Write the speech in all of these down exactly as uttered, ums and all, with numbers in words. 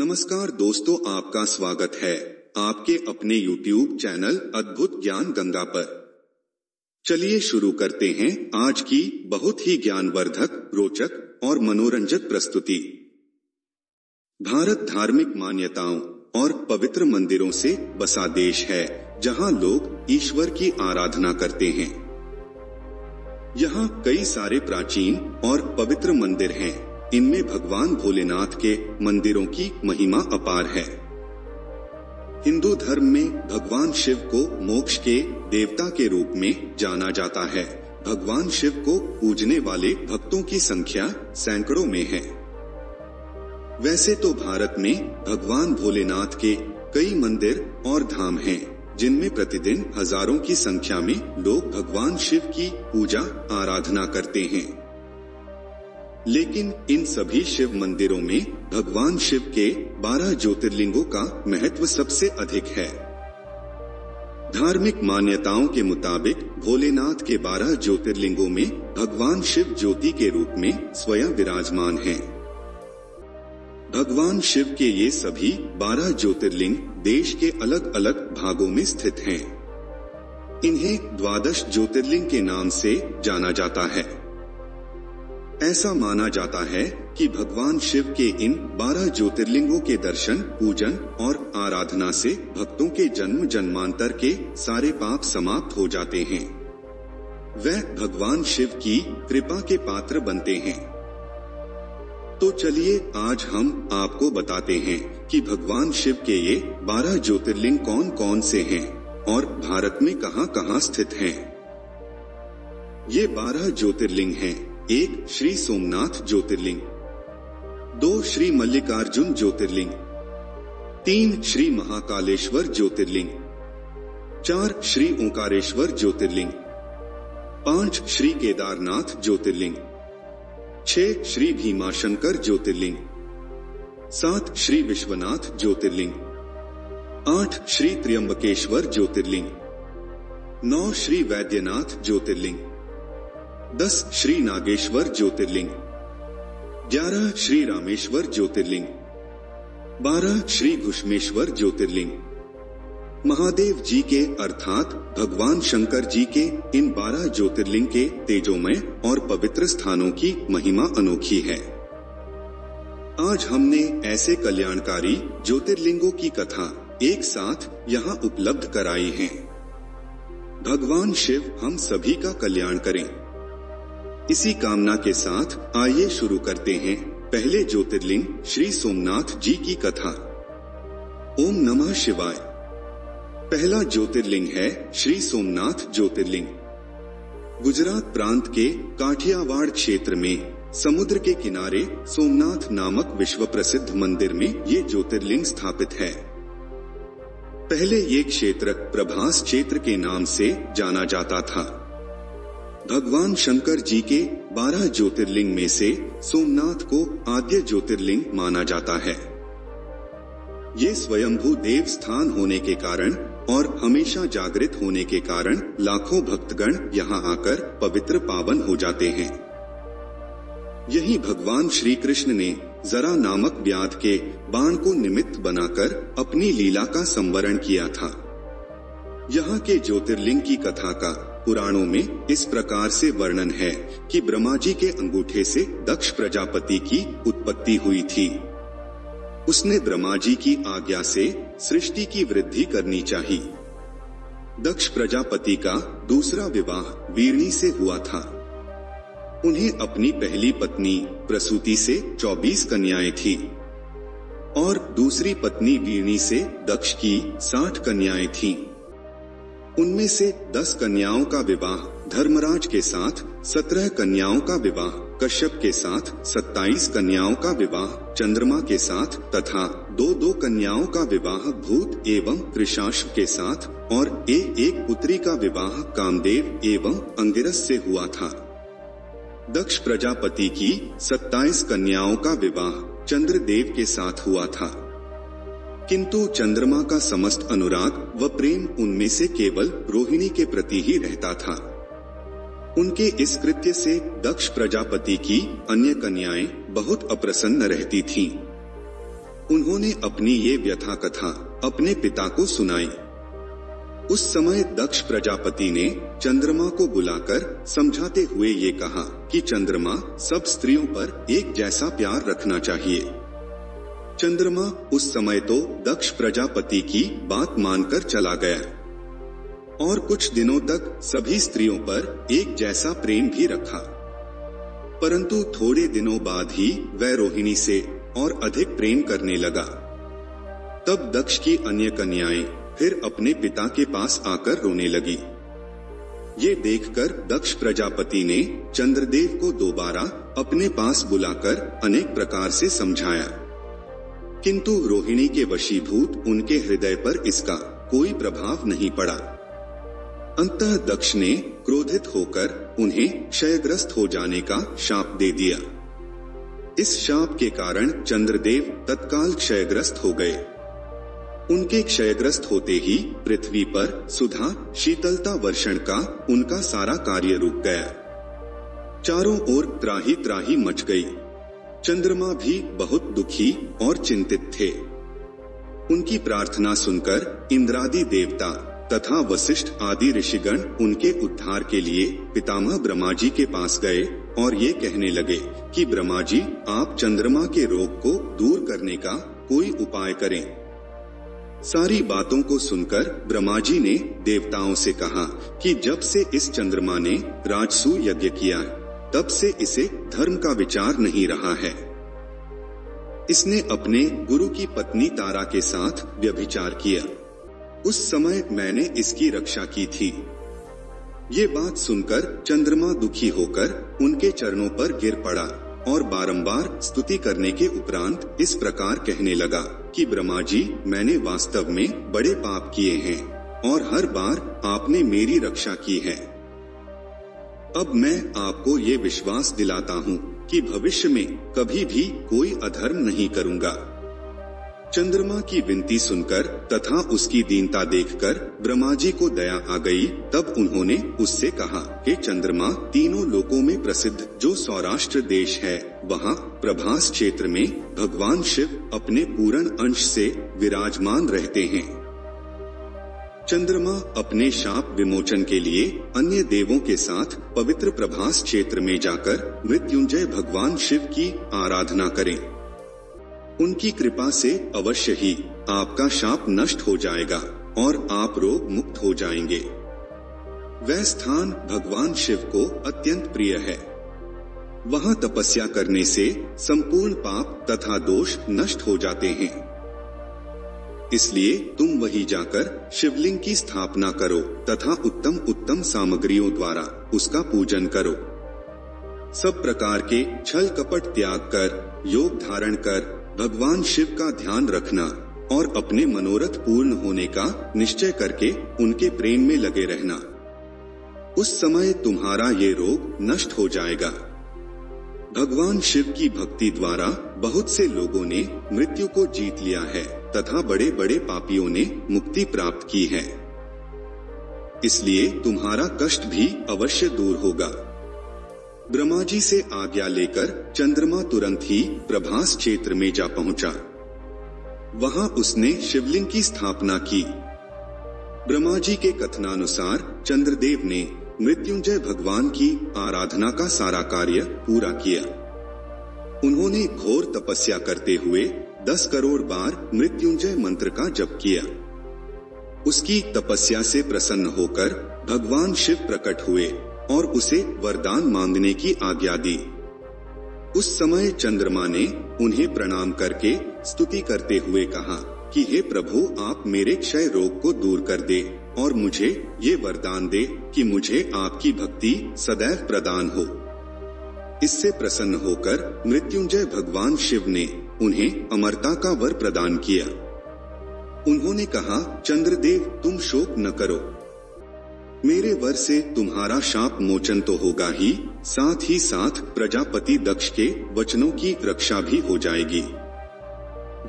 नमस्कार दोस्तों, आपका स्वागत है आपके अपने यूट्यूब चैनल अद्भुत ज्ञान गंगा पर। चलिए शुरू करते हैं आज की बहुत ही ज्ञानवर्धक, रोचक और मनोरंजक प्रस्तुति। भारत धार्मिक मान्यताओं और पवित्र मंदिरों से बसा देश है, जहां लोग ईश्वर की आराधना करते हैं। यहाँ कई सारे प्राचीन और पवित्र मंदिर हैं। इनमें भगवान भोलेनाथ के मंदिरों की महिमा अपार है। हिंदू धर्म में भगवान शिव को मोक्ष के देवता के रूप में जाना जाता है। भगवान शिव को पूजने वाले भक्तों की संख्या सैकड़ों में है। वैसे तो भारत में भगवान भोलेनाथ के कई मंदिर और धाम हैं, जिनमें प्रतिदिन हजारों की संख्या में लोग भगवान शिव की पूजा आराधना करते हैं। लेकिन इन सभी शिव मंदिरों में भगवान शिव के बारह ज्योतिर्लिंगों का महत्व सबसे अधिक है। धार्मिक मान्यताओं के मुताबिक भोलेनाथ के बारह ज्योतिर्लिंगों में भगवान शिव ज्योति के रूप में स्वयं विराजमान हैं। भगवान शिव के ये सभी बारह ज्योतिर्लिंग देश के अलग अलग भागों में स्थित हैं। इन्हें द्वादश ज्योतिर्लिंग के नाम से जाना जाता है। ऐसा माना जाता है कि भगवान शिव के इन बारह ज्योतिर्लिंगों के दर्शन, पूजन और आराधना से भक्तों के जन्म जन्मांतर के सारे पाप समाप्त हो जाते हैं। वह भगवान शिव की कृपा के पात्र बनते हैं। तो चलिए आज हम आपको बताते हैं कि भगवान शिव के ये बारह ज्योतिर्लिंग कौन कौन से हैं और भारत में कहाँ कहाँ स्थित हैं। ये बारह ज्योतिर्लिंग हैं। एक श्री सोमनाथ ज्योतिर्लिंग, दो श्री मल्लिकार्जुन ज्योतिर्लिंग, तीन श्री महाकालेश्वर ज्योतिर्लिंग, चार श्री ओंकारेश्वर ज्योतिर्लिंग, पांच श्री केदारनाथ ज्योतिर्लिंग, छह श्री भीमाशंकर ज्योतिर्लिंग, सात श्री विश्वनाथ ज्योतिर्लिंग, आठ श्री त्र्यंबकेश्वर ज्योतिर्लिंग, नौ श्री वैद्यनाथ ज्योतिर्लिंग, दस श्री नागेश्वर ज्योतिर्लिंग, ग्यारह श्री रामेश्वर ज्योतिर्लिंग, बारह श्री घुष्मेश्वर ज्योतिर्लिंग। महादेव जी के अर्थात भगवान शंकर जी के इन बारह ज्योतिर्लिंग के तेजोमय और पवित्र स्थानों की महिमा अनोखी है। आज हमने ऐसे कल्याणकारी ज्योतिर्लिंगों की कथा एक साथ यहाँ उपलब्ध कराई है। भगवान शिव हम सभी का कल्याण करें, इसी कामना के साथ आइए शुरू करते हैं पहले ज्योतिर्लिंग श्री सोमनाथ जी की कथा। ओम नमः शिवाय। पहला ज्योतिर्लिंग है श्री सोमनाथ ज्योतिर्लिंग। गुजरात प्रांत के काठियावाड़ क्षेत्र में समुद्र के किनारे सोमनाथ नामक विश्व प्रसिद्ध मंदिर में ये ज्योतिर्लिंग स्थापित है। पहले ये क्षेत्र प्रभास क्षेत्र के नाम से जाना जाता था। भगवान शंकर जी के बारह ज्योतिर्लिंग में से सोमनाथ को आद्य ज्योतिर्लिंग माना जाता है। ये स्वयंभू देव स्थान होने के कारण और हमेशा जागृत होने के कारण लाखों भक्तगण यहाँ आकर पवित्र पावन हो जाते हैं। यही भगवान श्री कृष्ण ने जरा नामक व्याध के बाण को निमित्त बनाकर अपनी लीला का संवरण किया था। यहाँ के ज्योतिर्लिंग की कथा का पुराणों में इस प्रकार से वर्णन है कि ब्रह्मा जी के अंगूठे से दक्ष प्रजापति की उत्पत्ति हुई थी। उसने ब्रह्मा जी की आज्ञा से सृष्टि की वृद्धि करनी चाहिए। दक्ष प्रजापति का दूसरा विवाह वीरणी से हुआ था। उन्हें अपनी पहली पत्नी प्रसूति से चौबीस कन्याएं थी और दूसरी पत्नी वीरणी से दक्ष की साठ कन्याएं थीं। उनमें से दस कन्याओं का विवाह धर्मराज के साथ, सत्रह कन्याओं का विवाह कश्यप के साथ, सत्ताईस कन्याओं का विवाह चंद्रमा के साथ तथा दो दो कन्याओं का विवाह भूत एवं कृशाश्व के साथ और एक एक पुत्री का विवाह कामदेव एवं अंगिरस से हुआ था। दक्ष प्रजापति की सत्ताईस कन्याओं का विवाह चंद्रदेव के साथ हुआ था, किंतु चंद्रमा का समस्त अनुराग व प्रेम उनमें से केवल रोहिणी के प्रति ही रहता था। उनके इस कृत्य से दक्ष प्रजापति की अन्य कन्याएं बहुत अप्रसन्न रहती थीं। उन्होंने अपनी ये व्यथा कथा अपने पिता को सुनाई। उस समय दक्ष प्रजापति ने चंद्रमा को बुलाकर समझाते हुए ये कहा कि चंद्रमा सब स्त्रियों पर एक जैसा प्यार रखना चाहिए। चंद्रमा उस समय तो दक्ष प्रजापति की बात मानकर चला गया और कुछ दिनों तक सभी स्त्रियों पर एक जैसा प्रेम भी रखा, परंतु थोड़े दिनों बाद ही वह रोहिणी से और अधिक प्रेम करने लगा। तब दक्ष की अन्य कन्याएं फिर अपने पिता के पास आकर रोने लगी। ये देखकर दक्ष प्रजापति ने चंद्रदेव को दोबारा अपने पास बुलाकर अनेक प्रकार से समझाया, किंतु रोहिणी के वशीभूत उनके हृदय पर इसका कोई प्रभाव नहीं पड़ा। अंततः दक्ष ने क्रोधित होकर उन्हें क्षयग्रस्त हो जाने का शाप दे दिया। इस शाप के कारण चंद्रदेव तत्काल क्षयग्रस्त हो गए। उनके क्षयग्रस्त होते ही पृथ्वी पर सुधा शीतलता वर्षण का उनका सारा कार्य रुक गया। चारों ओर त्राही त्राही मच गई। चंद्रमा भी बहुत दुखी और चिंतित थे। उनकी प्रार्थना सुनकर इंद्रादि देवता तथा वशिष्ठ आदि ऋषिगण उनके उद्धार के लिए पितामह ब्रह्मा जी के पास गए और ये कहने लगे कि ब्रह्मा जी आप चंद्रमा के रोग को दूर करने का कोई उपाय करें। सारी बातों को सुनकर ब्रह्मा जी ने देवताओं से कहा कि जब से इस चंद्रमा ने राजसू यज्ञ किया तब से इसे धर्म का विचार नहीं रहा है। इसने अपने गुरु की पत्नी तारा के साथ व्यभिचार किया। उस समय मैंने इसकी रक्षा की थी। ये बात सुनकर चंद्रमा दुखी होकर उनके चरणों पर गिर पड़ा और बारंबार स्तुति करने के उपरांत इस प्रकार कहने लगा कि ब्रह्मा जी मैंने वास्तव में बड़े पाप किए हैं और हर बार आपने मेरी रक्षा की है। अब मैं आपको ये विश्वास दिलाता हूँ कि भविष्य में कभी भी कोई अधर्म नहीं करूँगा। चंद्रमा की विनती सुनकर तथा उसकी दीनता देखकर ब्रह्मा जी को दया आ गई। तब उन्होंने उससे कहा कि चंद्रमा तीनों लोकों में प्रसिद्ध जो सौराष्ट्र देश है वहाँ प्रभास क्षेत्र में भगवान शिव अपने पूर्ण अंश से विराजमान रहते हैं। चंद्रमा अपने शाप विमोचन के लिए अन्य देवों के साथ पवित्र प्रभास क्षेत्र में जाकर मृत्युंजय भगवान शिव की आराधना करें। उनकी कृपा से अवश्य ही आपका शाप नष्ट हो जाएगा और आप रोग मुक्त हो जाएंगे। वह स्थान भगवान शिव को अत्यंत प्रिय है। वहां तपस्या करने से संपूर्ण पाप तथा दोष नष्ट हो जाते हैं। इसलिए तुम वहीं जाकर शिवलिंग की स्थापना करो तथा उत्तम उत्तम सामग्रियों द्वारा उसका पूजन करो। सब प्रकार के छल कपट त्याग कर योग धारण कर भगवान शिव का ध्यान रखना और अपने मनोरथ पूर्ण होने का निश्चय करके उनके प्रेम में लगे रहना। उस समय तुम्हारा ये रोग नष्ट हो जाएगा। भगवान शिव की भक्ति द्वारा बहुत से लोगों ने मृत्यु को जीत लिया है तथा बड़े बड़े पापियों ने मुक्ति प्राप्त की है। इसलिए तुम्हारा कष्ट भी अवश्य दूर होगा। ब्रह्मा जी से आज्ञा लेकर चंद्रमा तुरंत ही प्रभास क्षेत्र में जा पहुंचा। वहां उसने शिवलिंग की स्थापना की। ब्रह्मा जी के कथनानुसार चंद्रदेव ने मृत्युंजय भगवान की आराधना का सारा कार्य पूरा किया। उन्होंने घोर तपस्या करते हुए दस करोड़ बार मृत्युंजय मंत्र का जप किया। उसकी तपस्या से प्रसन्न होकर भगवान शिव प्रकट हुए और उसे वरदान मांगने की आज्ञा दी। उस समय चंद्रमा ने उन्हें प्रणाम करके स्तुति करते हुए कहा कि हे प्रभु आप मेरे क्षय रोग को दूर कर दे और मुझे ये वरदान दे कि मुझे आपकी भक्ति सदैव प्रदान हो। इससे प्रसन्न होकर मृत्युंजय भगवान शिव ने उन्हें अमरता का वर प्रदान किया। उन्होंने कहा चंद्रदेव तुम शोक न करो, मेरे वर से तुम्हारा शाप मोचन तो होगा ही, साथ ही साथ प्रजापति दक्ष के वचनों की रक्षा भी हो जाएगी।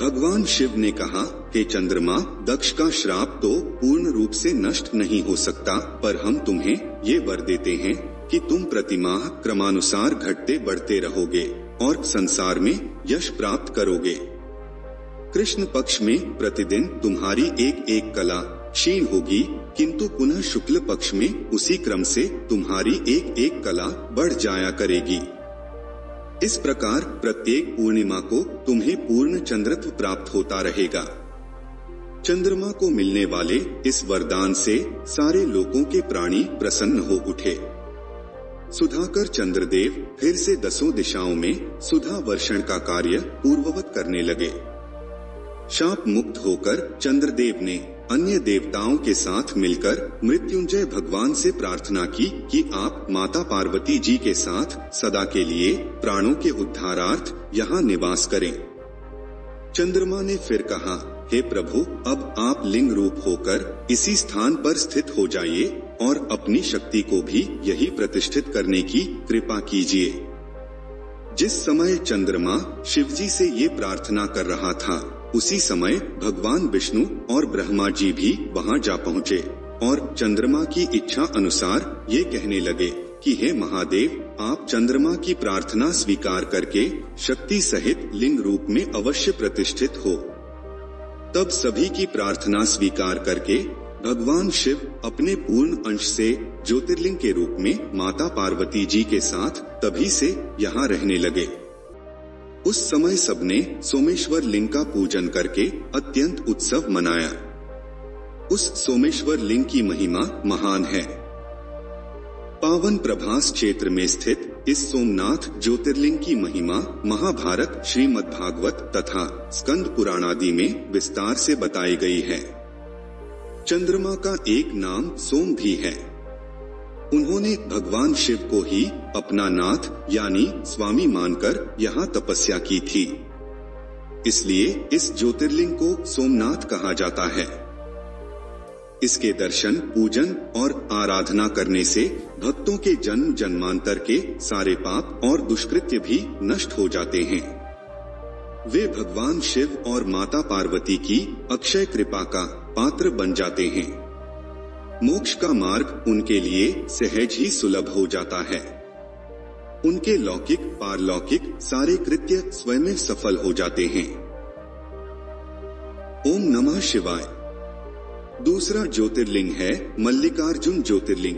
भगवान शिव ने कहा कि चंद्रमा दक्ष का श्राप तो पूर्ण रूप से नष्ट नहीं हो सकता, पर हम तुम्हें ये वर देते हैं कि तुम प्रतिमाह क्रमानुसार घटते बढ़ते रहोगे और संसार में यश प्राप्त करोगे। कृष्ण पक्ष में प्रतिदिन तुम्हारी एक एक कला क्षीण होगी, किंतु पुनः शुक्ल पक्ष में उसी क्रम से तुम्हारी एक एक कला बढ़ जाया करेगी। इस प्रकार प्रत्येक पूर्णिमा को तुम्हें पूर्ण चंद्रत्व प्राप्त होता रहेगा। चंद्रमा को मिलने वाले इस वरदान से सारे लोकों के प्राणी प्रसन्न हो उठे। सुधाकर चंद्रदेव फिर से दसों दिशाओं में सुधा वर्षण का कार्य पूर्ववत करने लगे। शाप मुक्त होकर चंद्रदेव ने अन्य देवताओं के साथ मिलकर मृत्युंजय भगवान से प्रार्थना की कि आप माता पार्वती जी के साथ सदा के लिए प्राणों के उद्धारार्थ यहाँ निवास करें। चंद्रमा ने फिर कहा, हे प्रभु, अब आप लिंग रूप होकर इसी स्थान पर स्थित हो जाइए और अपनी शक्ति को भी यही प्रतिष्ठित करने की कृपा कीजिए। जिस समय चंद्रमा शिवजी से ये प्रार्थना कर रहा था, उसी समय भगवान विष्णु और ब्रह्मा जी भी वहां जा पहुँचे और चंद्रमा की इच्छा अनुसार ये कहने लगे कि हे महादेव, आप चंद्रमा की प्रार्थना स्वीकार करके शक्ति सहित लिंग रूप में अवश्य प्रतिष्ठित हो। तब सभी की प्रार्थना स्वीकार करके भगवान शिव अपने पूर्ण अंश से ज्योतिर्लिंग के रूप में माता पार्वती जी के साथ तभी से यहाँ रहने लगे। उस समय सबने सोमेश्वर लिंग का पूजन करके अत्यंत उत्सव मनाया। उस सोमेश्वर लिंग की महिमा महान है। पावन प्रभास क्षेत्र में स्थित इस सोमनाथ ज्योतिर्लिंग की महिमा महाभारत, श्रीमद् भागवत तथा स्कंद पुराण आदि में विस्तार से बताई गई है। चंद्रमा का एक नाम सोम भी है। उन्होंने भगवान शिव को ही अपना नाथ यानी स्वामी मानकर यहाँ तपस्या की थी, इसलिए इस ज्योतिर्लिंग को सोमनाथ कहा जाता है। इसके दर्शन, पूजन और आराधना करने से भक्तों के जन्म जन्मांतर के सारे पाप और दुष्कृत्य भी नष्ट हो जाते हैं। वे भगवान शिव और माता पार्वती की अक्षय कृपा का पात्र बन जाते हैं। मोक्ष का मार्ग उनके लिए सहज ही सुलभ हो जाता है। उनके लौकिक पारलौकिक सारे कृत्य स्वयं सफल हो जाते हैं। ओम नमः शिवाय। दूसरा ज्योतिर्लिंग है मल्लिकार्जुन ज्योतिर्लिंग।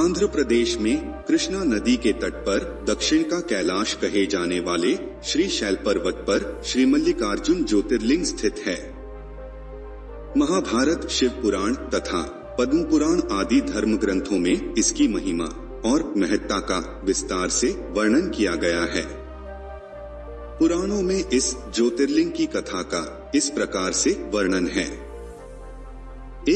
आंध्र प्रदेश में कृष्णा नदी के तट पर दक्षिण का कैलाश कहे जाने वाले श्री शैल पर्वत पर श्री मल्लिकार्जुन ज्योतिर्लिंग स्थित है। महाभारत, शिव पुराण तथा पद्म पुराण आदि धर्म ग्रंथों में इसकी महिमा और महत्ता का विस्तार से वर्णन किया गया है। पुराणों में इस ज्योतिर्लिंग की कथा का इस प्रकार से वर्णन है।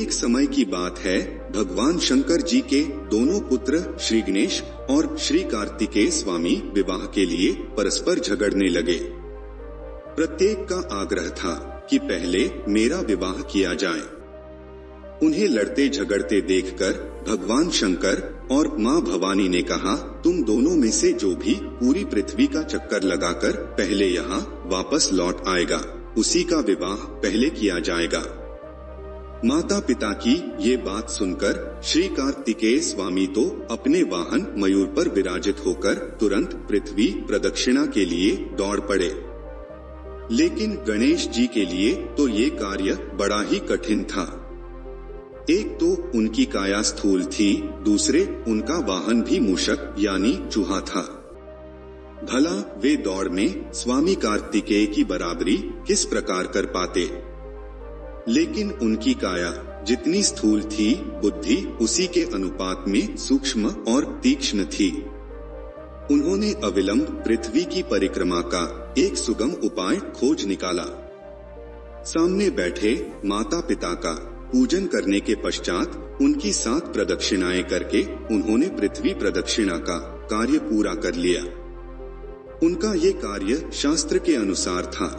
एक समय की बात है, भगवान शंकर जी के दोनों पुत्र श्री गणेश और श्री कार्तिकेय स्वामी विवाह के लिए परस्पर झगड़ने लगे। प्रत्येक का आग्रह था कि पहले मेरा विवाह किया जाए। उन्हें लड़ते झगड़ते देखकर भगवान शंकर और माँ भवानी ने कहा, तुम दोनों में से जो भी पूरी पृथ्वी का चक्कर लगाकर पहले यहाँ वापस लौट आएगा, उसी का विवाह पहले किया जाएगा। माता पिता की ये बात सुनकर श्री कार्तिकेय स्वामी तो अपने वाहन मयूर पर विराजित होकर तुरंत पृथ्वी प्रदक्षिणा के लिए दौड़ पड़े, लेकिन गणेश जी के लिए तो ये कार्य बड़ा ही कठिन था। एक तो उनकी काया स्थूल थी, दूसरे उनका वाहन भी मूषक यानी चूहा था। भला वे दौड़ में स्वामी कार्तिकेय की बराबरी किस प्रकार कर पाते? लेकिन उनकी काया जितनी स्थूल थी, बुद्धि उसी के अनुपात में सूक्ष्म और तीक्ष्ण थी। उन्होंने अविलंब पृथ्वी की परिक्रमा का एक सुगम उपाय खोज निकाला। सामने बैठे माता पिता का पूजन करने के पश्चात उनकी सात प्रदक्षिणाएं करके उन्होंने पृथ्वी प्रदक्षिणा का कार्य पूरा कर लिया। उनका ये कार्य शास्त्र के अनुसार था।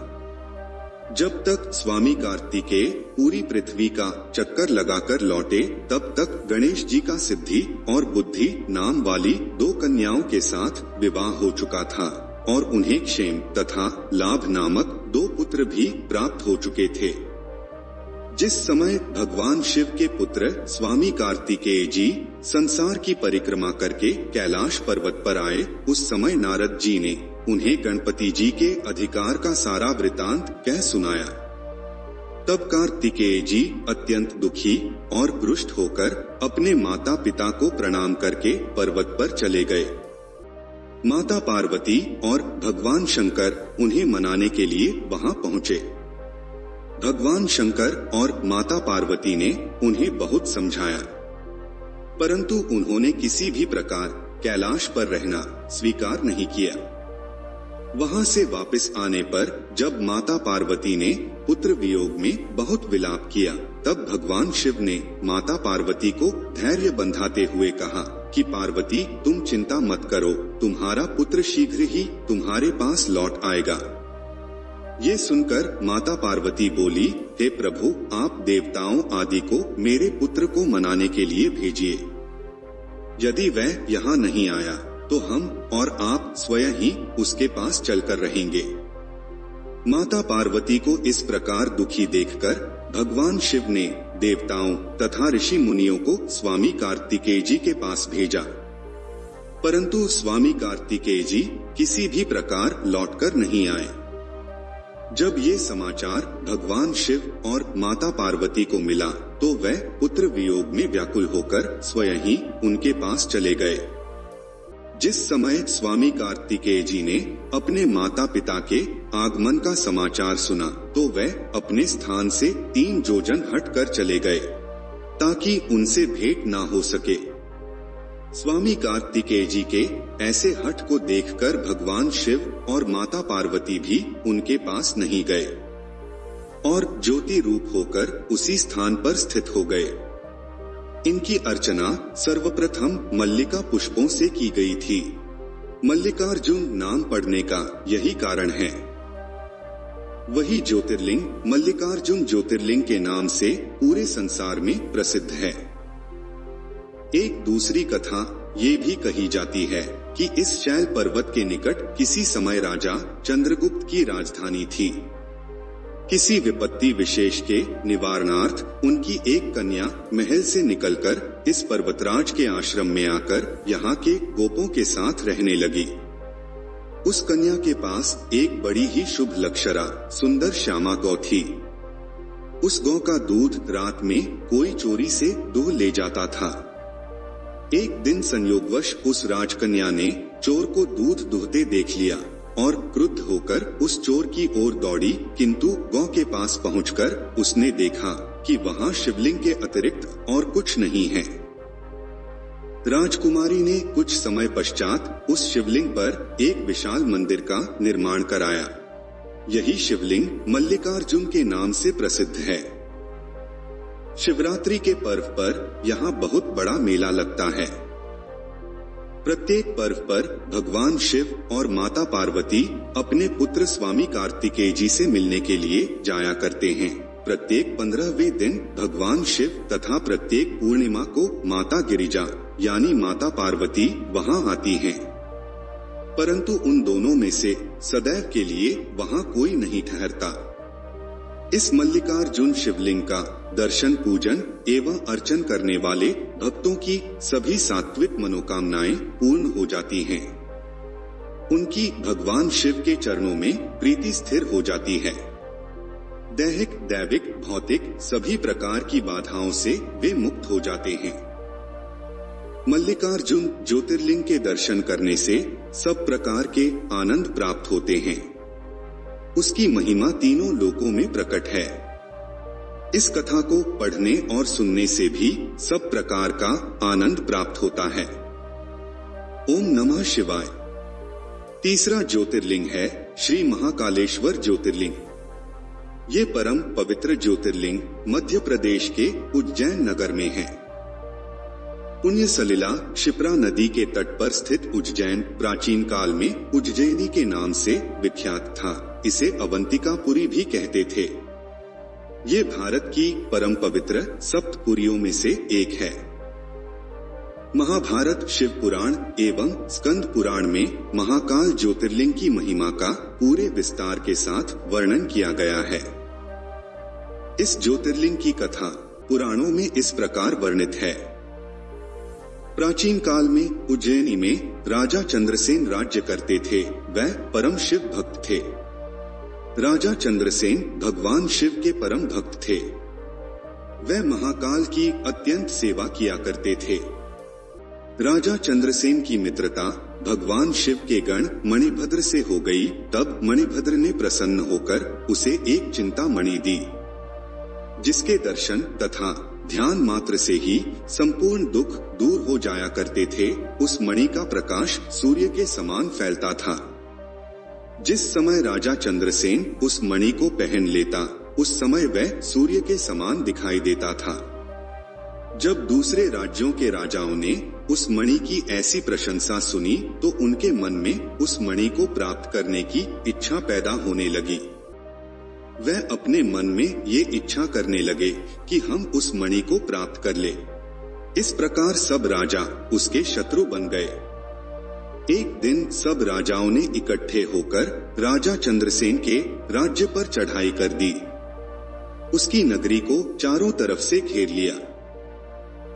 जब तक स्वामी कार्तिकेय पूरी पृथ्वी का चक्कर लगाकर लौटे, तब तक गणेश जी का सिद्धि और बुद्धि नाम वाली दो कन्याओं के साथ विवाह हो चुका था और उन्हें क्षेम तथा लाभ नामक दो पुत्र भी प्राप्त हो चुके थे। जिस समय भगवान शिव के पुत्र स्वामी कार्तिकेय जी संसार की परिक्रमा करके कैलाश पर्वत पर आए, उस समय नारद जी ने उन्हें गणपति जी के अधिकार का सारा वृतांत कह सुनाया। तब कार्तिकेय जी अत्यंत दुखी और रुष्ट होकर अपने माता पिता को प्रणाम करके पर्वत पर चले गए। माता पार्वती और भगवान शंकर उन्हें मनाने के लिए वहां पहुंचे। भगवान शंकर और माता पार्वती ने उन्हें बहुत समझाया, परंतु उन्होंने किसी भी प्रकार कैलाश पर रहना स्वीकार नहीं किया। वहां से वापस आने पर जब माता पार्वती ने पुत्र वियोग में बहुत विलाप किया, तब भगवान शिव ने माता पार्वती को धैर्य बंधाते हुए कहा कि पार्वती, तुम चिंता मत करो, तुम्हारा पुत्र शीघ्र ही तुम्हारे पास लौट आएगा। ये सुनकर माता पार्वती बोली, हे प्रभु, आप देवताओं आदि को मेरे पुत्र को मनाने के लिए भेजिए। यदि वह यहाँ नहीं आया तो हम और आप स्वयं ही उसके पास चलकर रहेंगे। माता पार्वती को इस प्रकार दुखी देखकर भगवान शिव ने देवताओं तथा ऋषि मुनियों को स्वामी कार्तिकेय जी के पास भेजा, परंतु स्वामी कार्तिकेय जी किसी भी प्रकार लौटकर नहीं आए। जब ये समाचार भगवान शिव और माता पार्वती को मिला तो वह पुत्र वियोग में व्याकुल होकर स्वयं ही उनके पास चले गए। जिस समय स्वामी कार्तिकेय जी ने अपने माता पिता के आगमन का समाचार सुना तो वह अपने स्थान से तीन योजन हटकर चले गए ताकि उनसे भेंट ना हो सके। स्वामी कार्तिकेय जी के ऐसे हट को देखकर भगवान शिव और माता पार्वती भी उनके पास नहीं गए और ज्योति रूप होकर उसी स्थान पर स्थित हो गए। इनकी अर्चना सर्वप्रथम मल्लिका पुष्पों से की गई थी। मल्लिकार्जुन नाम पड़ने का यही कारण है। वही ज्योतिर्लिंग मल्लिकार्जुन ज्योतिर्लिंग के नाम से पूरे संसार में प्रसिद्ध है। एक दूसरी कथा ये भी कही जाती है कि इस शैल पर्वत के निकट किसी समय राजा चंद्रगुप्त की राजधानी थी। किसी विपत्ति विशेष के निवारणार्थ उनकी एक कन्या महल से निकलकर इस पर्वतराज के आश्रम में आकर यहाँ के गोपों के साथ रहने लगी। उस कन्या के पास एक बड़ी ही शुभ लक्षरा सुंदर श्यामा गौ थी। उस गौ का दूध रात में कोई चोरी से दूह ले जाता था। एक दिन संयोगवश उस राजकन्या ने चोर को दूध दुहते देख लिया और क्रुद्ध होकर उस चोर की ओर दौड़ी, किंतु गौ के पास पहुंचकर उसने देखा कि वहां शिवलिंग के अतिरिक्त और कुछ नहीं है। राजकुमारी ने कुछ समय पश्चात उस शिवलिंग पर एक विशाल मंदिर का निर्माण कराया। यही शिवलिंग मल्लिकार्जुन के नाम से प्रसिद्ध है। शिवरात्रि के पर्व पर यहाँ बहुत बड़ा मेला लगता है। प्रत्येक पर्व पर भगवान शिव और माता पार्वती अपने पुत्र स्वामी कार्तिकेय जी से मिलने के लिए जाया करते हैं। प्रत्येक पंद्रहवें दिन भगवान शिव तथा प्रत्येक पूर्णिमा को माता गिरिजा यानी माता पार्वती वहां आती हैं। परंतु उन दोनों में से सदैव के लिए वहां कोई नहीं ठहरता। इस मल्लिकार्जुन शिवलिंग का दर्शन पूजन एवं अर्चन करने वाले भक्तों की सभी सात्विक मनोकामनाएं पूर्ण हो जाती हैं। उनकी भगवान शिव के चरणों में प्रीति स्थिर हो जाती है। दैहिक, दैविक, भौतिक सभी प्रकार की बाधाओं से वे मुक्त हो जाते हैं। मल्लिकार्जुन ज्योतिर्लिंग के दर्शन करने से सब प्रकार के आनंद प्राप्त होते हैं। उसकी महिमा तीनों लोकों में प्रकट है। इस कथा को पढ़ने और सुनने से भी सब प्रकार का आनंद प्राप्त होता है। ओम नमः शिवाय। तीसरा ज्योतिर्लिंग है श्री महाकालेश्वर ज्योतिर्लिंग। ये परम पवित्र ज्योतिर्लिंग मध्य प्रदेश के उज्जैन नगर में है। पुण्य सलिला शिप्रा नदी के तट पर स्थित उज्जैन प्राचीन काल में उज्जैनी के नाम से विख्यात था। इसे अवंतिकापुरी भी कहते थे। ये भारत की परम पवित्र सप्तपुरियों में से एक है। महाभारत, शिव पुराण एवं स्कंद पुराण में महाकाल ज्योतिर्लिंग की महिमा का पूरे विस्तार के साथ वर्णन किया गया है। इस ज्योतिर्लिंग की कथा पुराणों में इस प्रकार वर्णित है। प्राचीन काल में उज्जैनी में राजा चंद्रसेन राज्य करते थे। वह परम शिव भक्त थे। राजा चंद्रसेन भगवान शिव के परम भक्त थे। वह महाकाल की अत्यंत सेवा किया करते थे। राजा चंद्रसेन की मित्रता भगवान शिव के गण मणिभद्र से हो गई। तब मणिभद्र ने प्रसन्न होकर उसे एक चिंता मणि दी, जिसके दर्शन तथा ध्यान मात्र से ही संपूर्ण दुख दूर हो जाया करते थे। उस मणि का प्रकाश सूर्य के समान फैलता था। जिस समय राजा चंद्रसेन उस मणि को पहन लेता, उस समय वह सूर्य के समान दिखाई देता था। जब दूसरे राज्यों के राजाओं ने उस मणि की ऐसी प्रशंसा सुनी तो उनके मन में उस मणि को प्राप्त करने की इच्छा पैदा होने लगी। वह अपने मन में ये इच्छा करने लगे कि हम उस मणि को प्राप्त कर ले। इस प्रकार सब राजा उसके शत्रु बन गए। एक दिन सब राजाओं ने इकट्ठे होकर राजा चंद्रसेन के राज्य पर चढ़ाई कर दी। उसकी नगरी को चारों तरफ से घेर लिया।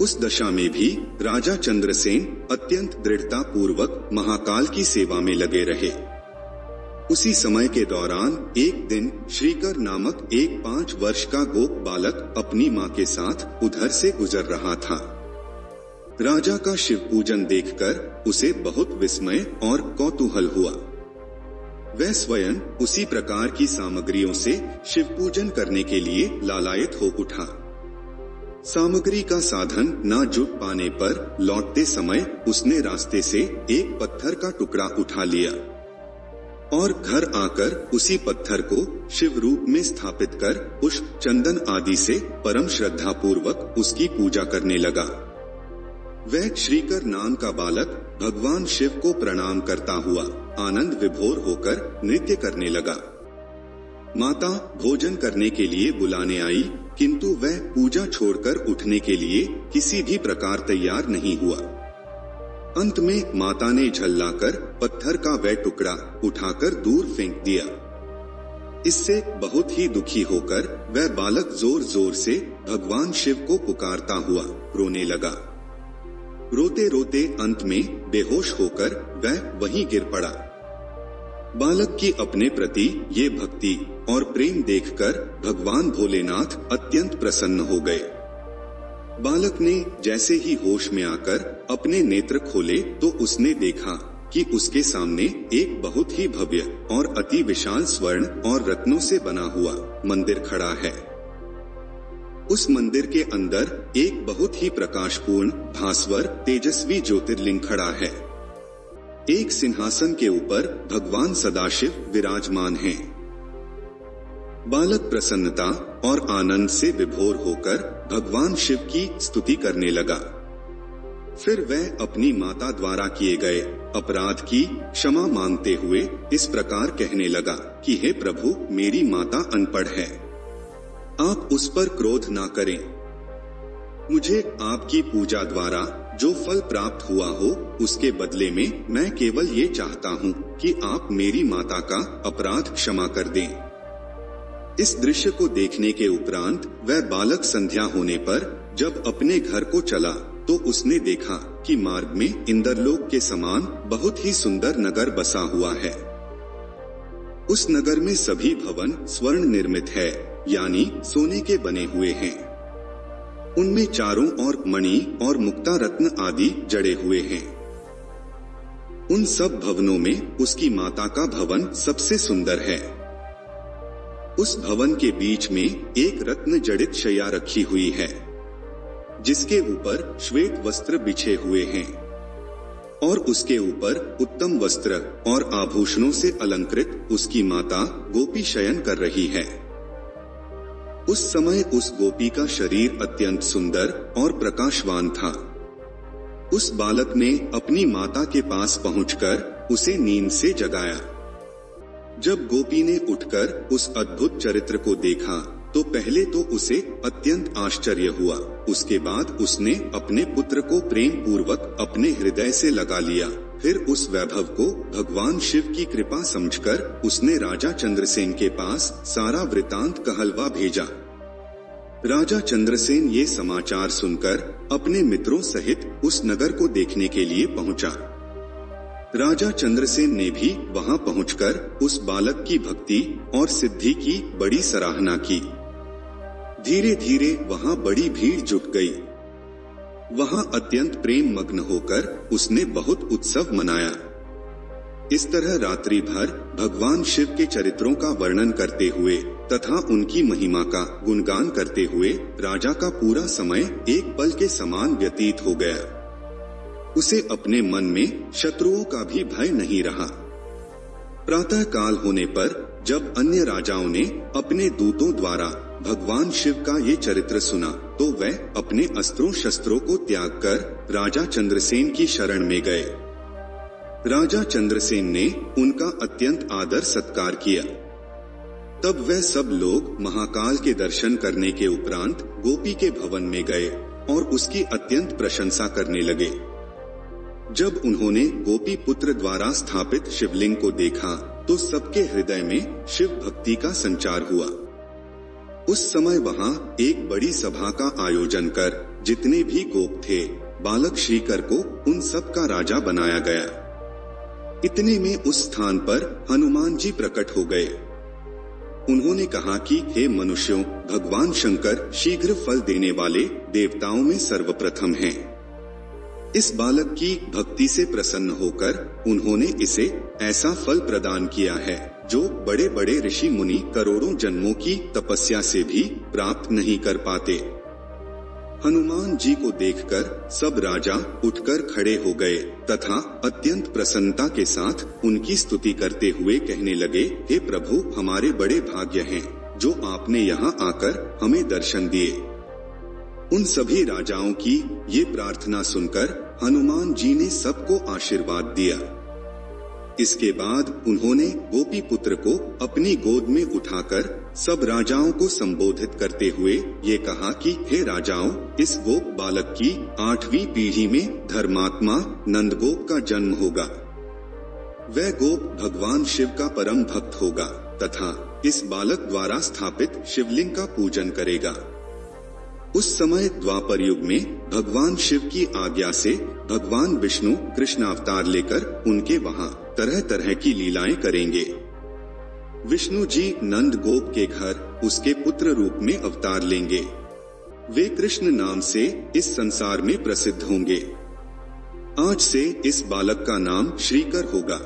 उस दशा में भी राजा चंद्रसेन अत्यंत दृढ़ता पूर्वक महाकाल की सेवा में लगे रहे। उसी समय के दौरान एक दिन श्रीकर नामक एक पांच वर्ष का गोप बालक अपनी मां के साथ उधर से गुजर रहा था। राजा का शिव पूजन देखकर उसे बहुत विस्मय और कौतूहल हुआ। वह स्वयं उसी प्रकार की सामग्रियों से शिव पूजन करने के लिए लालायित हो उठा। सामग्री का साधन न जुट पाने पर लौटते समय उसने रास्ते से एक पत्थर का टुकड़ा उठा लिया और घर आकर उसी पत्थर को शिव रूप में स्थापित कर पुष्प चंदन आदि से परम श्रद्धा पूर्वक उसकी पूजा करने लगा। वह श्रीकर नाम का बालक भगवान शिव को प्रणाम करता हुआ आनंद विभोर होकर नृत्य करने लगा। माता भोजन करने के लिए बुलाने आई, किंतु वह पूजा छोड़कर उठने के लिए किसी भी प्रकार तैयार नहीं हुआ। अंत में माता ने झल्लाकर पत्थर का वह टुकड़ा उठाकर दूर फेंक दिया। इससे बहुत ही दुखी होकर वह बालक जोर जोर से भगवान शिव को पुकारता हुआ रोने लगा। रोते रोते अंत में बेहोश होकर वह वहीं गिर पड़ा। बालक की अपने प्रति ये भक्ति और प्रेम देखकर भगवान भोलेनाथ अत्यंत प्रसन्न हो गए। बालक ने जैसे ही होश में आकर अपने नेत्र खोले तो उसने देखा कि उसके सामने एक बहुत ही भव्य और अति विशाल स्वर्ण और रत्नों से बना हुआ मंदिर खड़ा है। उस मंदिर के अंदर एक बहुत ही प्रकाशपूर्ण भास्वर तेजस्वी ज्योतिर्लिंग खड़ा है। एक सिंहासन के ऊपर भगवान सदाशिव विराजमान हैं। बालक प्रसन्नता और आनंद से विभोर होकर भगवान शिव की स्तुति करने लगा। फिर वह अपनी माता द्वारा किए गए अपराध की क्षमा मांगते हुए इस प्रकार कहने लगा कि हे प्रभु, मेरी माता अनपढ़ है, आप उस पर क्रोध ना करें। मुझे आपकी पूजा द्वारा जो फल प्राप्त हुआ हो उसके बदले में मैं केवल ये चाहता हूँ कि आप मेरी माता का अपराध क्षमा कर दें। इस दृश्य को देखने के उपरांत वह बालक संध्या होने पर जब अपने घर को चला तो उसने देखा कि मार्ग में इंद्रलोक के समान बहुत ही सुंदर नगर बसा हुआ है। उस नगर में सभी भवन स्वर्ण निर्मित है, यानी सोने के बने हुए हैं। उनमें चारों ओर मणि और मुक्ता रत्न आदि जड़े हुए हैं। उन सब भवनों में उसकी माता का भवन सबसे सुंदर है। उस भवन के बीच में एक रत्न जड़ित शैया रखी हुई है, जिसके ऊपर श्वेत वस्त्र बिछे हुए हैं और उसके ऊपर उत्तम वस्त्र और आभूषणों से अलंकृत उसकी माता गोपी शयन कर रही है। उस समय उस गोपी का शरीर अत्यंत सुंदर और प्रकाशवान था। उस बालक ने अपनी माता के पास पहुंचकर उसे नींद से जगाया। जब गोपी ने उठकर उस अद्भुत चरित्र को देखा तो पहले तो उसे अत्यंत आश्चर्य हुआ। उसके बाद उसने अपने पुत्र को प्रेम पूर्वक अपने हृदय से लगा लिया। फिर उस वैभव को भगवान शिव की कृपा समझकर उसने राजा चंद्रसेन के पास सारा वृतांत कहलवा भेजा। राजा चंद्रसेन ये समाचार सुनकर अपने मित्रों सहित उस नगर को देखने के लिए पहुंचा। राजा चंद्रसेन ने भी वहां पहुंचकर उस बालक की भक्ति और सिद्धि की बड़ी सराहना की। धीरे धीरे वहां बड़ी भीड़ जुट गई। वहां अत्यंत प्रेम मग्न होकर उसने बहुत उत्सव मनाया। इस तरह रात्रि भर भगवान शिव के चरित्रों का वर्णन करते हुए तथा उनकी महिमा का गुणगान करते हुए राजा का पूरा समय एक पल के समान व्यतीत हो गया। उसे अपने मन में शत्रुओं का भी भय नहीं रहा। प्रातः काल होने पर जब अन्य राजाओं ने अपने दूतों द्वारा भगवान शिव का ये चरित्र सुना तो वह अपने अस्त्रों शस्त्रों को त्याग कर राजा चंद्रसेन की शरण में गए। राजा चंद्रसेन ने उनका अत्यंत आदर सत्कार किया। तब वह सब लोग महाकाल के दर्शन करने के उपरांत गोपी के भवन में गए और उसकी अत्यंत प्रशंसा करने लगे। जब उन्होंने गोपी पुत्र द्वारा स्थापित शिवलिंग को देखा तो सबके हृदय में शिव भक्ति का संचार हुआ। उस समय वहां एक बड़ी सभा का आयोजन कर जितने भी गोप थे बालक श्रीकर को उन सब का राजा बनाया गया। इतने में उस स्थान पर हनुमान जी प्रकट हो गए। उन्होंने कहा कि हे मनुष्यों, भगवान शंकर शीघ्र फल देने वाले देवताओं में सर्वप्रथम हैं। इस बालक की भक्ति से प्रसन्न होकर उन्होंने इसे ऐसा फल प्रदान किया है जो बड़े बड़े ऋषि मुनि करोड़ों जन्मों की तपस्या से भी प्राप्त नहीं कर पाते। हनुमान जी को देखकर सब राजा उठकर खड़े हो गए तथा अत्यंत प्रसन्नता के साथ उनकी स्तुति करते हुए कहने लगे, हे प्रभु, हमारे बड़े भाग्य हैं जो आपने यहाँ आकर हमें दर्शन दिए। उन सभी राजाओं की ये प्रार्थना सुनकर हनुमान जी ने सबको आशीर्वाद दिया। इसके बाद उन्होंने गोपी पुत्र को अपनी गोद में उठाकर सब राजाओं को संबोधित करते हुए ये कहा कि हे राजाओं, इस गोप बालक की आठवीं पीढ़ी में धर्मात्मा नंदगोप का जन्म होगा। वह गोप भगवान शिव का परम भक्त होगा तथा इस बालक द्वारा स्थापित शिवलिंग का पूजन करेगा। उस समय द्वापर युग में भगवान शिव की आज्ञा से भगवान विष्णु कृष्ण अवतार लेकर उनके वहां तरह तरह की लीलाएं करेंगे। विष्णु जी नंद गोप के घर उसके पुत्र रूप में अवतार लेंगे। वे कृष्ण नाम से इस संसार में प्रसिद्ध होंगे। आज से इस बालक का नाम श्रीकर होगा।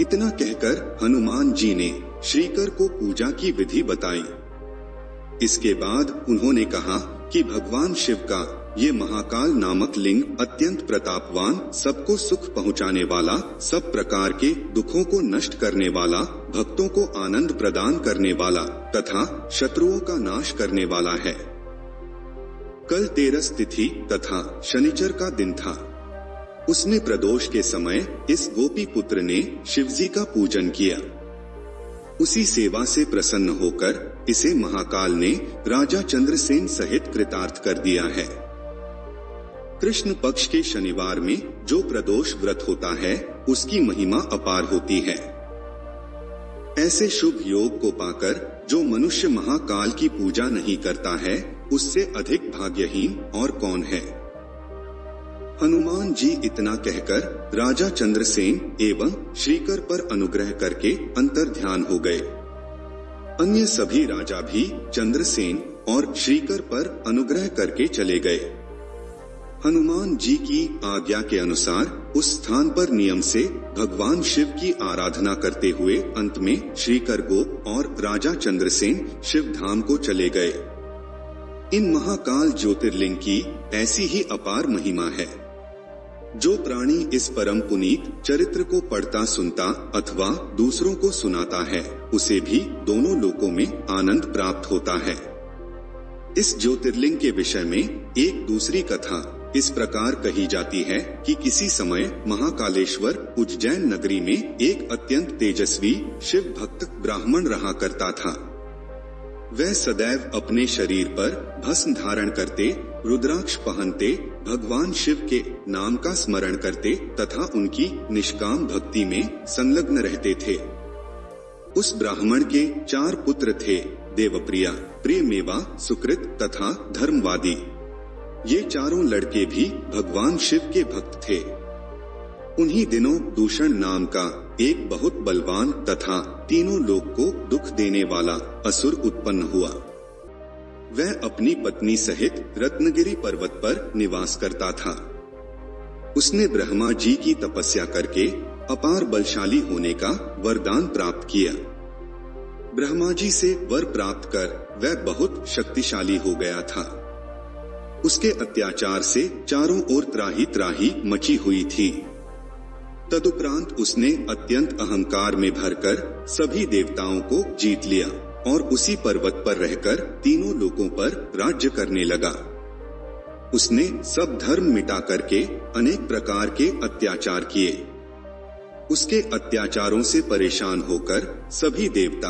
इतना कहकर हनुमान जी ने श्रीकर को पूजा की विधि बताई। इसके बाद उन्होंने कहा कि भगवान शिव का ये महाकाल नामक लिंग अत्यंत प्रतापवान, सबको सुख पहुंचाने वाला, सब प्रकार के दुखों को नष्ट करने वाला, भक्तों को आनंद प्रदान करने वाला तथा शत्रुओं का नाश करने वाला है। कल तेरस तिथि तथा शनिचर का दिन था। उसमें प्रदोष के समय इस गोपी पुत्र ने शिवजी का पूजन किया। उसी सेवा से प्रसन्न होकर इसे महाकाल ने राजा चंद्रसेन सहित कृतार्थ कर दिया है। कृष्ण पक्ष के शनिवार में जो प्रदोष व्रत होता है उसकी महिमा अपार होती है। ऐसे शुभ योग को पाकर जो मनुष्य महाकाल की पूजा नहीं करता है उससे अधिक भाग्यहीन और कौन है। हनुमान जी इतना कहकर राजा चंद्रसेन एवं श्रीकर पर अनुग्रह करके अंतर ध्यान हो गए। अन्य सभी राजा भी चंद्रसेन और श्रीकर पर अनुग्रह करके चले गए। हनुमान जी की आज्ञा के अनुसार उस स्थान पर नियम से भगवान शिव की आराधना करते हुए अंत में श्रीकर गोप और राजा चंद्रसेन शिव धाम को चले गए। इन महाकाल ज्योतिर्लिंग की ऐसी ही अपार महिमा है। जो प्राणी इस परम पुनीत चरित्र को पढ़ता, सुनता अथवा दूसरों को सुनाता है उसे भी दोनों लोकों में आनंद प्राप्त होता है। इस ज्योतिर्लिंग के विषय में एक दूसरी कथा इस प्रकार कही जाती है कि किसी समय महाकालेश्वर उज्जैन नगरी में एक अत्यंत तेजस्वी शिव भक्त ब्राह्मण रहा करता था। वह सदैव अपने शरीर पर भस्म धारण करते, रुद्राक्ष पहनते, भगवान शिव के नाम का स्मरण करते तथा उनकी निष्काम भक्ति में संलग्न रहते थे। उस ब्राह्मण के चार पुत्र थे, देवप्रिया, प्रेमेवा, सुकृत तथा धर्मवादी। ये चारों लड़के भी भगवान शिव के भक्त थे। उन्हीं दिनों दूषण नाम का एक बहुत बलवान तथा तीनों लोग को दुख देने वाला असुर उत्पन्न हुआ। वह अपनी पत्नी सहित रत्नगिरी पर्वत पर निवास करता था। उसने ब्रह्मा जी की तपस्या करके अपार बलशाली होने का वरदान प्राप्त किया। ब्रह्मा जी से वर प्राप्त कर वह बहुत शक्तिशाली हो गया था। उसके अत्याचार से चारों ओर त्राही त्राही मची हुई थी। तदुपरांत उसने अत्यंत अहंकार में भरकर सभी देवताओं को जीत लिया और उसी पर्वत पर रहकर तीनों लोकों पर राज्य करने लगा। उसने सब धर्म मिटा करके अनेक प्रकार के अत्याचार किए। उसके अत्याचारों से परेशान होकर सभी देवता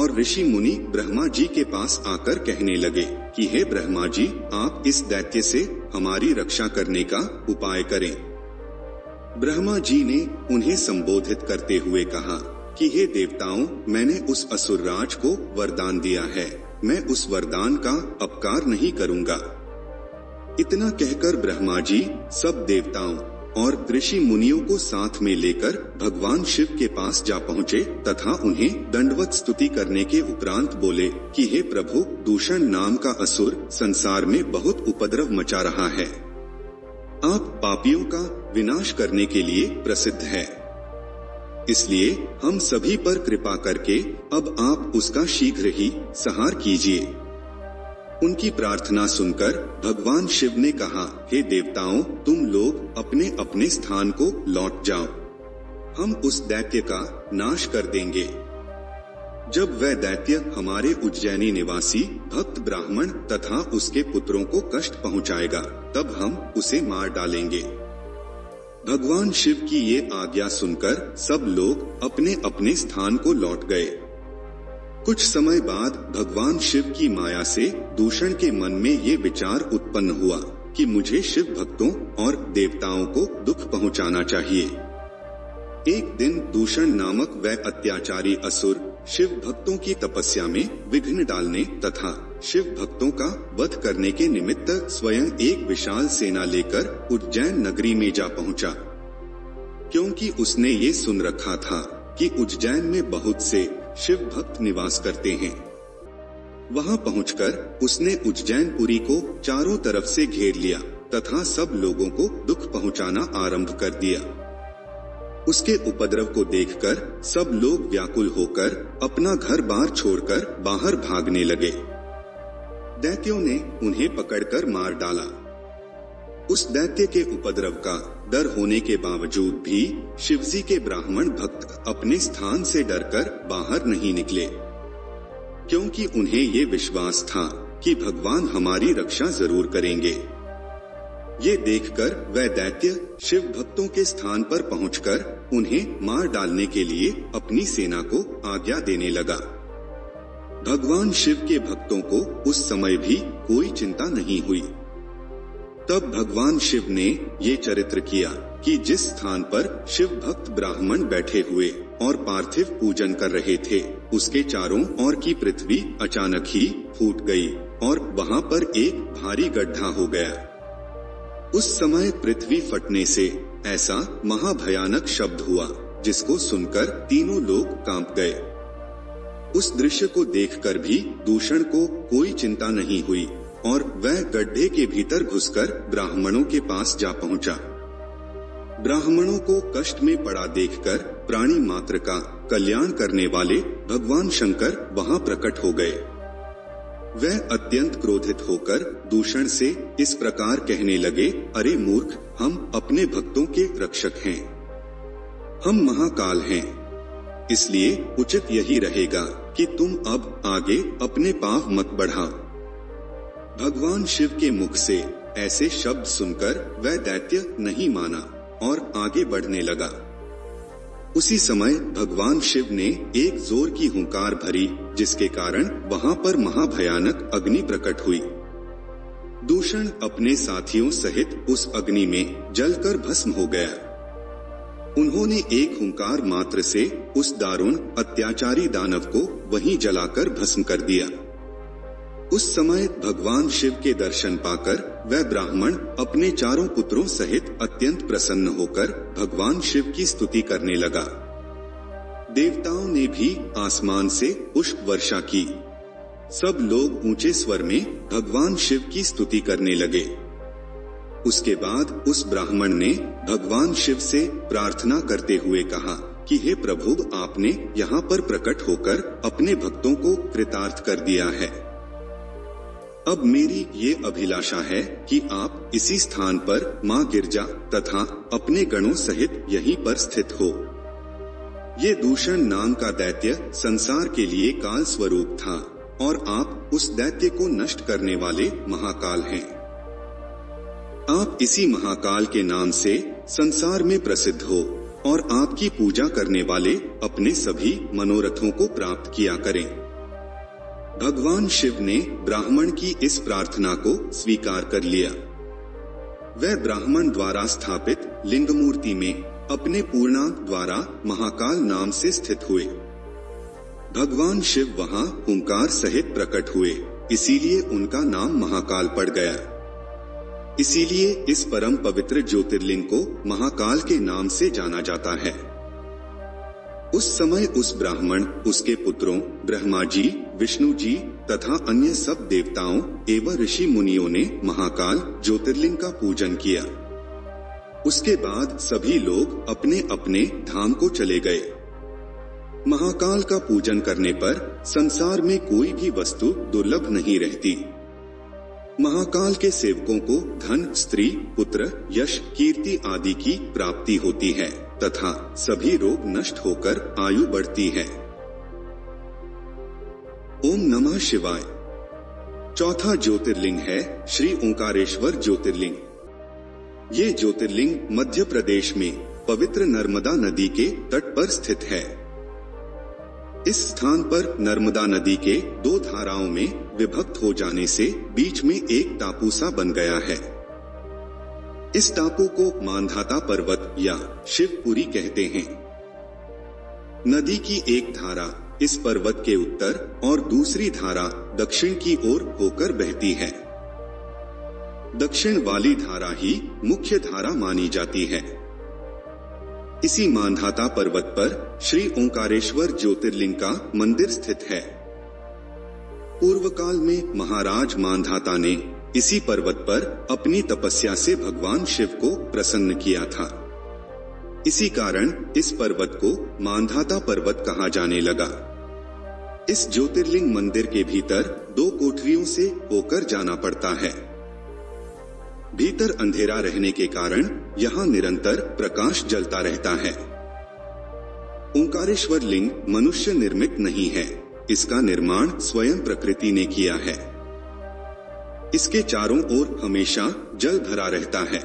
और ऋषि मुनि ब्रह्मा जी के पास आकर कहने लगे कि हे ब्रह्मा जी, आप इस दैत्य से हमारी रक्षा करने का उपाय करें। ब्रह्मा जी ने उन्हें संबोधित करते हुए कहा कि हे देवताओं, मैंने उस असुरराज को वरदान दिया है, मैं उस वरदान का अपकार नहीं करूंगा। इतना कहकर ब्रह्मा जी सब देवताओं और ऋषि मुनियों को साथ में लेकर भगवान शिव के पास जा पहुँचे तथा उन्हें दंडवत स्तुति करने के उपरांत बोले कि हे प्रभु, दूषण नाम का असुर संसार में बहुत उपद्रव मचा रहा है। आप पापियों का विनाश करने के लिए प्रसिद्ध है, इसलिए हम सभी पर कृपा करके अब आप उसका शीघ्र ही संहार कीजिए। उनकी प्रार्थना सुनकर भगवान शिव ने कहा, हे देवताओं, तुम लोग अपने अपने स्थान को लौट जाओ, हम उस दैत्य का नाश कर देंगे। जब वह दैत्य हमारे उज्जैनी निवासी भक्त ब्राह्मण तथा उसके पुत्रों को कष्ट पहुंचाएगा, तब हम उसे मार डालेंगे। भगवान शिव की ये आज्ञा सुनकर सब लोग अपने अपने स्थान को लौट गए। कुछ समय बाद भगवान शिव की माया से दूषण के मन में ये विचार उत्पन्न हुआ कि मुझे शिव भक्तों और देवताओं को दुख पहुंचाना चाहिए। एक दिन दूषण नामक वह अत्याचारी असुर शिव भक्तों की तपस्या में विघ्न डालने तथा शिव भक्तों का वध करने के निमित्त स्वयं एक विशाल सेना लेकर उज्जैन नगरी में जा पहुंचा, क्योंकि उसने ये सुन रखा था कि उज्जैन में बहुत से शिव भक्त निवास करते हैं। वहां पहुंचकर उसने उज्जैनपुरी को चारों तरफ से घेर लिया तथा सब लोगों को दुख पहुंचाना आरंभ कर दिया। उसके उपद्रव को देखकर सब लोग व्याकुल होकर अपना घर बार छोड़कर बाहर भागने लगे। दैत्यों ने उन्हें पकड़कर मार डाला। उस दैत्य के उपद्रव का डर होने के बावजूद भी शिवजी के ब्राह्मण भक्त अपने स्थान से डरकर बाहर नहीं निकले, क्योंकि उन्हें ये विश्वास था कि भगवान हमारी रक्षा जरूर करेंगे। ये देखकर वह दैत्य शिव भक्तों के स्थान पर पहुंचकर उन्हें मार डालने के लिए अपनी सेना को आज्ञा देने लगा। भगवान शिव के भक्तों को उस समय भी कोई चिंता नहीं हुई। तब भगवान शिव ने ये चरित्र किया कि जिस स्थान पर शिव भक्त ब्राह्मण बैठे हुए और पार्थिव पूजन कर रहे थे, उसके चारों ओर की पृथ्वी अचानक ही फूट गई और वहाँ पर एक भारी गड्ढा हो गया। उस समय पृथ्वी फटने से ऐसा महाभयानक शब्द हुआ जिसको सुनकर तीनों लोग कांप गए। उस दृश्य को देखकर भी दूषण को कोई चिंता नहीं हुई और वह गड्ढे के भीतर घुसकर ब्राह्मणों के पास जा पहुंचा। ब्राह्मणों को कष्ट में पड़ा देखकर प्राणी मात्र का कल्याण करने वाले भगवान शंकर वहां प्रकट हो गए। वह अत्यंत क्रोधित होकर दूषण से इस प्रकार कहने लगे, अरे मूर्ख, हम अपने भक्तों के रक्षक हैं, हम महाकाल हैं, इसलिए उचित यही रहेगा कि तुम अब आगे अपने पाप मत बढ़ाओ। भगवान शिव के मुख से ऐसे शब्द सुनकर वह दैत्य नहीं माना और आगे बढ़ने लगा। उसी समय भगवान शिव ने एक जोर की हुंकार भरी, जिसके कारण वहां पर महाभयानक अग्नि प्रकट हुई। दूषण अपने साथियों सहित उस अग्नि में जलकर भस्म हो गया। उन्होंने एक हुंकार मात्र से उस दारुण अत्याचारी दानव को वहीं जलाकर भस्म कर दिया। उस समय भगवान शिव के दर्शन पाकर वह ब्राह्मण अपने चारों पुत्रों सहित अत्यंत प्रसन्न होकर भगवान शिव की स्तुति करने लगा। देवताओं ने भी आसमान से पुष्प वर्षा की। सब लोग ऊंचे स्वर में भगवान शिव की स्तुति करने लगे। उसके बाद उस ब्राह्मण ने भगवान शिव से प्रार्थना करते हुए कहा कि हे प्रभु, आपने यहाँ पर प्रकट होकर अपने भक्तों को कृतार्थ कर दिया है। अब मेरी ये अभिलाषा है कि आप इसी स्थान पर माँ गिरजा तथा अपने गणों सहित यहीं पर स्थित हो। ये दूषण नाम का दैत्य संसार के लिए काल स्वरूप था और आप उस दैत्य को नष्ट करने वाले महाकाल हैं। आप इसी महाकाल के नाम से संसार में प्रसिद्ध हो और आपकी पूजा करने वाले अपने सभी मनोरथों को प्राप्त किया करें। भगवान शिव ने ब्राह्मण की इस प्रार्थना को स्वीकार कर लिया। वह ब्राह्मण द्वारा स्थापित लिंग मूर्ति में अपने पूर्णांग द्वारा महाकाल नाम से स्थित हुए। भगवान शिव वहां हुंकार सहित प्रकट हुए, इसीलिए उनका नाम महाकाल पड़ गया। इसीलिए इस परम पवित्र ज्योतिर्लिंग को महाकाल के नाम से जाना जाता है। उस समय उस ब्राह्मण, उसके पुत्रों ब्रह्मा जी, विष्णु जी तथा अन्य सब देवताओं एवं ऋषि मुनियों ने महाकाल ज्योतिर्लिंग का पूजन किया। उसके बाद सभी लोग अपने अपने धाम को चले गए। महाकाल का पूजन करने पर संसार में कोई भी वस्तु दुर्लभ नहीं रहती। महाकाल के सेवकों को धन, स्त्री, पुत्र, यश, कीर्ति आदि की प्राप्ति होती है तथा सभी रोग नष्ट होकर आयु बढ़ती है। ओम नमः शिवाय। चौथा ज्योतिर्लिंग है श्री ओंकारेश्वर ज्योतिर्लिंग। ये ज्योतिर्लिंग मध्य प्रदेश में पवित्र नर्मदा नदी के तट पर स्थित है। इस स्थान पर नर्मदा नदी के दो धाराओं में विभक्त हो जाने से बीच में एक टापू सा बन गया है। इस टापू को मानधाता पर्वत या शिवपुरी कहते हैं। नदी की एक धारा इस पर्वत के उत्तर और दूसरी धारा दक्षिण की ओर होकर बहती है। दक्षिण वाली धारा ही मुख्य धारा मानी जाती है। इसी मानधाता पर्वत पर श्री ओंकारेश्वर ज्योतिर्लिंग का मंदिर स्थित है। पूर्व काल में महाराज मानधाता ने इसी पर्वत पर अपनी तपस्या से भगवान शिव को प्रसन्न किया था। इसी कारण इस पर्वत को मानधाता पर्वत कहा जाने लगा। इस ज्योतिर्लिंग मंदिर के भीतर दो कोठरियों से होकर जाना पड़ता है। भीतर अंधेरा रहने के कारण यहाँ निरंतर प्रकाश जलता रहता है। ओंकारेश्वर लिंग मनुष्य निर्मित नहीं है, इसका निर्माण स्वयं प्रकृति ने किया है। इसके चारों ओर हमेशा जल भरा रहता है।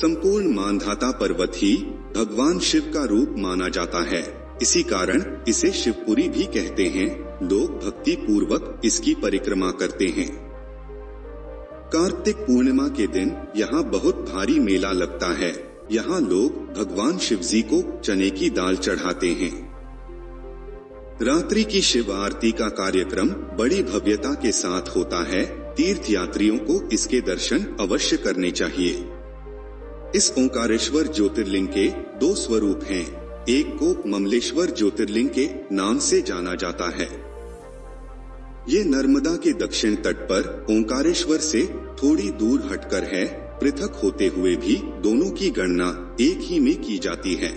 संपूर्ण मानधाता पर्वत ही भगवान शिव का रूप माना जाता है, इसी कारण इसे शिवपुरी भी कहते हैं। लोग भक्ति पूर्वक इसकी परिक्रमा करते हैं। कार्तिक पूर्णिमा के दिन यहाँ बहुत भारी मेला लगता है। यहाँ लोग भगवान शिवजी को चने की दाल चढ़ाते हैं। रात्रि की शिव आरती का कार्यक्रम बड़ी भव्यता के साथ होता है। तीर्थ यात्रियों को इसके दर्शन अवश्य करने चाहिए। इस ओंकारेश्वर ज्योतिर्लिंग के दो स्वरूप हैं। एक को ममलेश्वर ज्योतिर्लिंग के नाम से जाना जाता है। ये नर्मदा के दक्षिण तट पर ओंकारेश्वर से थोड़ी दूर हटकर है। पृथक होते हुए भी दोनों की गणना एक ही में की जाती है।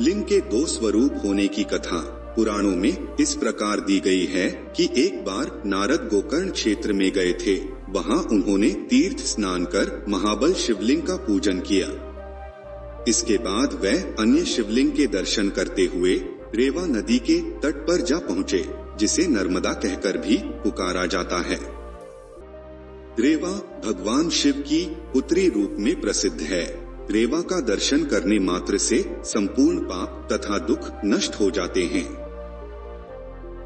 लिंग के दो स्वरूप होने की कथा पुराणों में इस प्रकार दी गई है कि एक बार नारद गोकर्ण क्षेत्र में गए थे। वहां उन्होंने तीर्थ स्नान कर महाबल शिवलिंग का पूजन किया। इसके बाद वह अन्य शिवलिंग के दर्शन करते हुए रेवा नदी के तट पर जा पहुँचे, जिसे नर्मदा कहकर भी पुकारा जाता है। रेवा भगवान शिव की पुत्री रूप में प्रसिद्ध है। रेवा का दर्शन करने मात्र से संपूर्ण पाप तथा दुख नष्ट हो जाते हैं।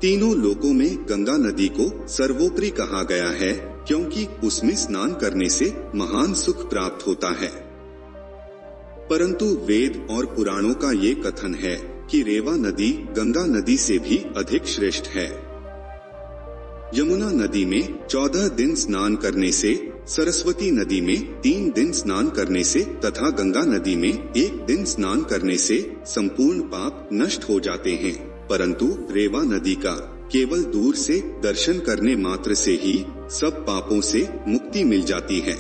तीनों लोकों में गंगा नदी को सर्वोपरि कहा गया है, क्योंकि उसमें स्नान करने से महान सुख प्राप्त होता है। परंतु वेद और पुराणों का ये कथन है कि रेवा नदी गंगा नदी से भी अधिक श्रेष्ठ है। यमुना नदी में चौदह दिन स्नान करने से, सरस्वती नदी में तीन दिन स्नान करने से तथा गंगा नदी में एक दिन स्नान करने से संपूर्ण पाप नष्ट हो जाते हैं, परंतु रेवा नदी का केवल दूर से दर्शन करने मात्र से ही सब पापों से मुक्ति मिल जाती है।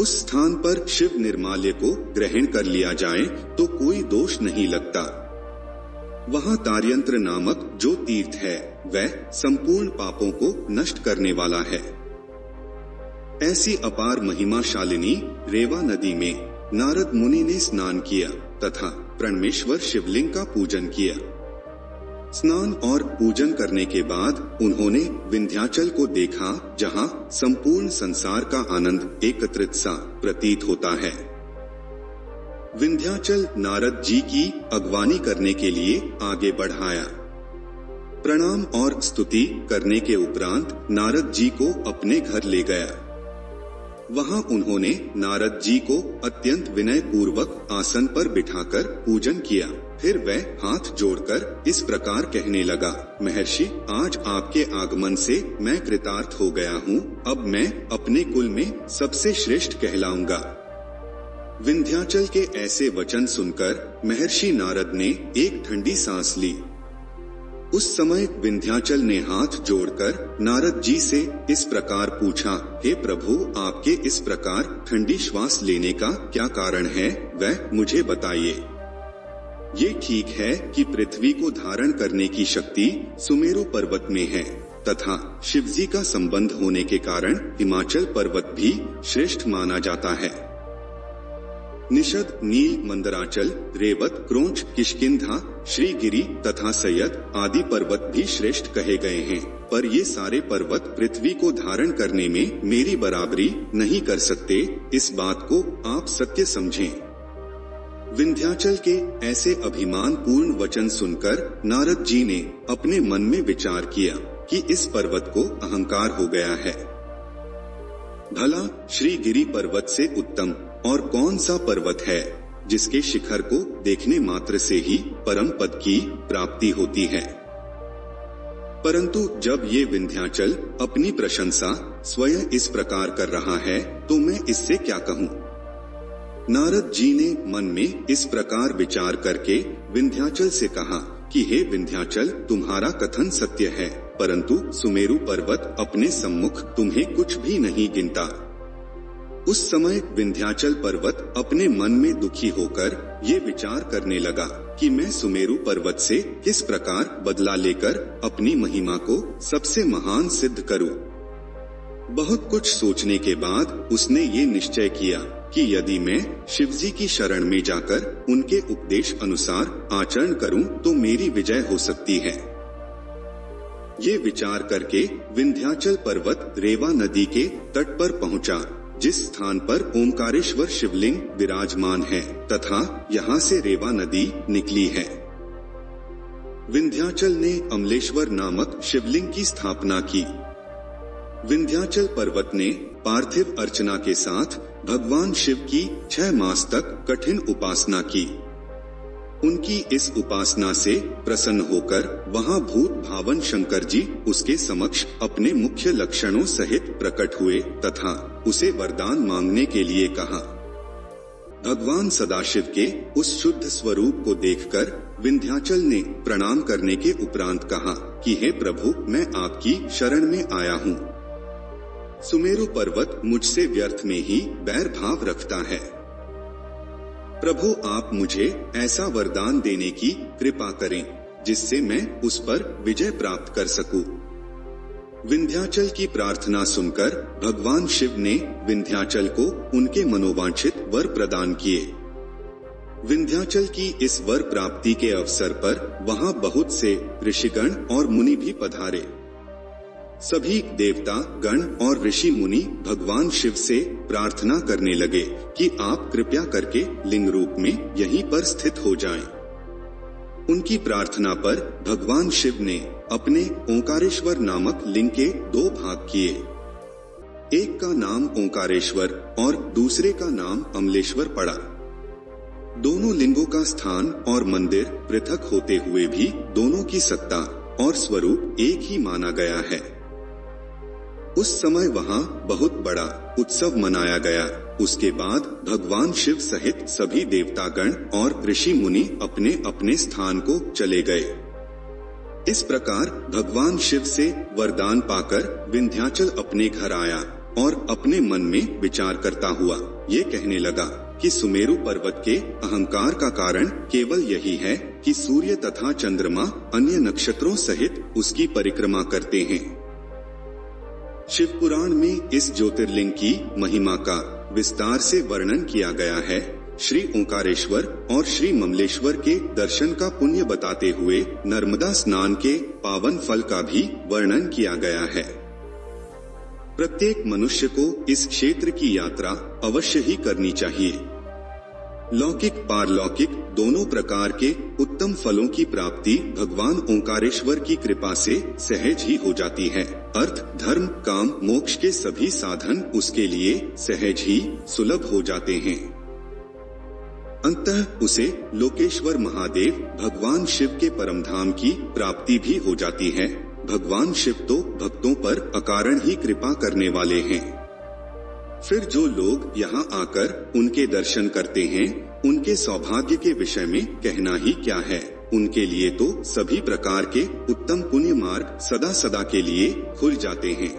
उस स्थान पर शिव निर्माल्य को ग्रहण कर लिया जाए तो कोई दोष नहीं लगता। वहाँ तारयंत्र नामक जो तीर्थ है वह संपूर्ण पापों को नष्ट करने वाला है। ऐसी अपार महिमाशालिनी रेवा नदी में नारद मुनि ने स्नान किया तथा प्रणमेश्वर शिवलिंग का पूजन किया। स्नान और पूजन करने के बाद उन्होंने विंध्याचल को देखा, जहाँ संपूर्ण संसार का आनंद एकत्रित सा प्रतीत होता है। विंध्याचल नारद जी की अगवानी करने के लिए आगे बढ़ाया। प्रणाम और स्तुति करने के उपरांत नारद जी को अपने घर ले गया। वहां उन्होंने नारद जी को अत्यंत विनय पूर्वक आसन पर बिठाकर पूजन किया। फिर वह हाथ जोड़कर इस प्रकार कहने लगा, महर्षि, आज आपके आगमन से मैं कृतार्थ हो गया हूँ। अब मैं अपने कुल में सबसे श्रेष्ठ कहलाऊंगा। विंध्याचल के ऐसे वचन सुनकर महर्षि नारद ने एक ठंडी सांस ली। उस समय विंध्याचल ने हाथ जोड़कर नारद जी से इस प्रकार पूछा, हे प्रभु, आपके इस प्रकार ठंडी श्वास लेने का क्या कारण है, वह मुझे बताइए। ये ठीक है कि पृथ्वी को धारण करने की शक्ति सुमेरु पर्वत में है तथा शिवजी का संबंध होने के कारण हिमाचल पर्वत भी श्रेष्ठ माना जाता है। निषद, नील, मंदराचल, रेवत, क्रोंच, किष्किंधा, श्रीगिरी तथा सय्यद आदि पर्वत भी श्रेष्ठ कहे गए हैं, पर ये सारे पर्वत पृथ्वी को धारण करने में मेरी बराबरी नहीं कर सकते। इस बात को आप सत्य समझें। विंध्याचल के ऐसे अभिमान पूर्ण वचन सुनकर नारद जी ने अपने मन में विचार किया कि इस पर्वत को अहंकार हो गया है। भला श्रीगिरी पर्वत से उत्तम और कौन सा पर्वत है जिसके शिखर को देखने मात्र से ही परम पद की प्राप्ति होती है। परंतु जब ये विंध्याचल अपनी प्रशंसा स्वयं इस प्रकार कर रहा है तो मैं इससे क्या कहूँ। नारद जी ने मन में इस प्रकार विचार करके विंध्याचल से कहा कि हे विंध्याचल, तुम्हारा कथन सत्य है, परंतु सुमेरु पर्वत अपने सम्मुख तुम्हें कुछ भी नहीं गिनता। उस समय विंध्याचल पर्वत अपने मन में दुखी होकर ये विचार करने लगा कि मैं सुमेरु पर्वत से किस प्रकार बदला लेकर अपनी महिमा को सबसे महान सिद्ध करूं। बहुत कुछ सोचने के बाद उसने ये निश्चय किया कि यदि मैं शिवजी की शरण में जाकर उनके उपदेश अनुसार आचरण करूं तो मेरी विजय हो सकती है। ये विचार करके विंध्याचल पर्वत रेवा नदी के तट पर पहुंचा, जिस स्थान पर ओंकारेश्वर शिवलिंग विराजमान है तथा यहाँ से रेवा नदी निकली है। विंध्याचल ने अमलेश्वर नामक शिवलिंग की स्थापना की। विंध्याचल पर्वत ने पार्थिव अर्चना के साथ भगवान शिव की छह मास तक कठिन उपासना की। उनकी इस उपासना से प्रसन्न होकर वहां भूत भावन शंकर जी उसके समक्ष अपने मुख्य लक्षणों सहित प्रकट हुए तथा उसे वरदान मांगने के लिए कहा। भगवान सदाशिव के उस शुद्ध स्वरूप को देखकर विंध्याचल ने प्रणाम करने के उपरांत कहा कि हे प्रभु, मैं आपकी शरण में आया हूँ। सुमेरु पर्वत मुझसे व्यर्थ में ही बैर भाव रखता है। प्रभु, आप मुझे ऐसा वरदान देने की कृपा करें जिससे मैं उस पर विजय प्राप्त कर सकूं। विंध्याचल की प्रार्थना सुनकर भगवान शिव ने विंध्याचल को उनके मनोवांछित वर प्रदान किए। विंध्याचल की इस वर प्राप्ति के अवसर पर वहां बहुत से ऋषिगण और मुनि भी पधारे। सभी देवता गण और ऋषि मुनि भगवान शिव से प्रार्थना करने लगे कि आप कृपया करके लिंग रूप में यहीं पर स्थित हो जाएं। उनकी प्रार्थना पर भगवान शिव ने अपने ओंकारेश्वर नामक लिंग के दो भाग किए। एक का नाम ओंकारेश्वर और दूसरे का नाम अमलेश्वर पड़ा। दोनों लिंगों का स्थान और मंदिर पृथक होते हुए भी दोनों की सत्ता और स्वरूप एक ही माना गया है। उस समय वहाँ बहुत बड़ा उत्सव मनाया गया। उसके बाद भगवान शिव सहित सभी देवतागण और ऋषि मुनि अपने अपने स्थान को चले गए। इस प्रकार भगवान शिव से वरदान पाकर विंध्याचल अपने घर आया और अपने मन में विचार करता हुआ ये कहने लगा कि सुमेरु पर्वत के अहंकार का कारण केवल यही है कि सूर्य तथा चंद्रमा अन्य नक्षत्रों सहित उसकी परिक्रमा करते हैं। शिव पुराण में इस ज्योतिर्लिंग की महिमा का विस्तार से वर्णन किया गया है। श्री ओंकारेश्वर और श्री ममलेश्वर के दर्शन का पुण्य बताते हुए नर्मदा स्नान के पावन फल का भी वर्णन किया गया है। प्रत्येक मनुष्य को इस क्षेत्र की यात्रा अवश्य ही करनी चाहिए। लौकिक पारलौकिक दोनों प्रकार के उत्तम फलों की प्राप्ति भगवान ओंकारेश्वर की कृपा से सहज ही हो जाती है। अर्थ, धर्म, काम, मोक्ष के सभी साधन उसके लिए सहज ही सुलभ हो जाते हैं। अंततः उसे लोकेश्वर महादेव भगवान शिव के परमधाम की प्राप्ति भी हो जाती है। भगवान शिव तो भक्तों पर अकारण ही कृपा करने वाले हैं। फिर जो लोग यहाँ आकर उनके दर्शन करते हैं, उनके सौभाग्य के विषय में कहना ही क्या है। उनके लिए तो सभी प्रकार के उत्तम पुण्य मार्ग सदा सदा के लिए खुल जाते हैं।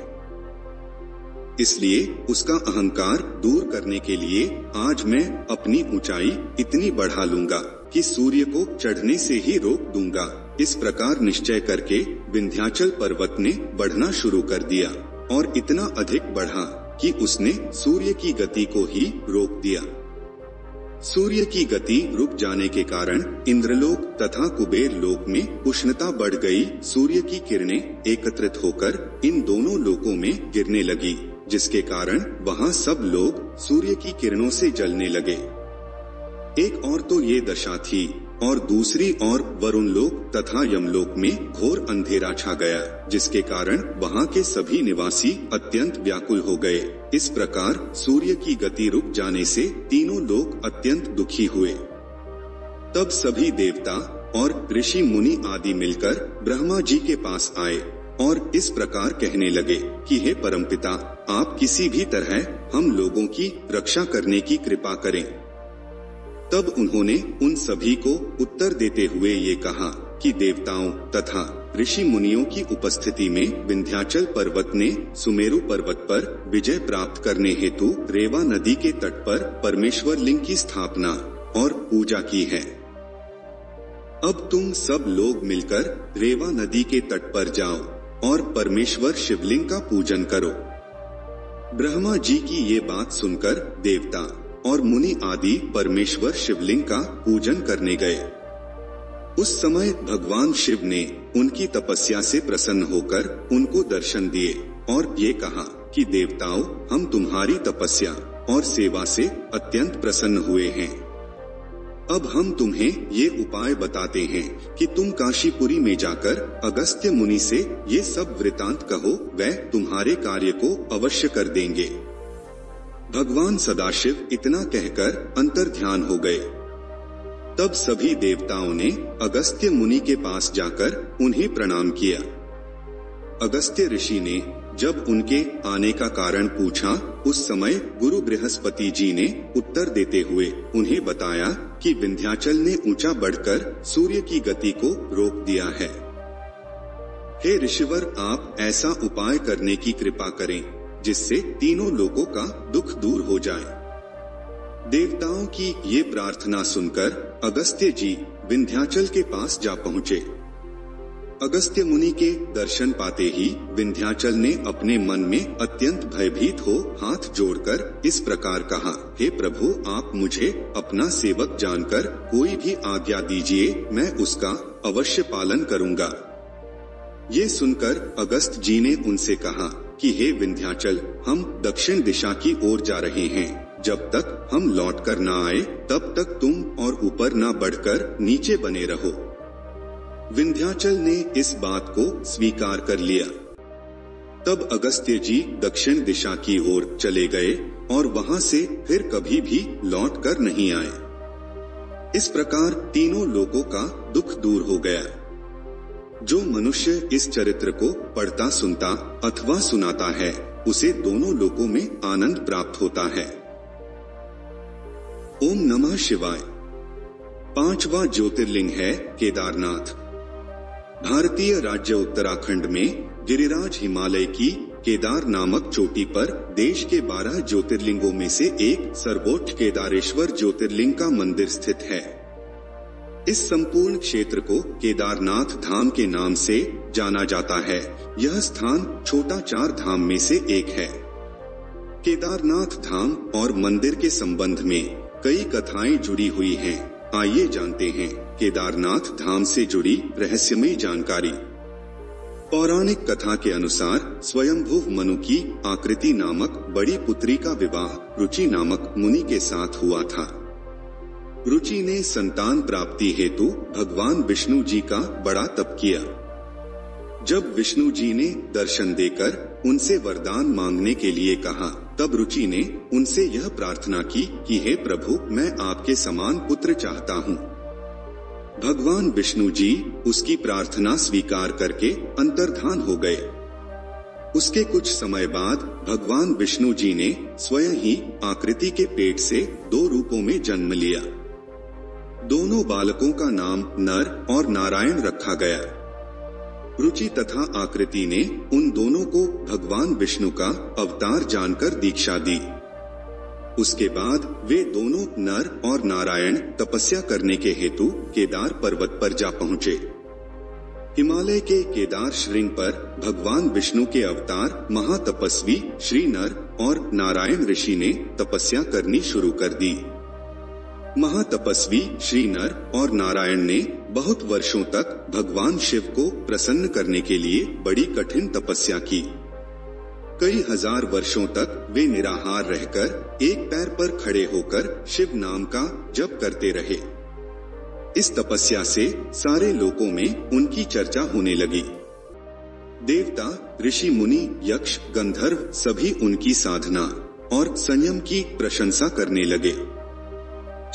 इसलिए उसका अहंकार दूर करने के लिए आज मैं अपनी ऊंचाई इतनी बढ़ा लूंगा कि सूर्य को चढ़ने से ही रोक दूंगा। इस प्रकार निश्चय करके विंध्याचल पर्वत ने बढ़ना शुरू कर दिया और इतना अधिक बढ़ा कि उसने सूर्य की गति को ही रोक दिया। सूर्य की गति रुक जाने के कारण इंद्रलोक तथा कुबेर लोक में उष्णता बढ़ गई। सूर्य की किरणें एकत्रित होकर इन दोनों लोकों में गिरने लगी, जिसके कारण वहाँ सब लोग सूर्य की किरणों से जलने लगे। एक और तो ये दशा थी और दूसरी और वरुण लोक तथा यमलोक में घोर अंधेरा छा गया, जिसके कारण वहाँ के सभी निवासी अत्यंत व्याकुल हो गए। इस प्रकार सूर्य की गति रुक जाने से तीनों लोग अत्यंत दुखी हुए। तब सभी देवता और ऋषि मुनि आदि मिलकर ब्रह्मा जी के पास आए और इस प्रकार कहने लगे कि हे परमपिता, आप किसी भी तरह हम लोगों की रक्षा करने की कृपा करें। तब उन्होंने उन सभी को उत्तर देते हुए ये कहा कि देवताओं तथा ऋषि मुनियों की उपस्थिति में विंध्याचल पर्वत ने सुमेरु पर्वत पर विजय प्राप्त करने हेतु रेवा नदी के तट पर परमेश्वर लिंग की स्थापना और पूजा की है। अब तुम सब लोग मिलकर रेवा नदी के तट पर जाओ और परमेश्वर शिवलिंग का पूजन करो। ब्रह्मा जी की ये बात सुनकर देवता और मुनि आदि परमेश्वर शिवलिंग का पूजन करने गए। उस समय भगवान शिव ने उनकी तपस्या से प्रसन्न होकर उनको दर्शन दिए और ये कहा कि देवताओं, हम तुम्हारी तपस्या और सेवा से अत्यंत प्रसन्न हुए हैं। अब हम तुम्हें ये उपाय बताते हैं कि तुम काशीपुरी में जाकर अगस्त्य मुनि से ये सब वृतांत कहो, वह तुम्हारे कार्य को अवश्य कर देंगे। भगवान सदाशिव इतना कहकर अंतर ध्यान हो गए। तब सभी देवताओं ने अगस्त्य मुनि के पास जाकर उन्हें प्रणाम किया। अगस्त्य ऋषि ने जब उनके आने का कारण पूछा, उस समय गुरु बृहस्पति जी ने उत्तर देते हुए उन्हें बताया कि विंध्याचल ने ऊंचा बढ़कर सूर्य की गति को रोक दिया है। हे ऋषिवर, आप ऐसा उपाय करने की कृपा करें जिससे तीनों लोगों का दुख दूर हो जाए। देवताओं की ये प्रार्थना सुनकर अगस्त्य जी विंध्याचल के पास जा पहुँचे। अगस्त्य मुनि के दर्शन पाते ही विंध्याचल ने अपने मन में अत्यंत भयभीत हो हाथ जोड़कर इस प्रकार कहा, हे प्रभु, आप मुझे अपना सेवक जानकर कोई भी आज्ञा दीजिए, मैं उसका अवश्य पालन करूँगा। ये सुनकर अगस्त्य जी ने उनसे कहा कि हे विंध्याचल, हम दक्षिण दिशा की ओर जा रहे हैं। जब तक हम लौट कर न आए तब तक तुम और ऊपर न बढ़कर नीचे बने रहो। विंध्याचल ने इस बात को स्वीकार कर लिया। तब अगस्त्य जी दक्षिण दिशा की ओर चले गए और वहां से फिर कभी भी लौट कर नहीं आए। इस प्रकार तीनों लोकों का दुख दूर हो गया। जो मनुष्य इस चरित्र को पढ़ता सुनता अथवा सुनाता है उसे दोनों लोकों में आनंद प्राप्त होता है। ओम नमः शिवाय। पांचवा ज्योतिर्लिंग है केदारनाथ। भारतीय राज्य उत्तराखंड में गिरिराज हिमालय की केदार नामक चोटी पर देश के बारह ज्योतिर्लिंगों में से एक सर्वोच्च केदारेश्वर ज्योतिर्लिंग का मंदिर स्थित है। इस संपूर्ण क्षेत्र को केदारनाथ धाम के नाम से जाना जाता है। यह स्थान छोटा चार धाम में से एक है। केदारनाथ धाम और मंदिर के संबंध में कई कथाएं जुड़ी हुई हैं। आइए जानते हैं केदारनाथ धाम से जुड़ी रहस्यमयी जानकारी। पौराणिक कथा के अनुसार स्वयंभुव मनु की आकृति नामक बड़ी पुत्री का विवाह रुचि नामक मुनि के साथ हुआ था। रुचि ने संतान प्राप्ति हेतु भगवान विष्णु जी का बड़ा तप किया। जब विष्णु जी ने दर्शन देकर उनसे वरदान मांगने के लिए कहा तब रुचि ने उनसे यह प्रार्थना की कि हे प्रभु, मैं आपके समान पुत्र चाहता हूँ। भगवान विष्णु जी उसकी प्रार्थना स्वीकार करके अंतर्धान हो गए। उसके कुछ समय बाद भगवान विष्णु जी ने स्वयं ही आकृति के पेट से दो रूपों में जन्म लिया। दोनों बालकों का नाम नर और नारायण रखा गया। रुचि तथा आकृति ने उन दोनों को भगवान विष्णु का अवतार जानकर दीक्षा दी। उसके बाद वे दोनों नर और नारायण तपस्या करने के हेतु केदार पर्वत पर जा पहुँचे। हिमालय के केदार श्रृंग पर भगवान विष्णु के अवतार महातपस्वी श्री नर और नारायण ऋषि ने तपस्या करनी शुरू कर दी। महातपस्वी श्री नर और नारायण ने बहुत वर्षों तक भगवान शिव को प्रसन्न करने के लिए बड़ी कठिन तपस्या की। कई हजार वर्षों तक वे निराहार रहकर एक पैर पर खड़े होकर शिव नाम का जप करते रहे। इस तपस्या से सारे लोकों में उनकी चर्चा होने लगी। देवता, ऋषि मुनि, यक्ष, गंधर्व सभी उनकी साधना और संयम की प्रशंसा करने लगे।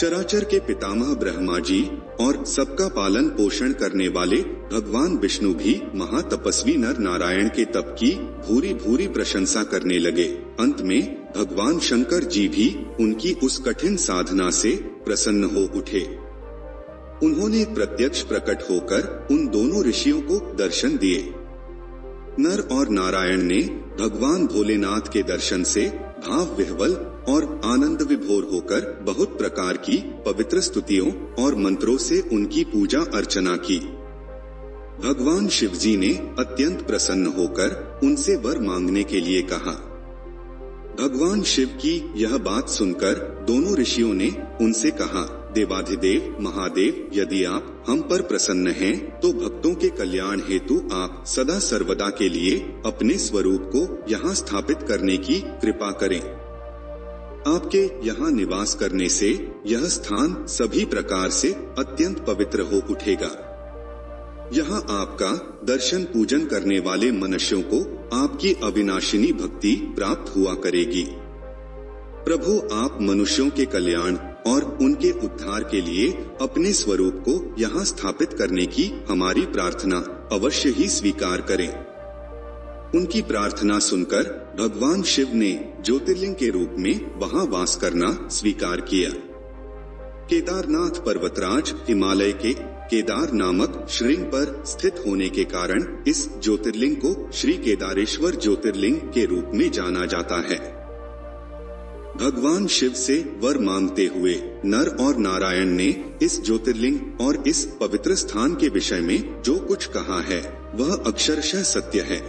चराचर के पितामह ब्रह्मा जी और सबका पालन पोषण करने वाले भगवान विष्णु भी महातपस्वी नर नारायण के तप की भूरी भूरी प्रशंसा करने लगे। अंत में भगवान शंकर जी भी उनकी उस कठिन साधना से प्रसन्न हो उठे। उन्होंने प्रत्यक्ष प्रकट होकर उन दोनों ऋषियों को दर्शन दिए। नर और नारायण ने भगवान भोलेनाथ के दर्शन से भाव विह्वल और आनंद विभोर होकर बहुत प्रकार की पवित्र स्तुतियों और मंत्रों से उनकी पूजा अर्चना की। भगवान शिवजी ने अत्यंत प्रसन्न होकर उनसे वर मांगने के लिए कहा। भगवान शिव की यह बात सुनकर दोनों ऋषियों ने उनसे कहा, देवाधिदेव महादेव, यदि आप हम पर प्रसन्न हैं तो भक्तों के कल्याण हेतु आप सदा सर्वदा के लिए अपने स्वरूप को यहाँ स्थापित करने की कृपा करें। आपके यहाँ निवास करने से यह स्थान सभी प्रकार से अत्यंत पवित्र हो उठेगा। यहाँ आपका दर्शन पूजन करने वाले मनुष्यों को आपकी अविनाशिनी भक्ति प्राप्त हुआ करेगी। प्रभु, आप मनुष्यों के कल्याण और उनके उद्धार के लिए अपने स्वरूप को यहाँ स्थापित करने की हमारी प्रार्थना अवश्य ही स्वीकार करें। उनकी प्रार्थना सुनकर भगवान शिव ने ज्योतिर्लिंग के रूप में वहां वास करना स्वीकार किया। केदारनाथ पर्वतराज हिमालय के केदार नामक श्रृंग पर स्थित होने के कारण इस ज्योतिर्लिंग को श्री केदारेश्वर ज्योतिर्लिंग के रूप में जाना जाता है। भगवान शिव से वर मांगते हुए नर और नारायण ने इस ज्योतिर्लिंग और इस पवित्र स्थान के विषय में जो कुछ कहा है वह अक्षरशः सत्य है।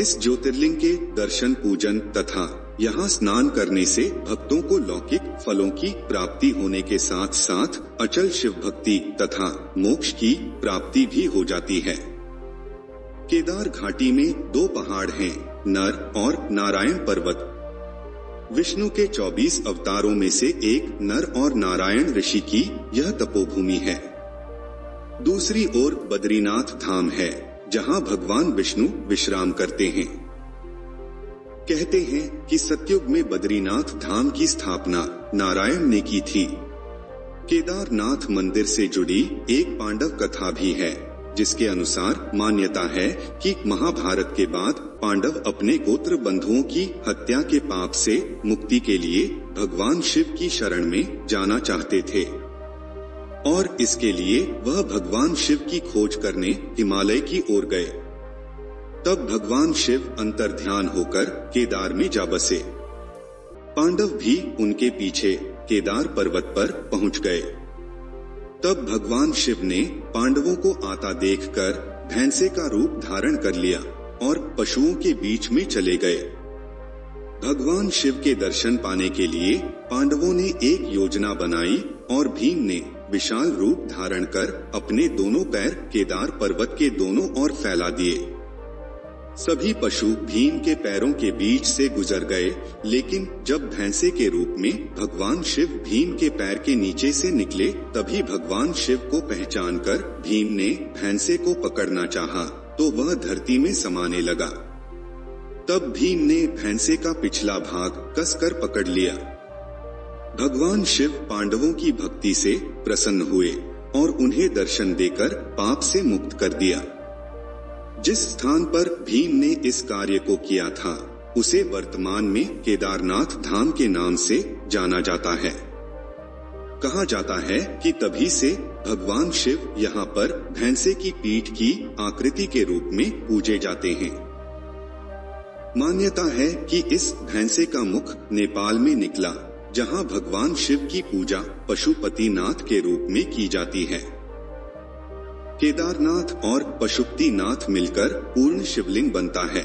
इस ज्योतिर्लिंग के दर्शन पूजन तथा यहाँ स्नान करने से भक्तों को लौकिक फलों की प्राप्ति होने के साथ साथ अचल शिव भक्ति तथा मोक्ष की प्राप्ति भी हो जाती है। केदार घाटी में दो पहाड़ हैं, नर और नारायण पर्वत। विष्णु के चौबीस अवतारों में से एक नर और नारायण ऋषि की यह तपोभूमि है। दूसरी ओर बद्रीनाथ धाम है जहाँ भगवान विष्णु विश्राम करते हैं। कहते हैं कि सतयुग में बद्रीनाथ धाम की स्थापना नारायण ने की थी। केदारनाथ मंदिर से जुड़ी एक पांडव कथा भी है, जिसके अनुसार मान्यता है कि महाभारत के बाद पांडव अपने गोत्र बंधुओं की हत्या के पाप से मुक्ति के लिए भगवान शिव की शरण में जाना चाहते थे और इसके लिए वह भगवान शिव की खोज करने हिमालय की ओर गए। तब भगवान शिव अंतर्ध्यान होकर केदार में जा बसे। पांडव भी उनके पीछे केदार पर्वत पर पहुंच गए। तब भगवान शिव ने पांडवों को आता देखकर भैंसे का रूप धारण कर लिया और पशुओं के बीच में चले गए। भगवान शिव के दर्शन पाने के लिए पांडवों ने एक योजना बनाई और भीम ने विशाल रूप धारण कर अपने दोनों पैर केदार पर्वत के दोनों ओर फैला दिए। सभी पशु भीम के पैरों के बीच से गुजर गए, लेकिन जब भैंसे के रूप में भगवान शिव भीम के पैर के नीचे से निकले, तभी भगवान शिव को पहचान कर भीम ने भैंसे को पकड़ना चाहा, तो वह धरती में समाने लगा। तब भीम ने भैंसे का पिछला भाग कसकर पकड़ लिया। भगवान शिव पांडवों की भक्ति से प्रसन्न हुए और उन्हें दर्शन देकर पाप से मुक्त कर दिया। जिस स्थान पर भीम ने इस कार्य को किया था, उसे वर्तमान में केदारनाथ धाम के नाम से जाना जाता है। कहा जाता है कि तभी से भगवान शिव यहाँ पर भैंसे की पीठ की आकृति के रूप में पूजे जाते हैं। मान्यता है कि इस भैंसे का मुख नेपाल में निकला, जहाँ भगवान शिव की पूजा पशुपतिनाथ के रूप में की जाती है। केदारनाथ और पशुपतिनाथ मिलकर पूर्ण शिवलिंग बनता है।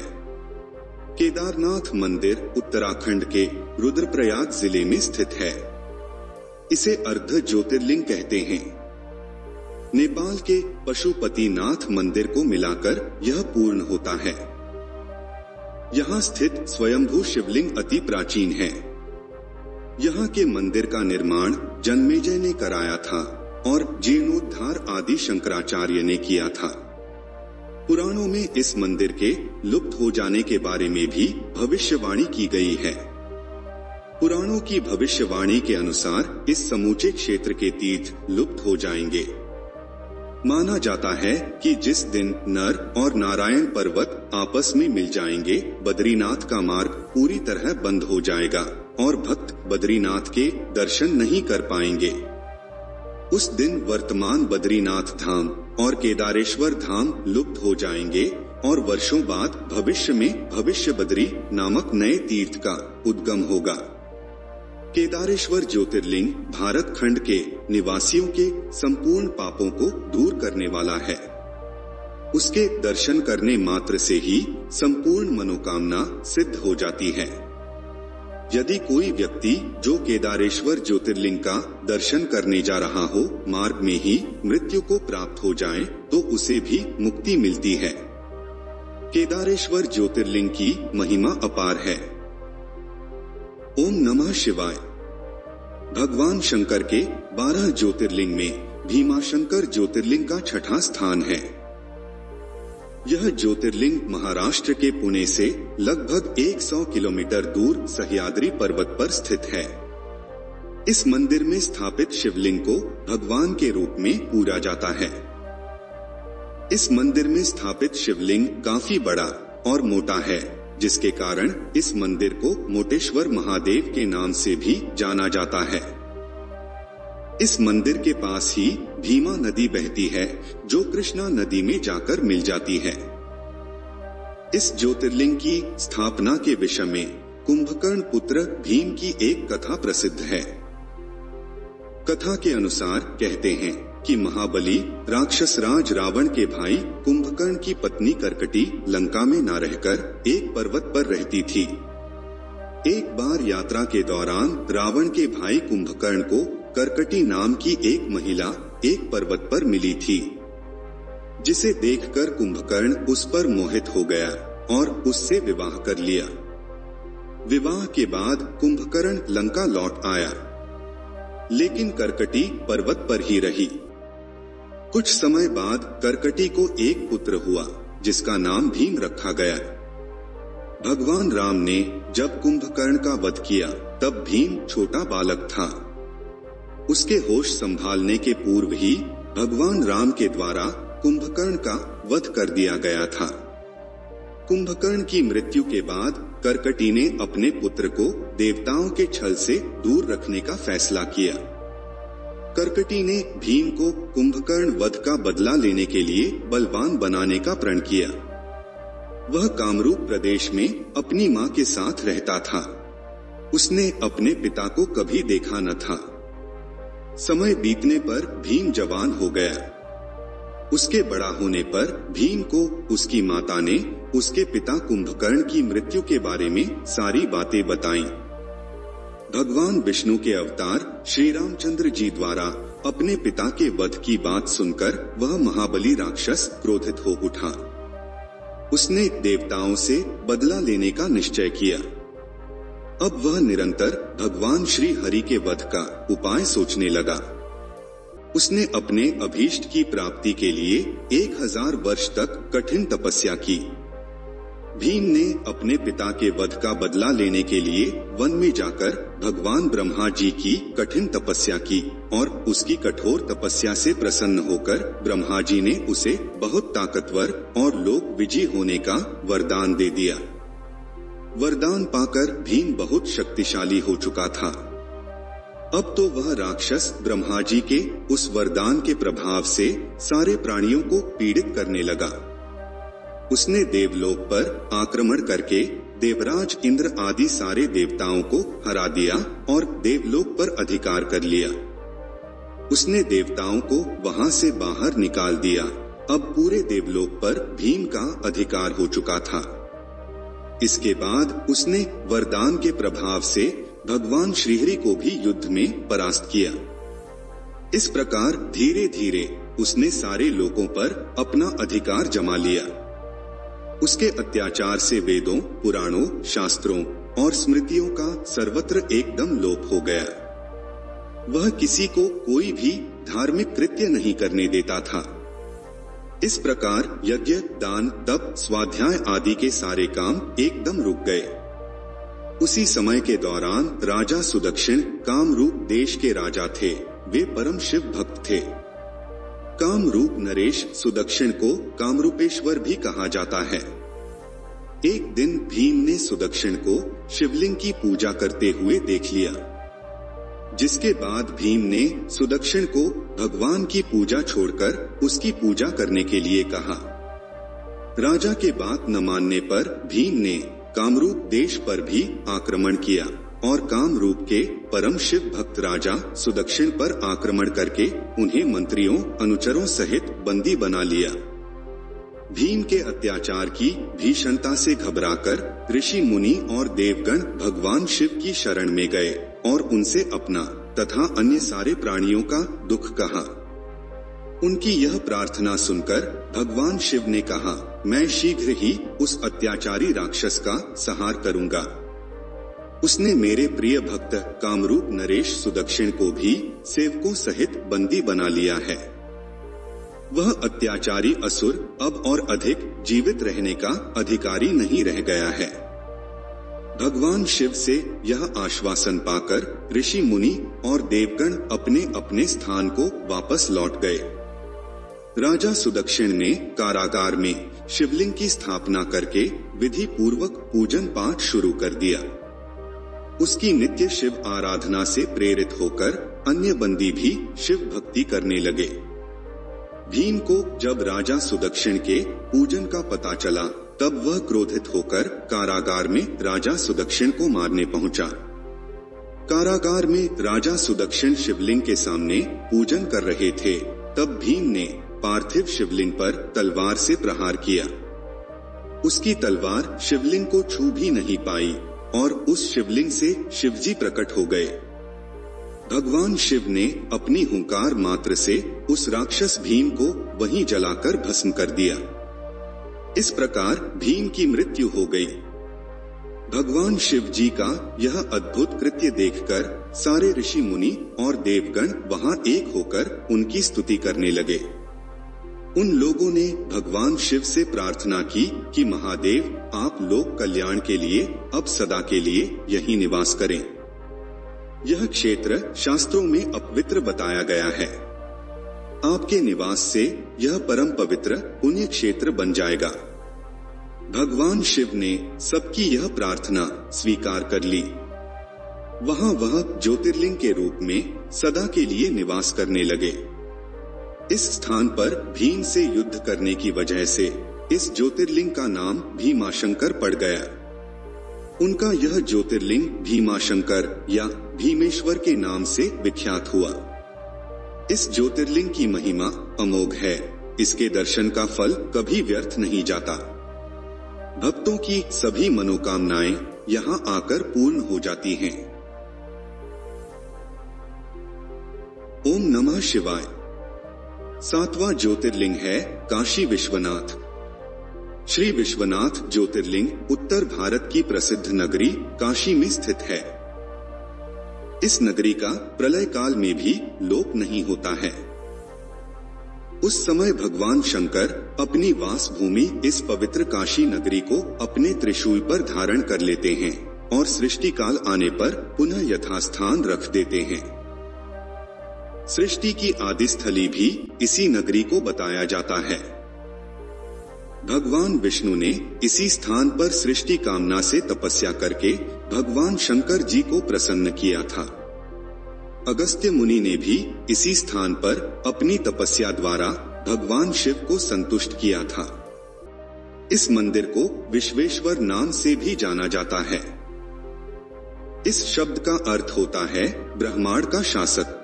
केदारनाथ मंदिर उत्तराखंड के रुद्रप्रयाग जिले में स्थित है। इसे अर्ध ज्योतिर्लिंग कहते हैं। नेपाल के पशुपतिनाथ मंदिर को मिलाकर यह पूर्ण होता है। यहाँ स्थित स्वयंभू शिवलिंग अति प्राचीन है। यहाँ के मंदिर का निर्माण जन्मेजय ने कराया था और जीर्णोद्धार आदि शंकराचार्य ने किया था। पुराणों में इस मंदिर के लुप्त हो जाने के बारे में भी भविष्यवाणी की गई है। पुराणों की भविष्यवाणी के अनुसार इस समूचे क्षेत्र के तीर्थ लुप्त हो जाएंगे। माना जाता है कि जिस दिन नर और नारायण पर्वत आपस में मिल जाएंगे, बद्रीनाथ का मार्ग पूरी तरह बंद हो जाएगा और भक्त बद्रीनाथ के दर्शन नहीं कर पाएंगे। उस दिन वर्तमान बद्रीनाथ धाम और केदारेश्वर धाम लुप्त हो जाएंगे और वर्षों बाद भविष्य में भविष्य बद्री नामक नए तीर्थ का उद्गम होगा। केदारेश्वर ज्योतिर्लिंग भारत खंड के निवासियों के संपूर्ण पापों को दूर करने वाला है। उसके दर्शन करने मात्र से ही संपूर्ण मनोकामना सिद्ध हो जाती है। यदि कोई व्यक्ति जो केदारेश्वर ज्योतिर्लिंग का दर्शन करने जा रहा हो, मार्ग में ही मृत्यु को प्राप्त हो जाए, तो उसे भी मुक्ति मिलती है। केदारेश्वर ज्योतिर्लिंग की महिमा अपार है। ओम नमः शिवाय। भगवान शंकर के बारह ज्योतिर्लिंग में भीमाशंकर ज्योतिर्लिंग का छठा स्थान है। यह ज्योतिर्लिंग महाराष्ट्र के पुणे से लगभग सौ किलोमीटर दूर सह्याद्री पर्वत पर स्थित है। इस मंदिर में स्थापित शिवलिंग को भगवान के रूप में पूजा जाता है। इस मंदिर में स्थापित शिवलिंग काफी बड़ा और मोटा है, जिसके कारण इस मंदिर को मोटेश्वर महादेव के नाम से भी जाना जाता है। इस मंदिर के पास ही भीमा नदी बहती है, जो कृष्णा नदी में जाकर मिल जाती है। इस ज्योतिर्लिंग की स्थापना के विषय में कुंभकर्ण पुत्र भीम की एक कथा प्रसिद्ध है। कथा के अनुसार कहते हैं कि महाबली राक्षसराज रावण के भाई कुंभकर्ण की पत्नी करकटी लंका में न रहकर एक पर्वत पर रहती थी। एक बार यात्रा के दौरान रावण के भाई कुंभकर्ण को करकटी नाम की एक महिला एक पर्वत पर मिली थी, जिसे देखकर कुंभकर्ण उस पर मोहित हो गया और उससे विवाह कर लिया। विवाह के बाद कुंभकर्ण लंका लौट आया, लेकिन करकटी पर्वत पर ही रही। कुछ समय बाद करकटी को एक पुत्र हुआ, जिसका नाम भीम रखा गया। भगवान राम ने जब कुंभकर्ण का वध किया, तब भीम छोटा बालक था। उसके होश संभालने के पूर्व ही भगवान राम के द्वारा कुंभकर्ण का वध कर दिया गया था। कुंभकर्ण की मृत्यु के बाद करकटी ने अपने पुत्र को देवताओं के छल से दूर रखने का फैसला किया। करकटी ने भीम को कुंभकर्ण वध का बदला लेने के लिए बलवान बनाने का प्रण किया। वह कामरूप प्रदेश में अपनी माँ के साथ रहता था। उसने अपने पिता को कभी देखा न था। समय बीतने पर भीम जवान हो गया। उसके बड़ा होने पर भीम को उसकी माता ने उसके पिता कुंभकर्ण की मृत्यु के बारे में सारी बातें बताईं। भगवान विष्णु के अवतार श्री रामचंद्र जी द्वारा अपने पिता के वध की बात सुनकर वह महाबली राक्षस क्रोधित हो उठा। उसने देवताओं से बदला लेने का निश्चय किया। अब वह निरंतर भगवान श्री हरि के वध का उपाय सोचने लगा। उसने अपने अभीष्ट की प्राप्ति के लिए एक हजार वर्ष तक कठिन तपस्या की। भीम ने अपने पिता के वध का बदला लेने के लिए वन में जाकर भगवान ब्रह्मा जी की कठिन तपस्या की और उसकी कठोर तपस्या से प्रसन्न होकर ब्रह्मा जी ने उसे बहुत ताकतवर और लोक विजयी होने का वरदान दे दिया। वरदान पाकर भीम बहुत शक्तिशाली हो चुका था। अब तो वह राक्षस ब्रह्मा जी के उस वरदान के प्रभाव से सारे प्राणियों को पीड़ित करने लगा। उसने देवलोक पर आक्रमण करके देवराज इंद्र आदि सारे देवताओं को हरा दिया और देवलोक पर अधिकार कर लिया। उसने देवताओं को वहां से बाहर निकाल दिया। अब पूरे देवलोक पर भीम का अधिकार हो चुका था। इसके बाद उसने वरदान के प्रभाव से भगवान श्रीहरि को भी युद्ध में परास्त किया। इस प्रकार धीरे धीरे उसने सारे लोकों पर अपना अधिकार जमा लिया। उसके अत्याचार से वेदों, पुराणों, शास्त्रों और स्मृतियों का सर्वत्र एकदम लोप हो गया। वह किसी को कोई भी धार्मिक कृत्य नहीं करने देता था। इस प्रकार यज्ञ, दान, तप, स्वाध्याय आदि के सारे काम एकदम रुक गए। उसी समय के दौरान राजा सुदक्षिण कामरूप देश के राजा थे। वे परम शिव भक्त थे। कामरूप नरेश सुदक्षिण को कामरूपेश्वर भी कहा जाता है। एक दिन भीम ने सुदक्षिण को शिवलिंग की पूजा करते हुए देख लिया, जिसके बाद भीम ने सुदक्षिण को भगवान की पूजा छोड़कर उसकी पूजा करने के लिए कहा। राजा के बात न मानने पर भीम ने कामरूप देश पर भी आक्रमण किया और कामरूप के परम शिव भक्त राजा सुदक्षिण पर आक्रमण करके उन्हें मंत्रियों, अनुचरों सहित बंदी बना लिया। भीम के अत्याचार की भीषणता से घबराकर ऋषि मुनि और देवगण भगवान शिव की शरण में गए और उनसे अपना तथा अन्य सारे प्राणियों का दुख कहा। उनकी यह प्रार्थना सुनकर भगवान शिव ने कहा, मैं शीघ्र ही उस अत्याचारी राक्षस का संहार करूंगा। उसने मेरे प्रिय भक्त कामरूप नरेश सुदक्षिण को भी सेवकों सहित बंदी बना लिया है। वह अत्याचारी असुर अब और अधिक जीवित रहने का अधिकारी नहीं रह गया है। भगवान शिव से यह आश्वासन पाकर ऋषि मुनि और देवगण अपने अपने स्थान को वापस लौट गए। राजा सुदक्षिण ने कारागार में शिवलिंग की स्थापना करके विधि पूर्वक पूजन पाठ शुरू कर दिया। उसकी नित्य शिव आराधना से प्रेरित होकर अन्य बंदी भी शिव भक्ति करने लगे। भीम को जब राजा सुदक्षिण के पूजन का पता चला तब वह क्रोधित होकर कारागार में राजा सुदक्षिण को मारने पहुंचा। कारागार में राजा सुदक्षिण शिवलिंग के सामने पूजन कर रहे थे। तब भीम ने पार्थिव शिवलिंग पर तलवार से प्रहार किया। उसकी तलवार शिवलिंग को छू भी नहीं पाई और उस शिवलिंग से शिवजी प्रकट हो गए। भगवान शिव ने अपनी हुंकार मात्र से उस राक्षस भीम को वहीं जलाकर भस्म कर दिया। इस प्रकार भीम की मृत्यु हो गई। भगवान शिव जी का यह अद्भुत कृत्य देखकर सारे ऋषि मुनि और देवगण वहां एक होकर उनकी स्तुति करने लगे। उन लोगों ने भगवान शिव से प्रार्थना की कि महादेव, आप लोक कल्याण के लिए अब सदा के लिए यहीं निवास करें। यह क्षेत्र शास्त्रों में अपवित्र बताया गया है। आपके निवास से यह परम पवित्र पुण्य क्षेत्र बन जाएगा। भगवान शिव ने सबकी यह प्रार्थना स्वीकार कर ली। वहां वह ज्योतिर्लिंग के रूप में सदा के लिए निवास करने लगे। इस स्थान पर भीम से युद्ध करने की वजह से इस ज्योतिर्लिंग का नाम भीमाशंकर पड़ गया। उनका यह ज्योतिर्लिंग भीमाशंकर या भीमेश्वर के नाम से विख्यात हुआ। इस ज्योतिर्लिंग की महिमा अमोघ है। इसके दर्शन का फल कभी व्यर्थ नहीं जाता। भक्तों की सभी मनोकामनाएं यहां आकर पूर्ण हो जाती हैं। ओम नमः शिवाय। सातवां ज्योतिर्लिंग है काशी विश्वनाथ। श्री विश्वनाथ ज्योतिर्लिंग उत्तर भारत की प्रसिद्ध नगरी काशी में स्थित है। इस नगरी का प्रलय काल में भी लोप नहीं होता है। उस समय भगवान शंकर अपनी वास भूमि इस पवित्र काशी नगरी को अपने त्रिशूल पर धारण कर लेते हैं और सृष्टि काल आने पर पुनः यथास्थान रख देते हैं। सृष्टि की आदिस्थली भी इसी नगरी को बताया जाता है। भगवान विष्णु ने इसी स्थान पर सृष्टि कामना से तपस्या करके भगवान शंकर जी को प्रसन्न किया था। अगस्त्य मुनि ने भी इसी स्थान पर अपनी तपस्या द्वारा भगवान शिव को संतुष्ट किया था। इस मंदिर को विश्वेश्वर नाम से भी जाना जाता है। इस शब्द का अर्थ होता है ब्रह्मांड का शासक।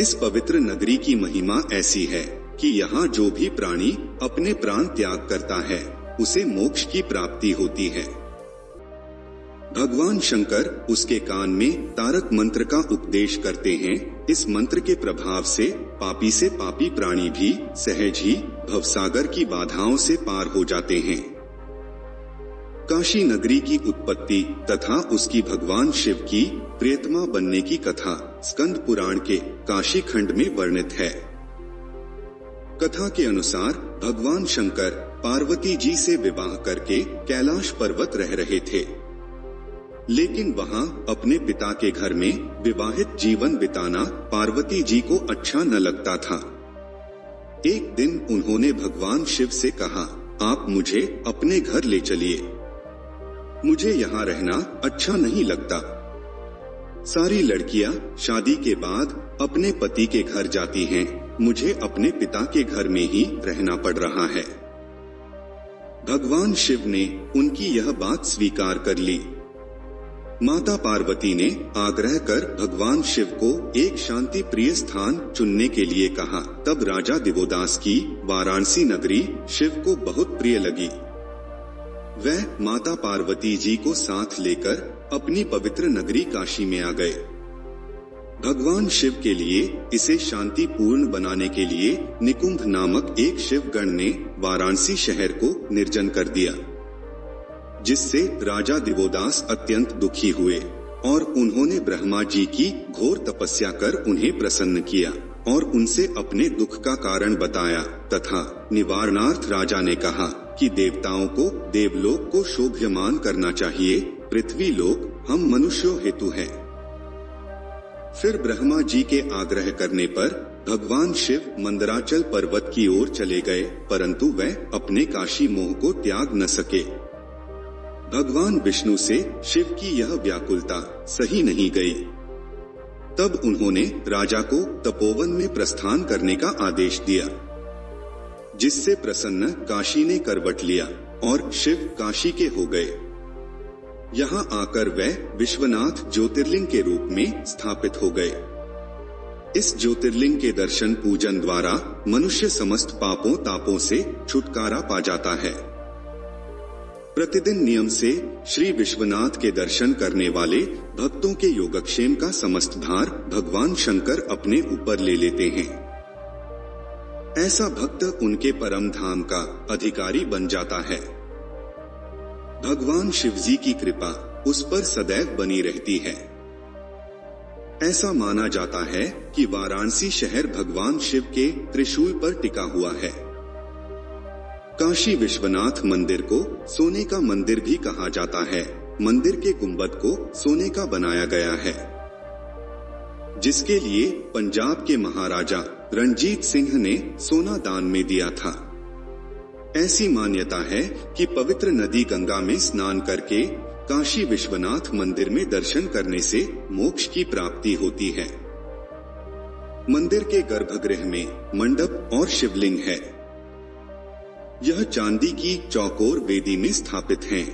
इस पवित्र नगरी की महिमा ऐसी है कि यहाँ जो भी प्राणी अपने प्राण त्याग करता है उसे मोक्ष की प्राप्ति होती है। भगवान शंकर उसके कान में तारक मंत्र का उपदेश करते हैं। इस मंत्र के प्रभाव से पापी से पापी प्राणी भी सहज ही भवसागर की बाधाओं से पार हो जाते हैं। काशी नगरी की उत्पत्ति तथा उसकी भगवान शिव की प्रेतमा बनने की कथा स्कंद पुराण के काशी खंड में वर्णित है। कथा के अनुसार भगवान शंकर पार्वती जी से विवाह करके कैलाश पर्वत रह रहे थे, लेकिन वहां अपने पिता के घर में विवाहित जीवन बिताना पार्वती जी को अच्छा न लगता था। एक दिन उन्होंने भगवान शिव से कहा, आप मुझे अपने घर ले चलिए, मुझे यहाँ रहना अच्छा नहीं लगता। सारी लड़कियां शादी के बाद अपने पति के घर जाती हैं, मुझे अपने पिता के घर में ही रहना पड़ रहा है। भगवान शिव ने उनकी यह बात स्वीकार कर ली। माता पार्वती ने आग्रह कर भगवान शिव को एक शांति प्रिय स्थान चुनने के लिए कहा। तब राजा दिवोदास की वाराणसी नगरी शिव को बहुत प्रिय लगी। वह माता पार्वती जी को साथ लेकर अपनी पवित्र नगरी काशी में आ गए। भगवान शिव के लिए इसे शांतिपूर्ण बनाने के लिए निकुंभ नामक एक शिवगण ने वाराणसी शहर को निर्जन कर दिया, जिससे राजा दिवोदास अत्यंत दुखी हुए और उन्होंने ब्रह्मा जी की घोर तपस्या कर उन्हें प्रसन्न किया और उनसे अपने दुख का कारण बताया तथा निवारणार्थ राजा ने कहा कि देवताओं को देवलोक को शोभ्यमान करना चाहिए। पृथ्वी लोक हम मनुष्यों हेतु है। फिर ब्रह्मा जी के आग्रह करने पर भगवान शिव मंदराचल पर्वत की ओर चले गए, परंतु वह अपने काशी मोह को त्याग न सके। भगवान विष्णु से शिव की यह व्याकुलता सही नहीं गई। तब उन्होंने राजा को तपोवन में प्रस्थान करने का आदेश दिया, जिससे प्रसन्न काशी ने करवट लिया और शिव काशी के हो गए। यहाँ आकर वह विश्वनाथ ज्योतिर्लिंग के रूप में स्थापित हो गए। इस ज्योतिर्लिंग के दर्शन पूजन द्वारा मनुष्य समस्त पापों तापों से छुटकारा पा जाता है। प्रतिदिन नियम से श्री विश्वनाथ के दर्शन करने वाले भक्तों के योगक्षेम का समस्त भार भगवान शंकर अपने ऊपर ले लेते हैं। ऐसा भक्त उनके परम धाम का अधिकारी बन जाता है। भगवान शिवजी की कृपा उस पर सदैव बनी रहती है। ऐसा माना जाता है कि वाराणसी शहर भगवान शिव के त्रिशूल पर टिका हुआ है। काशी विश्वनाथ मंदिर को सोने का मंदिर भी कहा जाता है। मंदिर के गुंबद को सोने का बनाया गया है। जिसके लिए पंजाब के महाराजा रणजीत सिंह ने सोना दान में दिया था। ऐसी मान्यता है कि पवित्र नदी गंगा में स्नान करके काशी विश्वनाथ मंदिर में दर्शन करने से मोक्ष की प्राप्ति होती है। मंदिर के गर्भगृह में मंडप और शिवलिंग है। यह चांदी की चौकोर वेदी में स्थापित है।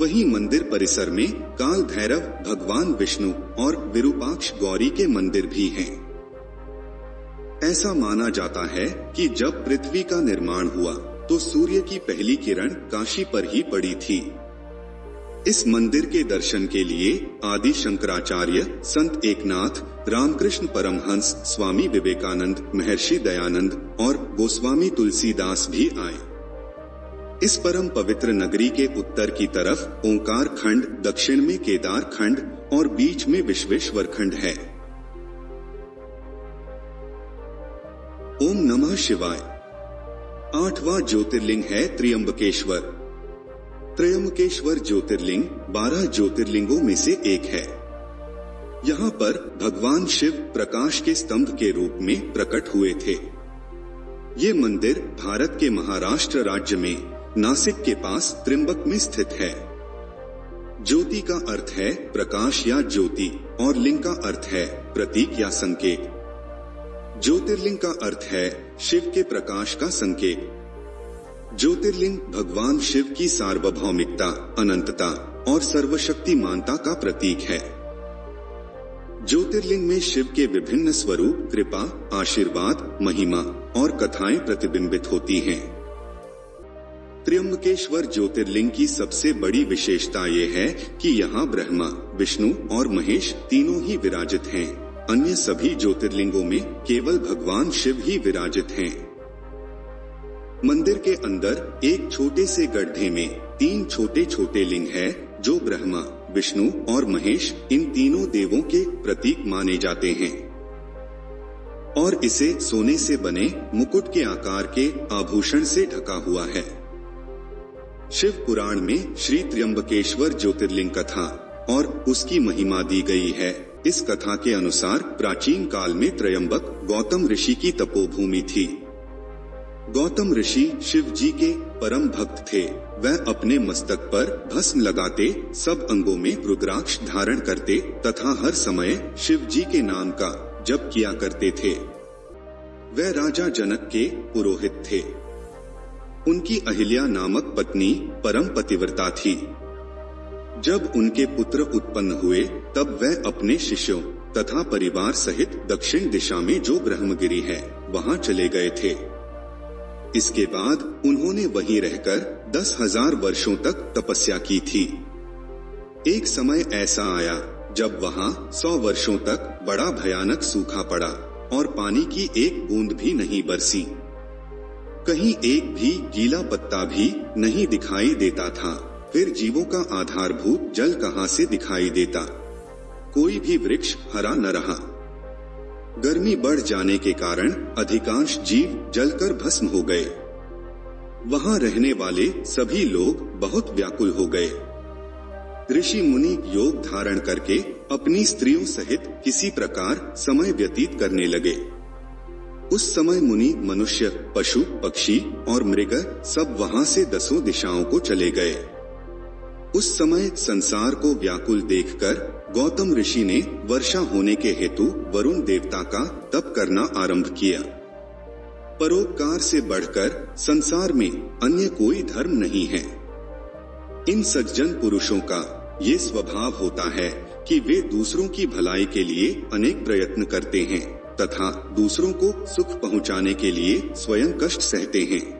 वहीं मंदिर परिसर में काल भैरव, भगवान विष्णु और विरूपाक्ष गौरी के मंदिर भी हैं। ऐसा माना जाता है कि जब पृथ्वी का निर्माण हुआ तो सूर्य की पहली किरण काशी पर ही पड़ी थी। इस मंदिर के दर्शन के लिए आदि शंकराचार्य, संत एकनाथ, रामकृष्ण परमहंस, स्वामी विवेकानंद, महर्षि दयानंद और गोस्वामी तुलसीदास भी आए। इस परम पवित्र नगरी के उत्तर की तरफ ओंकार खंड, दक्षिण में केदार खंड और बीच में विश्वेश्वर खंड है। ओम नमः शिवाय। आठवां ज्योतिर्लिंग है त्र्यंबकेश्वर। त्र्यंबकेश्वर ज्योतिर्लिंग बारह ज्योतिर्लिंगों में से एक है। यहाँ पर भगवान शिव प्रकाश के स्तंभ के रूप में प्रकट हुए थे। ये मंदिर भारत के महाराष्ट्र राज्य में नासिक के पास त्रिंबक में स्थित है। ज्योति का अर्थ है प्रकाश या ज्योति और लिंग का अर्थ है प्रतीक या संकेत। ज्योतिर्लिंग का अर्थ है शिव के प्रकाश का संकेत। ज्योतिर्लिंग भगवान शिव की सार्वभौमिकता, अनंतता और सर्वशक्तिमानता का प्रतीक है। ज्योतिर्लिंग में शिव के विभिन्न स्वरूप, कृपा, आशीर्वाद, महिमा और कथाएं प्रतिबिंबित होती हैं। त्र्यंबकेश्वर ज्योतिर्लिंग की सबसे बड़ी विशेषता ये है कि यहाँ ब्रह्मा, विष्णु और महेश तीनों ही विराजित हैं। अन्य सभी ज्योतिर्लिंगों में केवल भगवान शिव ही विराजित हैं। मंदिर के अंदर एक छोटे से गड्ढे में तीन छोटे छोटे लिंग हैं, जो ब्रह्मा, विष्णु और महेश इन तीनों देवों के प्रतीक माने जाते हैं और इसे सोने से बने मुकुट के आकार के आभूषण से ढका हुआ है। शिव पुराण में श्री त्र्यंबकेश्वर ज्योतिर्लिंग कथा और उसकी महिमा दी गई है। इस कथा के अनुसार प्राचीन काल में त्रयंबक गौतम ऋषि की तपोभूमि थी। गौतम ऋषि शिव जी के परम भक्त थे। वह अपने मस्तक पर भस्म लगाते, सब अंगों में रुद्राक्ष धारण करते तथा हर समय शिव जी के नाम का जप किया करते थे। वह राजा जनक के पुरोहित थे। उनकी अहिल्या नामक पत्नी परम पतिव्रता थी। जब उनके पुत्र उत्पन्न हुए तब वह अपने शिष्यों तथा परिवार सहित दक्षिण दिशा में जो ब्रह्मगिरी है वहां चले गए थे। इसके बाद उन्होंने वहीं रहकर दस हजार वर्षों तक तपस्या की थी। एक समय ऐसा आया जब वहां सौ वर्षों तक बड़ा भयानक सूखा पड़ा और पानी की एक बूंद भी नहीं बरसी। कहीं एक भी गीला पत्ता भी नहीं दिखाई देता था। फिर जीवों का आधारभूत जल कहां से दिखाई देता? कोई भी वृक्ष हरा न रहा। गर्मी बढ़ जाने के कारण अधिकांश जीव जलकर भस्म हो गए। वहां रहने वाले सभी लोग बहुत व्याकुल हो गए। ऋषि मुनि योग धारण करके अपनी स्त्रियों सहित किसी प्रकार समय व्यतीत करने लगे। उस समय मुनि, मनुष्य, पशु, पक्षी और मृग सब वहां से दसों दिशाओं को चले गए। उस समय संसार को व्याकुल देखकर गौतम ऋषि ने वर्षा होने के हेतु वरुण देवता का तप करना आरंभ किया। परोपकार से बढ़कर संसार में अन्य कोई धर्म नहीं है। इन सज्जन पुरुषों का ये स्वभाव होता है कि वे दूसरों की भलाई के लिए अनेक प्रयत्न करते हैं तथा दूसरों को सुख पहुंचाने के लिए स्वयं कष्ट सहते हैं।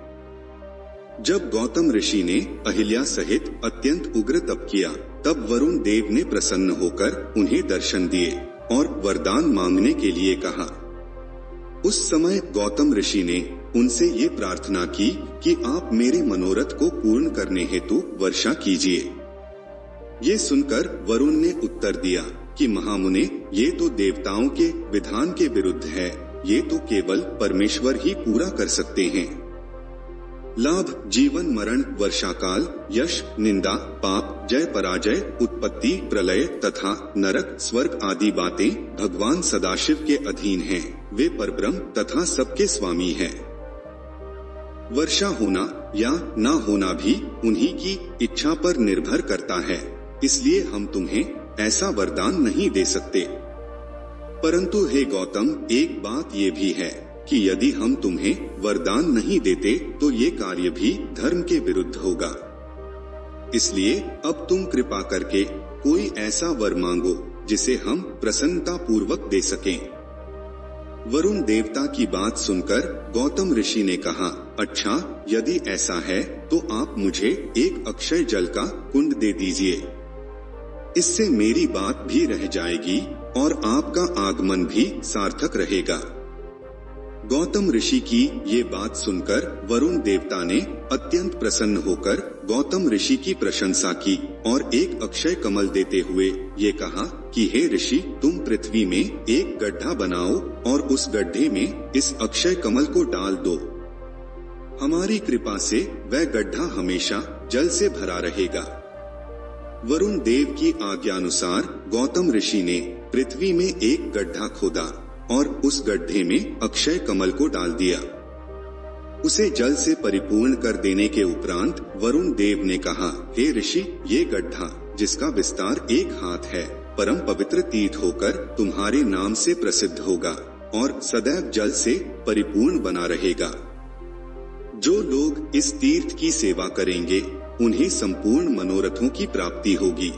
जब गौतम ऋषि ने अहिल्या सहित अत्यंत उग्र तप किया तब वरुण देव ने प्रसन्न होकर उन्हें दर्शन दिए और वरदान मांगने के लिए कहा। उस समय गौतम ऋषि ने उनसे ये प्रार्थना की कि आप मेरे मनोरथ को पूर्ण करने हेतु वर्षा कीजिए। ये सुनकर वरुण ने उत्तर दिया कि महामुने, ये तो देवताओं के विधान के विरुद्ध है। ये तो केवल परमेश्वर ही पूरा कर सकते हैं। लाभ, जीवन मरण, वर्षाकाल, यश, निंदा, पाप, जय पराजय, उत्पत्ति, प्रलय तथा नरक, स्वर्ग आदि बातें भगवान सदाशिव के अधीन हैं। वे परब्रह्म तथा सबके स्वामी हैं। वर्षा होना या ना होना भी उन्हीं की इच्छा पर निर्भर करता है, इसलिए हम तुम्हें ऐसा वरदान नहीं दे सकते। परंतु हे गौतम, एक बात ये भी है कि यदि हम तुम्हें वरदान नहीं देते तो ये कार्य भी धर्म के विरुद्ध होगा। इसलिए अब तुम कृपा करके कोई ऐसा वर मांगो जिसे हम प्रसन्नता पूर्वक दे सकें। वरुण देवता की बात सुनकर गौतम ऋषि ने कहा, अच्छा यदि ऐसा है तो आप मुझे एक अक्षय जल का कुंड दे दीजिए, इससे मेरी बात भी रह जाएगी और आपका आगमन भी सार्थक रहेगा। गौतम ऋषि की ये बात सुनकर वरुण देवता ने अत्यंत प्रसन्न होकर गौतम ऋषि की प्रशंसा की और एक अक्षय कमल देते हुए ये कहा कि हे ऋषि, तुम पृथ्वी में एक गड्ढा बनाओ और उस गड्ढे में इस अक्षय कमल को डाल दो। हमारी कृपा से वह गड्ढा हमेशा जल से भरा रहेगा। वरुण देव की आज्ञानुसार गौतम ऋषि ने पृथ्वी में एक गड्ढा खोदा और उस गड्ढे में अक्षय कमल को डाल दिया। उसे जल से परिपूर्ण कर देने के उपरांत वरुण देव ने कहा, हे ऋषि, ये गड्ढा जिसका विस्तार एक हाथ है, परम पवित्र तीर्थ होकर तुम्हारे नाम से प्रसिद्ध होगा और सदैव जल से परिपूर्ण बना रहेगा। जो लोग इस तीर्थ की सेवा करेंगे उन्हें संपूर्ण मनोरथों की प्राप्ति होगी।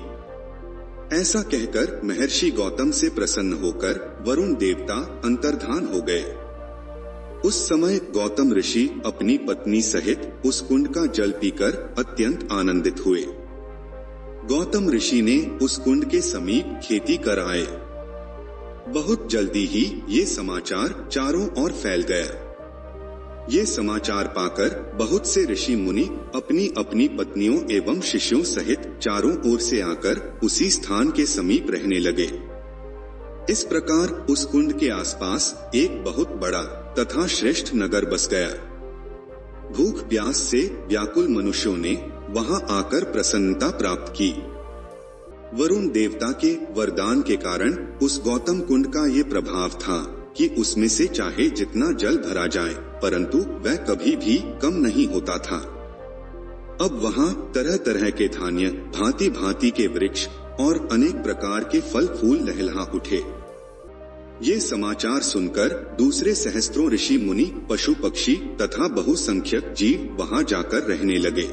ऐसा कहकर महर्षि गौतम से प्रसन्न होकर वरुण देवता अंतर्धान हो गए। उस समय गौतम ऋषि अपनी पत्नी सहित उस कुंड का जल पीकर अत्यंत आनंदित हुए। गौतम ऋषि ने उस कुंड के समीप खेती कराए। बहुत जल्दी ही ये समाचार चारों ओर फैल गया। ये समाचार पाकर बहुत से ऋषि मुनि अपनी अपनी पत्नियों एवं शिष्यों सहित चारों ओर से आकर उसी स्थान के समीप रहने लगे। इस प्रकार उस कुंड के आसपास एक बहुत बड़ा तथा श्रेष्ठ नगर बस गया। भूख प्यास से व्याकुल मनुष्यों ने वहां आकर प्रसन्नता प्राप्त की। वरुण देवता के वरदान के कारण उस गौतम कुंड का ये प्रभाव था कि उसमें से चाहे जितना जल भरा जाए परंतु वह कभी भी कम नहीं होता था। अब वहाँ तरह तरह के धान्य, भांति भांति के वृक्ष और अनेक प्रकार के फल फूल लहलहा उठे। ये समाचार सुनकर दूसरे सहस्त्रों ऋषि मुनि, पशु पक्षी तथा बहुसंख्यक जीव वहाँ जाकर रहने लगे।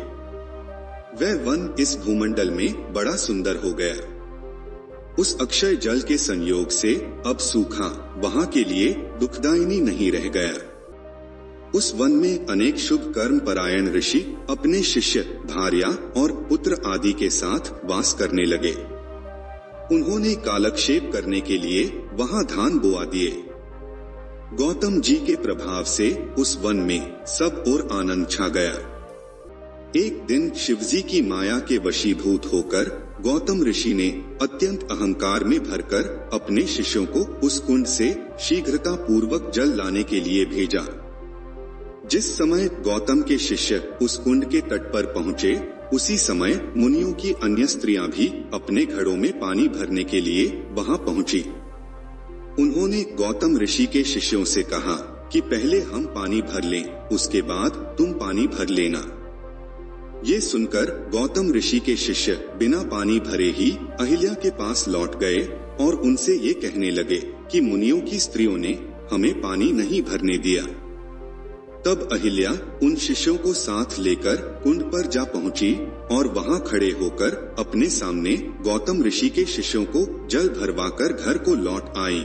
वह वन इस भूमंडल में बड़ा सुंदर हो गया। उस अक्षय जल के संयोग से अब सूखा वहाँ के लिए दुखदायिनी नहीं रह गया। उस वन में अनेक शुभ कर्म परायण ऋषि अपने शिष्य, भार्या और पुत्र आदि के साथ वास करने लगे। उन्होंने कालक्षेप करने के लिए वहां धान बोआ दिए। गौतम जी के प्रभाव से उस वन में सब और आनंद छा गया। एक दिन शिवजी की माया के वशीभूत होकर गौतम ऋषि ने अत्यंत अहंकार में भरकर अपने शिष्यों को उस कुंड से शीघ्रता पूर्वक जल लाने के लिए भेजा। जिस समय गौतम के शिष्य उस कुंड के तट पर पहुंचे, उसी समय मुनियों की अन्य स्त्रियां भी अपने घड़ों में पानी भरने के लिए वहां पहुंची। उन्होंने गौतम ऋषि के शिष्यों से कहा कि पहले हम पानी भर लें, उसके बाद तुम पानी भर लेना। ये सुनकर गौतम ऋषि के शिष्य बिना पानी भरे ही अहिल्या के पास लौट गए और उनसे ये कहने लगे कि मुनियों की स्त्रियों ने हमें पानी नहीं भरने दिया। तब अहिल्या उन शिष्यों को साथ लेकर कुंड पर जा पहुंची और वहां खड़े होकर अपने सामने गौतम ऋषि के शिष्यों को जल भरवाकर घर को लौट आई।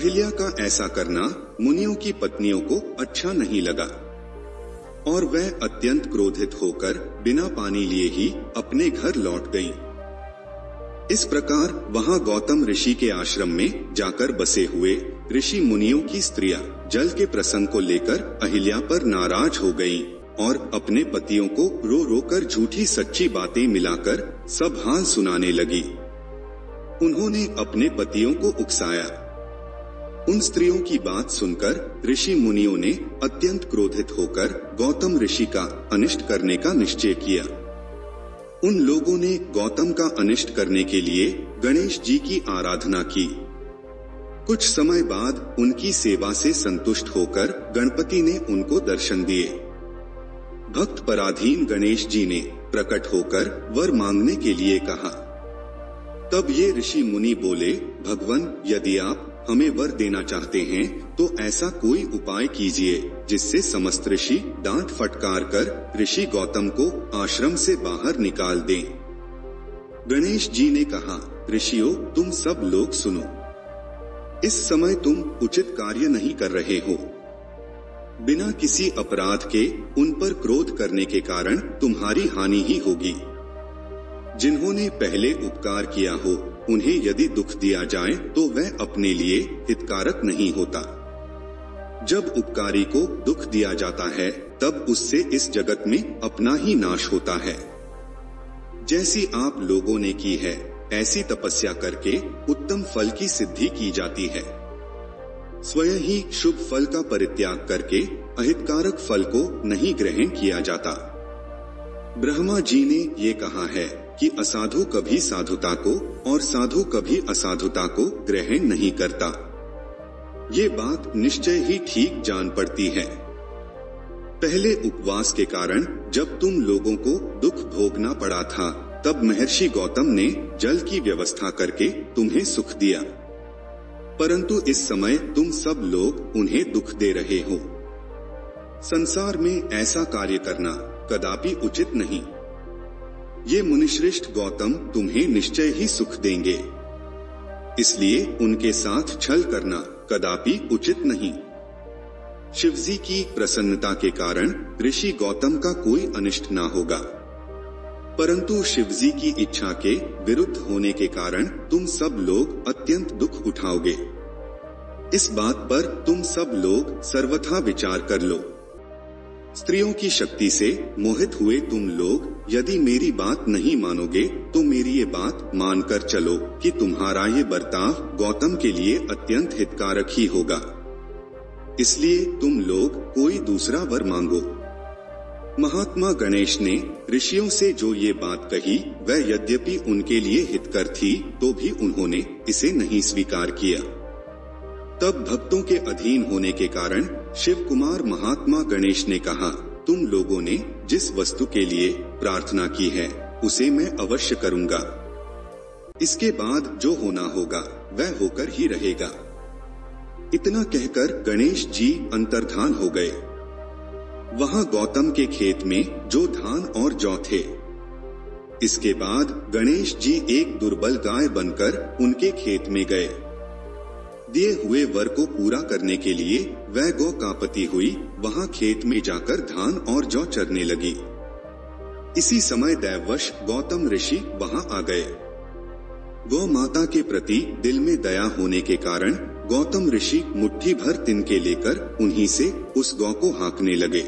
अहिल्या का ऐसा करना मुनियों की पत्नियों को अच्छा नहीं लगा और वह अत्यंत क्रोधित होकर बिना पानी लिए ही अपने घर लौट गई। इस प्रकार वहां गौतम ऋषि के आश्रम में जाकर बसे हुए ऋषि मुनियों की स्त्रियां जल के प्रसंग को लेकर अहिल्या पर नाराज हो गईं और अपने पतियों को रो रो कर झूठी सच्ची बातें मिलाकर सब हाल सुनाने लगी। उन्होंने अपने पतियों को उकसाया। उन स्त्रियों की बात सुनकर ऋषि मुनियों ने अत्यंत क्रोधित होकर गौतम ऋषि का अनिष्ट करने का निश्चय किया। उन लोगों ने गौतम का अनिष्ट करने के लिए गणेश जी की आराधना की। कुछ समय बाद उनकी सेवा से संतुष्ट होकर गणपति ने उनको दर्शन दिए। भक्त पराधीन गणेश जी ने प्रकट होकर वर मांगने के लिए कहा। तब ये ऋषि मुनि बोले, भगवान, यदि आप हमें वर देना चाहते हैं तो ऐसा कोई उपाय कीजिए जिससे समस्त ऋषि डांट फटकार कर ऋषि गौतम को आश्रम से बाहर निकाल दें। गणेश जी ने कहा, ऋषियों, तुम सब लोग सुनो, इस समय तुम उचित कार्य नहीं कर रहे हो। बिना किसी अपराध के उन पर क्रोध करने के कारण तुम्हारी हानि ही होगी। जिन्होंने पहले उपकार किया हो उन्हें यदि दुख दिया जाए तो वह अपने लिए हितकारक नहीं होता। जब उपकारी को दुख दिया जाता है तब उससे इस जगत में अपना ही नाश होता है। जैसी आप लोगों ने की है ऐसी तपस्या करके उत्तम फल की सिद्धि की जाती है। स्वयं ही शुभ फल का परित्याग करके अहितकारक फल को नहीं ग्रहण किया जाता। ब्रह्मा जी ने ये कहा है कि असाधु कभी साधुता को और साधु कभी असाधुता को ग्रहण नहीं करता। ये बात निश्चय ही ठीक जान पड़ती है। पहले उपवास के कारण जब तुम लोगों को दुख भोगना पड़ा था तब महर्षि गौतम ने जल की व्यवस्था करके तुम्हें सुख दिया, परंतु इस समय तुम सब लोग उन्हें दुख दे रहे हो। संसार में ऐसा कार्य करना कदापि उचित नहीं। ये मुनिश्रेष्ठ गौतम तुम्हें निश्चय ही सुख देंगे, इसलिए उनके साथ छल करना कदापि उचित नहीं। शिवजी की प्रसन्नता के कारण ऋषि गौतम का कोई अनिष्ट ना होगा, परंतु शिवजी की इच्छा के विरुद्ध होने के कारण तुम सब लोग अत्यंत दुख उठाओगे। इस बात पर तुम सब लोग सर्वथा विचार कर लो। स्त्रियों की शक्ति से मोहित हुए तुम लोग यदि मेरी बात नहीं मानोगे तो मेरी ये बात मानकर चलो कि तुम्हारा ये बर्ताव गौतम के लिए अत्यंत हितकारक ही होगा। इसलिए तुम लोग कोई दूसरा वर मांगो। महात्मा गणेश ने ऋषियों से जो ये बात कही वह यद्यपि उनके लिए हितकर थी तो भी उन्होंने इसे नहीं स्वीकार किया। तब भक्तों के अधीन होने के कारण शिव कुमार महात्मा गणेश ने कहा, तुम लोगों ने जिस वस्तु के लिए प्रार्थना की है उसे मैं अवश्य करूंगा। इसके बाद जो होना होगा वह होकर ही रहेगा। इतना कहकर गणेश जी अंतर्धान हो गए। वहां गौतम के खेत में जो धान और जौ थे। इसके बाद गणेश जी एक दुर्बल गाय बनकर उनके खेत में गए। दिए हुए वर को पूरा करने के लिए वह गौ कांपती हुई वहां खेत में जाकर धान और जौ चरने लगी। इसी समय दैववश गौतम ऋषि वहां आ गए। गौ माता के प्रति दिल में दया होने के कारण गौतम ऋषि मुट्ठी भर तिनके लेकर उन्हीं से उस गौ को हाँकने लगे।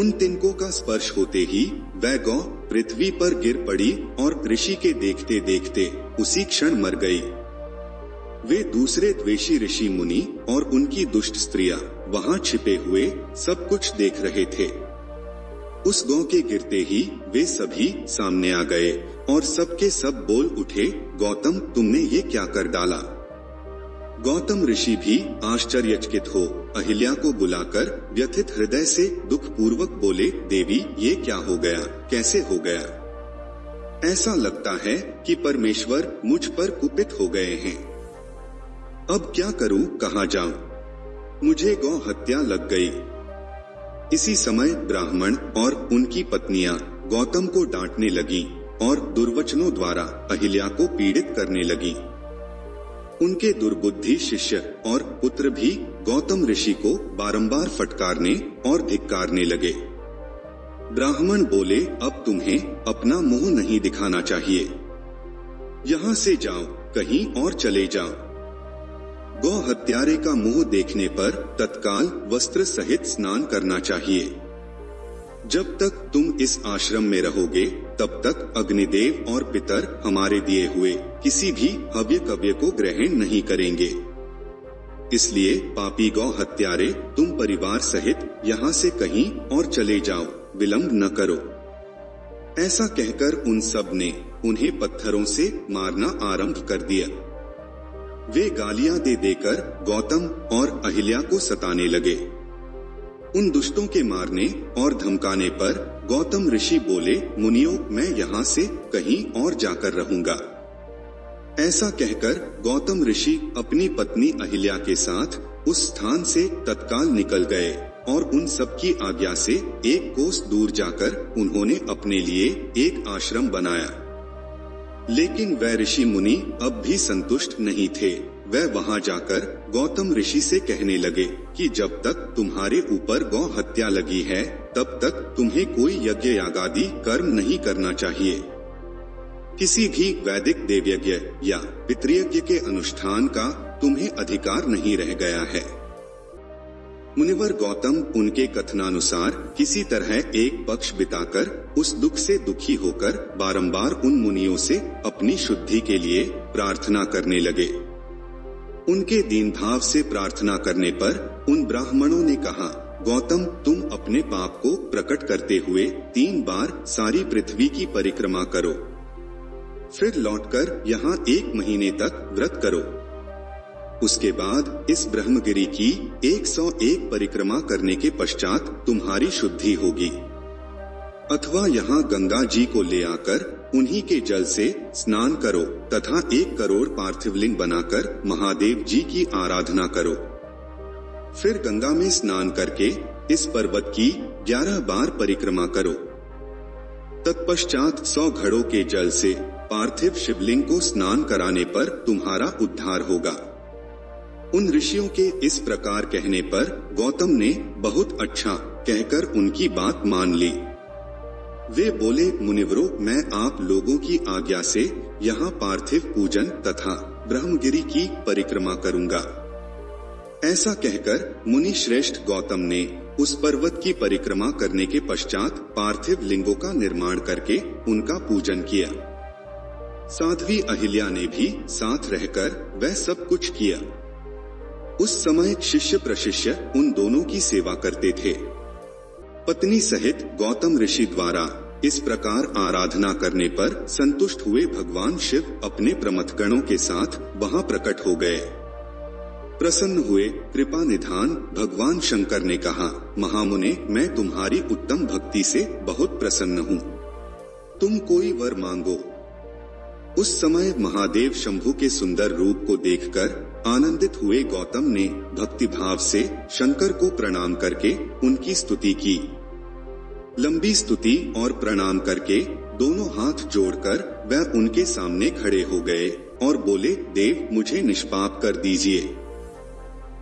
उन तिनकों का स्पर्श होते ही वह गौ पृथ्वी पर गिर पड़ी और ऋषि के देखते देखते उसी क्षण मर गई। वे दूसरे द्वेषी ऋषि मुनि और उनकी दुष्ट स्त्रियां वहां छिपे हुए सब कुछ देख रहे थे। उस गौ के गिरते ही वे सभी सामने आ गए और सबके सब बोल उठे, गौतम, तुमने ये क्या कर डाला। गौतम ऋषि भी आश्चर्यचकित हो अहिल्या को बुलाकर व्यथित हृदय से दुख पूर्वक बोले, देवी, ये क्या हो गया, कैसे हो गया। ऐसा लगता है कि परमेश्वर मुझ पर कुपित हो गए हैं। अब क्या करूं, कहां जाऊं, मुझे गौ हत्या लग गई। इसी समय ब्राह्मण और उनकी पत्नियां गौतम को डांटने लगी और दुर्वचनों द्वारा अहिल्या को पीड़ित करने लगी। उनके दुर्बुद्धि शिष्य और पुत्र भी गौतम ऋषि को बारंबार फटकारने और धिक्कारने लगे। ब्राह्मण बोले, अब तुम्हें अपना मुंह नहीं दिखाना चाहिए, यहां से जाओ, कहीं और चले जाओ। गौ हत्यारे का मुंह देखने पर तत्काल वस्त्र सहित स्नान करना चाहिए। जब तक तुम इस आश्रम में रहोगे तब तक अग्निदेव और पितर हमारे दिए हुए किसी भी हव्य कव्य को ग्रहण नहीं करेंगे। इसलिए पापी गौ हत्यारे, तुम परिवार सहित यहाँ से कहीं और चले जाओ, विलम्ब न करो। ऐसा कहकर उन सब ने उन्हें पत्थरों से मारना आरंभ कर दिया। वे गालियां दे देकर गौतम और अहिल्या को सताने लगे। उन दुष्टों के मारने और धमकाने पर गौतम ऋषि बोले, मुनियों, मैं यहाँ से कहीं और जाकर रहूंगा। ऐसा कहकर गौतम ऋषि अपनी पत्नी अहिल्या के साथ उस स्थान से तत्काल निकल गए और उन सब की आज्ञा से एक कोस दूर जाकर उन्होंने अपने लिए एक आश्रम बनाया। लेकिन वह ऋषि मुनि अब भी संतुष्ट नहीं थे। वह वहां जाकर गौतम ऋषि से कहने लगे कि जब तक तुम्हारे ऊपर गौ हत्या लगी है तब तक तुम्हें कोई यज्ञ यागादि कर्म नहीं करना चाहिए। किसी भी वैदिक देवयज्ञ या पितृयज्ञ के अनुष्ठान का तुम्हें अधिकार नहीं रह गया है। मुनिवर गौतम उनके कथनानुसार किसी तरह एक पक्ष बिताकर उस दुख से दुखी होकर बारंबार उन मुनियों से अपनी शुद्धि के लिए प्रार्थना करने लगे। उनके दीन भाव से प्रार्थना करने पर उन ब्राह्मणों ने कहा, गौतम, तुम अपने पाप को प्रकट करते हुए तीन बार सारी पृथ्वी की परिक्रमा करो, फिर लौटकर यहाँ एक महीने तक व्रत करो। उसके बाद इस ब्रह्मगिरी की एक सौ एक परिक्रमा करने के पश्चात तुम्हारी शुद्धि होगी। अथवा यहाँ गंगा जी को ले आकर उन्हीं के जल से स्नान करो तथा एक करोड़ पार्थिवलिंग बनाकर महादेव जी की आराधना करो। फिर गंगा में स्नान करके इस पर्वत की ग्यारह बार परिक्रमा करो। तत्पश्चात सौ घड़ों के जल से पार्थिव शिवलिंग को स्नान कराने पर तुम्हारा उद्धार होगा। उन ऋषियों के इस प्रकार कहने पर गौतम ने बहुत अच्छा कहकर उनकी बात मान ली। वे बोले, मुनिवरों, मैं आप लोगों की आज्ञा से यहाँ पार्थिव पूजन तथा ब्रह्मगिरी की परिक्रमा करूँगा। ऐसा कहकर मुनि श्रेष्ठ गौतम ने उस पर्वत की परिक्रमा करने के पश्चात पार्थिव लिंगों का निर्माण करके उनका पूजन किया। साध्वी अहिल्या ने भी साथ रहकर वह सब कुछ किया। उस समय शिष्य प्रशिष्य उन दोनों की सेवा करते थे। पत्नी सहित गौतम ऋषि द्वारा इस प्रकार आराधना करने पर संतुष्ट हुए भगवान शिव अपने प्रमथगणों के साथ वहां प्रकट हो गए। प्रसन्न हुए कृपा निधान भगवान शंकर ने कहा, महामुने, मैं तुम्हारी उत्तम भक्ति से बहुत प्रसन्न हूँ, तुम कोई वर मांगो। उस समय महादेव शंभु के सुंदर रूप को देखकर आनंदित हुए गौतम ने भक्तिभाव से शंकर को प्रणाम करके उनकी स्तुति की। लंबी स्तुति और प्रणाम करके दोनों हाथ जोड़कर वह उनके सामने खड़े हो गए और बोले, देव, मुझे निष्पाप कर दीजिए।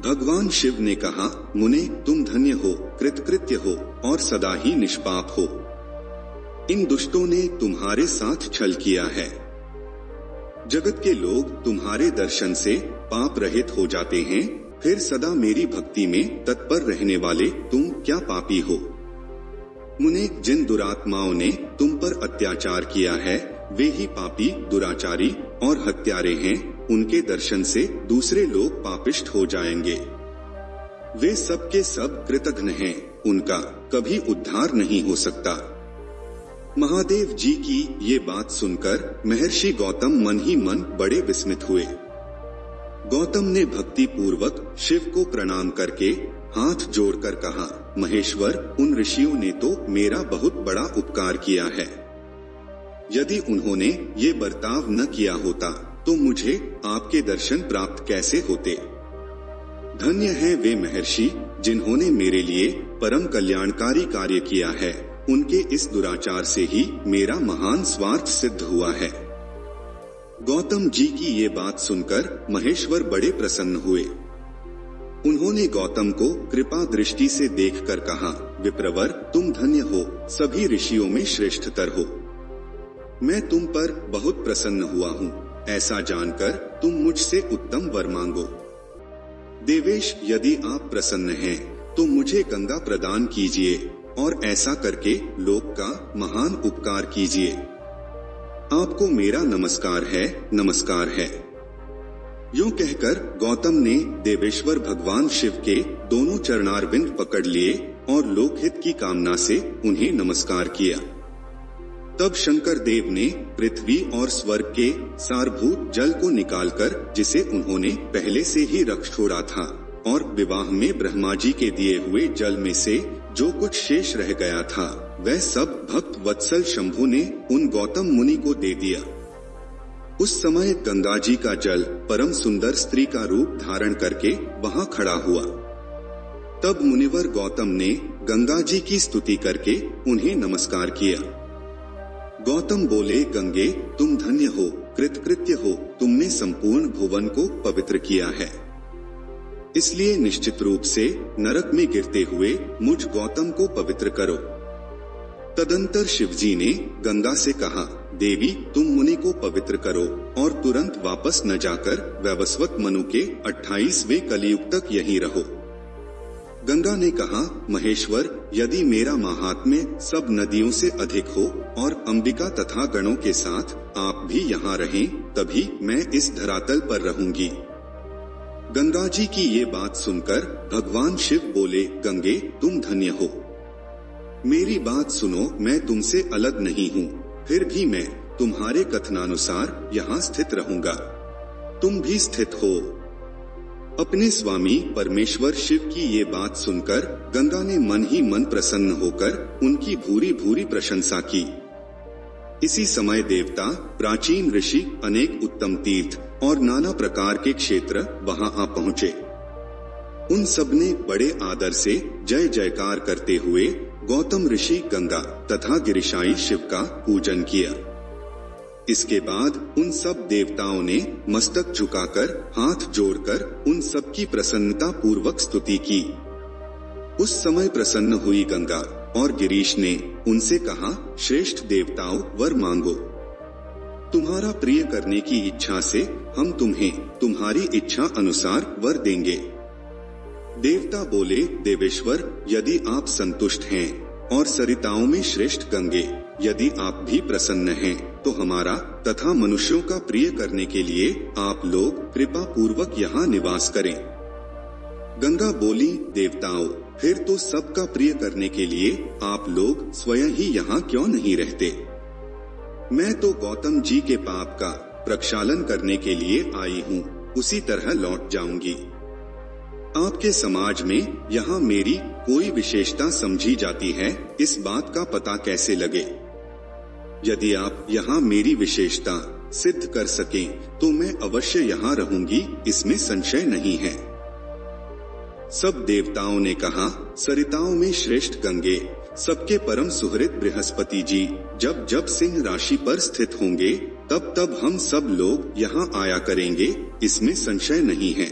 भगवान शिव ने कहा, मुने, तुम धन्य हो, कृतकृत्य हो और सदा ही निष्पाप हो। इन दुष्टों ने तुम्हारे साथ छल किया है। जगत के लोग तुम्हारे दर्शन से पाप रहित हो जाते हैं, फिर सदा मेरी भक्ति में तत्पर रहने वाले तुम क्या पापी हो। मुने, जिन दुरात्माओं ने तुम पर अत्याचार किया है वे ही पापी, दुराचारी और हत्यारे हैं। उनके दर्शन से दूसरे लोग पापिष्ट हो जाएंगे। वे सब के सब कृतघ्न हैं, उनका कभी उद्धार नहीं हो सकता। महादेव जी की ये बात सुनकर महर्षि गौतम मन ही मन बड़े विस्मित हुए। गौतम ने भक्ति पूर्वक शिव को प्रणाम करके हाथ जोड़कर कहा, महेश्वर, उन ऋषियों ने तो मेरा बहुत बड़ा उपकार किया है। यदि उन्होंने ये बर्ताव न किया होता तो मुझे आपके दर्शन प्राप्त कैसे होते। धन्य हैं वे महर्षि जिन्होंने मेरे लिए परम कल्याणकारी कार्य किया है। उनके इस दुराचार से ही मेरा महान स्वार्थ सिद्ध हुआ है। गौतम जी की ये बात सुनकर महेश्वर बड़े प्रसन्न हुए। उन्होंने गौतम को कृपा दृष्टि से देखकर कहा, विप्रवर, तुम धन्य हो, सभी ऋषियों में श्रेष्ठतर हो। मैं तुम पर बहुत प्रसन्न हुआ हूँ। ऐसा जानकर तुम मुझसे उत्तम वर मांगो। देवेश, यदि आप प्रसन्न हैं तो मुझे गंगा प्रदान कीजिए और ऐसा करके लोक का महान उपकार कीजिए। आपको मेरा नमस्कार है, नमस्कार है। यूं कहकर गौतम ने देवेश्वर भगवान शिव के दोनों चरणारविंद पकड़ लिए और लोकहित की कामना से उन्हें नमस्कार किया। तब शंकर देव ने पृथ्वी और स्वर्ग के सारभूत जल को निकालकर, जिसे उन्होंने पहले से ही रख छोड़ा था, और विवाह में ब्रह्मा जी के दिए हुए जल में से जो कुछ शेष रह गया था वह सब भक्त वत्सल शंभु ने उन गौतम मुनि को दे दिया। उस समय गंगा जी का जल परम सुंदर स्त्री का रूप धारण करके वहां खड़ा हुआ। तब मुनिवर गौतम ने गंगा जी की स्तुति करके उन्हें नमस्कार किया। गौतम बोले, गंगे तुम धन्य हो, कृतकृत्य हो, तुमने संपूर्ण भुवन को पवित्र किया है, इसलिए निश्चित रूप से नरक में गिरते हुए मुझ गौतम को पवित्र करो। तदंतर शिवजी ने गंगा से कहा, देवी तुम मुनि को पवित्र करो और तुरंत वापस न जाकर वैवस्वत मनु के अट्ठाईसवें कलियुग तक यहीं रहो। गंगा ने कहा, महेश्वर यदि मेरा महात्म्य सब नदियों से अधिक हो और अंबिका तथा गणों के साथ आप भी यहाँ रहें, तभी मैं इस धरातल पर रहूंगी। गंगा जी की ये बात सुनकर भगवान शिव बोले, गंगे तुम धन्य हो, मेरी बात सुनो, मैं तुमसे अलग नहीं हूँ, फिर भी मैं तुम्हारे कथनानुसार यहाँ स्थित रहूंगा, तुम भी स्थित हो। अपने स्वामी परमेश्वर शिव की ये बात सुनकर गंगा ने मन ही मन प्रसन्न होकर उनकी भूरी भूरी प्रशंसा की। इसी समय देवता, प्राचीन ऋषि, अनेक उत्तम तीर्थ और नाना प्रकार के क्षेत्र वहां आ पहुंचे। उन सबने बड़े आदर से जय जयकार करते हुए गौतम ऋषि, गंगा तथा गिरिशाई शिव का पूजन किया। इसके बाद उन सब देवताओं ने मस्तक झुकाकर हाथ जोड़कर उन सब की प्रसन्नता पूर्वक स्तुति की। उस समय प्रसन्न हुई गंगा और गिरीश ने उनसे कहा, श्रेष्ठ देवताओं वर मांगो, तुम्हारा प्रिय करने की इच्छा से हम तुम्हें तुम्हारी इच्छा अनुसार वर देंगे। देवता बोले, देवेश्वर यदि आप संतुष्ट हैं और सरिताओं में श्रेष्ठ गंगे यदि आप भी प्रसन्न हैं, तो हमारा तथा मनुष्यों का प्रिय करने के लिए आप लोग कृपा पूर्वक यहाँ निवास करें। गंगा बोली, देवताओं फिर तो सबका प्रिय करने के लिए आप लोग स्वयं ही यहाँ क्यों नहीं रहते? मैं तो गौतम जी के पाप का प्रक्षालन करने के लिए आई हूँ, उसी तरह लौट जाऊंगी। आपके समाज में यहाँ मेरी कोई विशेषता समझी जाती है, इस बात का पता कैसे लगे? यदि आप यहाँ मेरी विशेषता सिद्ध कर सकें तो मैं अवश्य यहाँ रहूंगी, इसमें संशय नहीं है। सब देवताओं ने कहा, सरिताओं में श्रेष्ठ गंगे सबके परम सुहृद बृहस्पति जी जब जब सिंह राशि पर स्थित होंगे तब तब हम सब लोग यहाँ आया करेंगे, इसमें संशय नहीं है।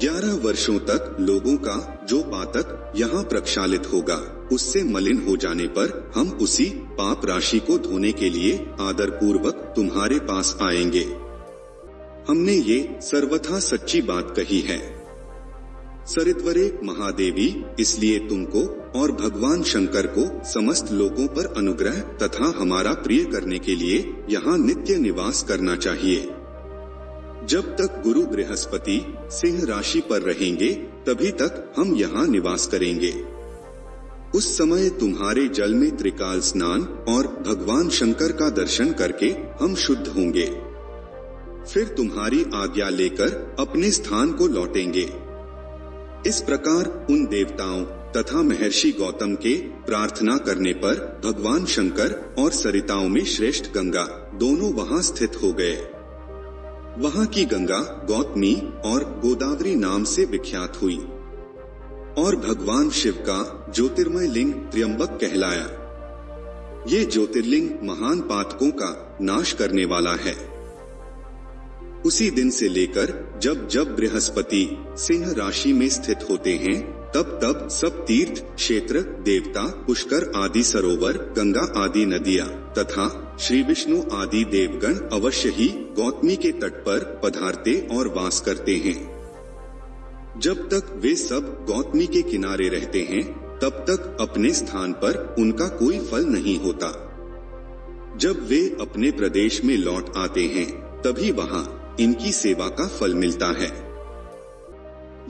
ग्यारह वर्षों तक लोगों का जो पातक यहाँ प्रक्षालित होगा उससे मलिन हो जाने पर हम उसी पाप राशि को धोने के लिए आदर पूर्वक तुम्हारे पास आएंगे। हमने ये सर्वथा सच्ची बात कही है। सरित्वरे महादेवी, इसलिए तुमको और भगवान शंकर को समस्त लोगों पर अनुग्रह तथा हमारा प्रिय करने के लिए यहाँ नित्य निवास करना चाहिए। जब तक गुरु बृहस्पति सिंह राशि पर रहेंगे तभी तक हम यहाँ निवास करेंगे। उस समय तुम्हारे जल में त्रिकाल स्नान और भगवान शंकर का दर्शन करके हम शुद्ध होंगे, फिर तुम्हारी आज्ञा लेकर अपने स्थान को लौटेंगे। इस प्रकार उन देवताओं तथा महर्षि गौतम के प्रार्थना करने पर भगवान शंकर और सरिताओं में श्रेष्ठ गंगा दोनों वहां स्थित हो गए। वहां की गंगा गौतमी और गोदावरी नाम से विख्यात हुई और भगवान शिव का ज्योतिर्मय लिंग त्र्यंबक कहलाया। ये ज्योतिर्लिंग महान पातकों का नाश करने वाला है। उसी दिन से लेकर जब जब बृहस्पति सिंह राशि में स्थित होते हैं तब तब सब तीर्थ क्षेत्र, देवता, पुष्कर आदि सरोवर, गंगा आदि नदियाँ तथा श्री विष्णु आदि देवगण अवश्य ही गौतमी के तट पर पधारते और वास करते हैं। जब तक वे सब गौतमी के किनारे रहते हैं तब तक अपने स्थान पर उनका कोई फल नहीं होता। जब वे अपने प्रदेश में लौट आते हैं तभी वहाँ इनकी सेवा का फल मिलता है।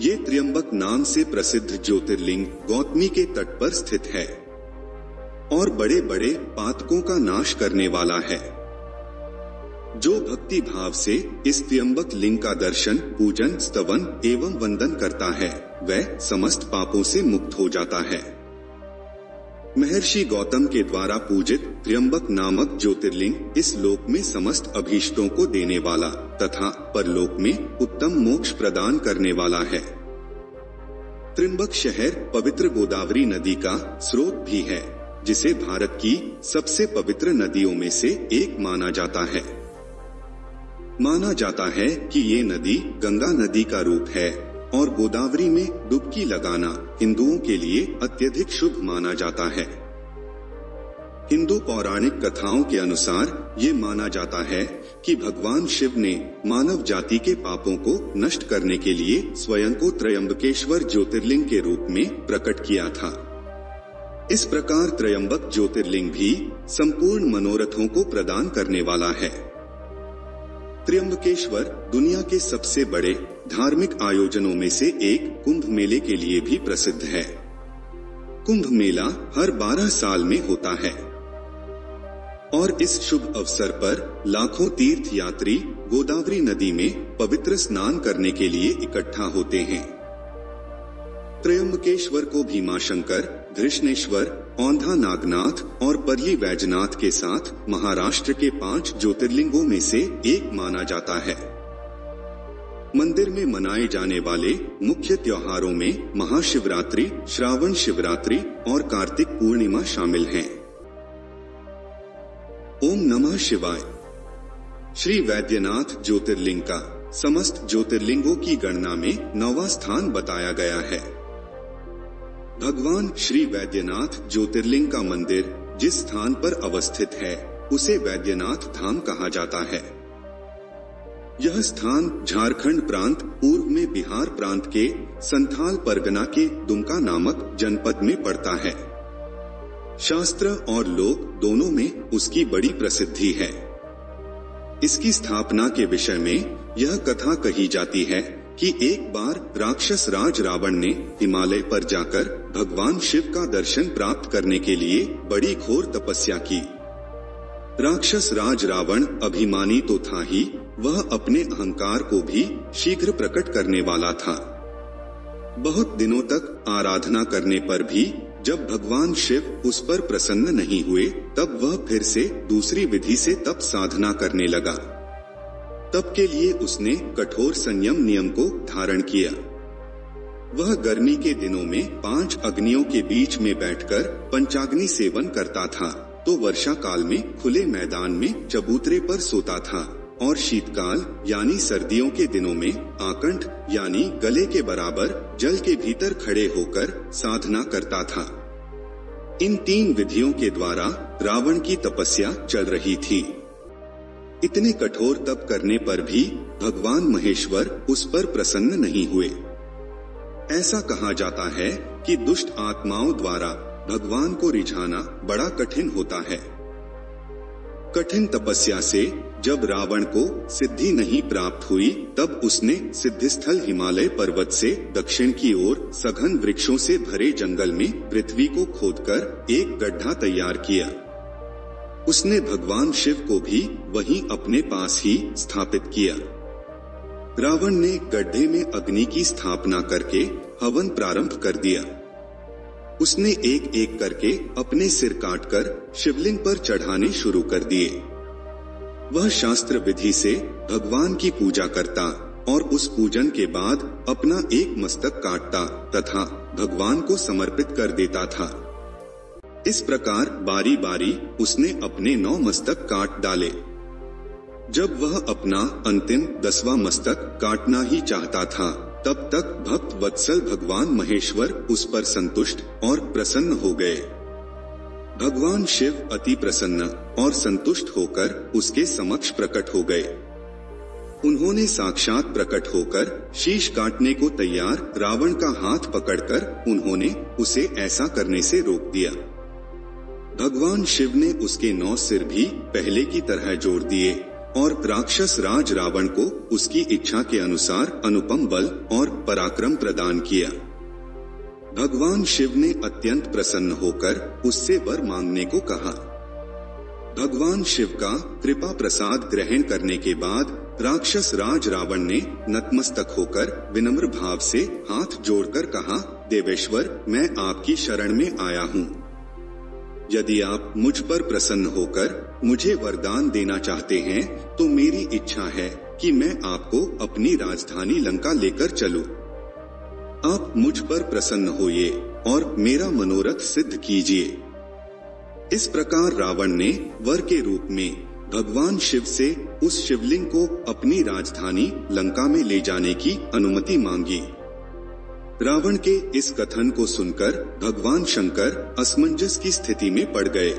ये त्र्यंबक नाम से प्रसिद्ध ज्योतिर्लिंग गौतमी के तट पर स्थित है और बड़े बड़े पातकों का नाश करने वाला है। जो भक्ति भाव से इस त्र्यंबक लिंग का दर्शन, पूजन, स्तवन एवं वंदन करता है वह समस्त पापों से मुक्त हो जाता है। महर्षि गौतम के द्वारा पूजित त्र्यंबक नामक ज्योतिर्लिंग इस लोक में समस्त अभीष्टों को देने वाला तथा परलोक में उत्तम मोक्ष प्रदान करने वाला है। त्र्यंबक शहर पवित्र गोदावरी नदी का स्रोत भी है, जिसे भारत की सबसे पवित्र नदियों में से एक माना जाता है। माना जाता है कि ये नदी गंगा नदी का रूप है और गोदावरी में डुबकी लगाना हिंदुओं के लिए अत्यधिक शुभ माना जाता है। हिंदू पौराणिक कथाओं के अनुसार ये माना जाता है कि भगवान शिव ने मानव जाति के पापों को नष्ट करने के लिए स्वयं को त्रयंबकेश्वर ज्योतिर्लिंग के रूप में प्रकट किया था। इस प्रकार त्रयंबक ज्योतिर्लिंग भी संपूर्ण मनोरथों को प्रदान करने वाला है। त्र्यंबकेश्वर दुनिया के सबसे बड़े धार्मिक आयोजनों में से एक कुंभ मेले के लिए भी प्रसिद्ध है। कुंभ मेला हर बारह साल में होता है और इस शुभ अवसर पर लाखों तीर्थ यात्री गोदावरी नदी में पवित्र स्नान करने के लिए इकट्ठा होते हैं। त्रयंबकेश्वर को भीमाशंकर, घृष्णेश्वर, औंधा नागनाथ और परली वैजनाथ के साथ महाराष्ट्र के पांच ज्योतिर्लिंगों में से एक माना जाता है। मंदिर में मनाए जाने वाले मुख्य त्योहारों में महाशिवरात्रि, श्रावण शिवरात्रि और कार्तिक पूर्णिमा शामिल हैं। ओम नमः शिवाय। श्री वैद्यनाथ ज्योतिर्लिंग का समस्त ज्योतिर्लिंगों की गणना में नौवां स्थान बताया गया है। भगवान श्री वैद्यनाथ ज्योतिर्लिंग का मंदिर जिस स्थान पर अवस्थित है उसे वैद्यनाथ धाम कहा जाता है। यह स्थान झारखंड प्रांत, पूर्व में बिहार प्रांत के संथाल परगना के दुमका नामक जनपद में पड़ता है। शास्त्र और लोक दोनों में उसकी बड़ी प्रसिद्धि है। इसकी स्थापना के विषय में यह कथा कही जाती है कि एक बार राक्षस राज रावण ने हिमालय पर जाकर भगवान शिव का दर्शन प्राप्त करने के लिए बड़ी घोर तपस्या की। राक्षस राज रावण अभिमानी तो था ही, वह अपने अहंकार को भी शीघ्र प्रकट करने वाला था। बहुत दिनों तक आराधना करने पर भी जब भगवान शिव उस पर प्रसन्न नहीं हुए तब वह फिर से दूसरी विधि से तप साधना करने लगा। तब के लिए उसने कठोर संयम नियम को धारण किया। वह गर्मी के दिनों में पांच अग्नियों के बीच में बैठकर पंचाग्नि सेवन करता था, तो वर्षा काल में खुले मैदान में चबूतरे पर सोता था और शीतकाल यानी सर्दियों के दिनों में आकंठ यानी गले के बराबर जल के भीतर खड़े होकर साधना करता था। इन तीन विधियों के द्वारा रावण की तपस्या चल रही थी। इतने कठोर तप करने पर भी भगवान महेश्वर उस पर प्रसन्न नहीं हुए। ऐसा कहा जाता है कि दुष्ट आत्माओं द्वारा भगवान को रिझाना बड़ा कठिन होता है। कठिन तपस्या से जब रावण को सिद्धि नहीं प्राप्त हुई तब उसने सिद्धिस्थल हिमालय पर्वत से दक्षिण की ओर सघन वृक्षों से भरे जंगल में पृथ्वी को खोदकर एक गड्ढा तैयार किया। उसने भगवान शिव को भी वहीं अपने पास ही स्थापित किया। रावण ने गड्ढे में अग्नि की स्थापना करके हवन प्रारंभ कर दिया। उसने एक एक करके अपने सिर काटकर शिवलिंग पर चढ़ाने शुरू कर दिए। वह शास्त्र विधि से भगवान की पूजा करता और उस पूजन के बाद अपना एक मस्तक काटता तथा भगवान को समर्पित कर देता था। इस प्रकार बारी बारी उसने अपने नौ मस्तक काट डाले। जब वह अपना अंतिम दसवां मस्तक काटना ही चाहता था तब तक भक्त वत्सल भगवान महेश्वर उस पर संतुष्ट और प्रसन्न हो गए। भगवान शिव अति प्रसन्न और संतुष्ट होकर उसके समक्ष प्रकट हो गए। उन्होंने साक्षात प्रकट होकर शीश काटने को तैयार रावण का हाथ पकड़कर उन्होंने उसे ऐसा करने से रोक दिया। भगवान शिव ने उसके नौ सिर भी पहले की तरह जोड़ दिए और राक्षस राज रावण को उसकी इच्छा के अनुसार अनुपम बल और पराक्रम प्रदान किया। भगवान शिव ने अत्यंत प्रसन्न होकर उससे वर मांगने को कहा। भगवान शिव का कृपा प्रसाद ग्रहण करने के बाद राक्षस राज रावण ने नतमस्तक होकर विनम्र भाव से हाथ जोड़कर कहा, देवेश्वर, मैं आपकी शरण में आया हूँ। यदि आप मुझ पर प्रसन्न होकर मुझे वरदान देना चाहते हैं, तो मेरी इच्छा है कि मैं आपको अपनी राजधानी लंका लेकर चलूं। आप मुझ पर प्रसन्न होइए और मेरा मनोरथ सिद्ध कीजिए। इस प्रकार रावण ने वर के रूप में भगवान शिव से उस शिवलिंग को अपनी राजधानी लंका में ले जाने की अनुमति मांगी। रावण के इस कथन को सुनकर भगवान शंकर असमंजस की स्थिति में पड़ गए।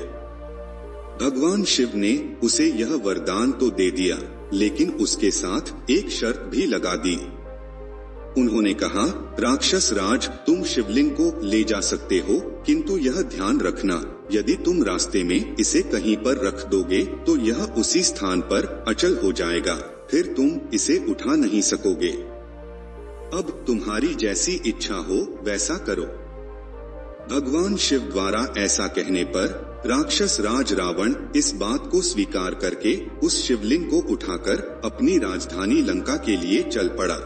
भगवान शिव ने उसे यह वरदान तो दे दिया, लेकिन उसके साथ एक शर्त भी लगा दी। उन्होंने कहा, राक्षस राज, तुम शिवलिंग को ले जा सकते हो, किंतु यह ध्यान रखना, यदि तुम रास्ते में इसे कहीं पर रख दोगे तो यह उसी स्थान पर अचल हो जाएगा, फिर तुम इसे उठा नहीं सकोगे। अब तुम्हारी जैसी इच्छा हो वैसा करो। भगवान शिव द्वारा ऐसा कहने पर राक्षस राज रावण इस बात को स्वीकार करके उस शिवलिंग को उठाकर अपनी राजधानी लंका के लिए चल पड़ा।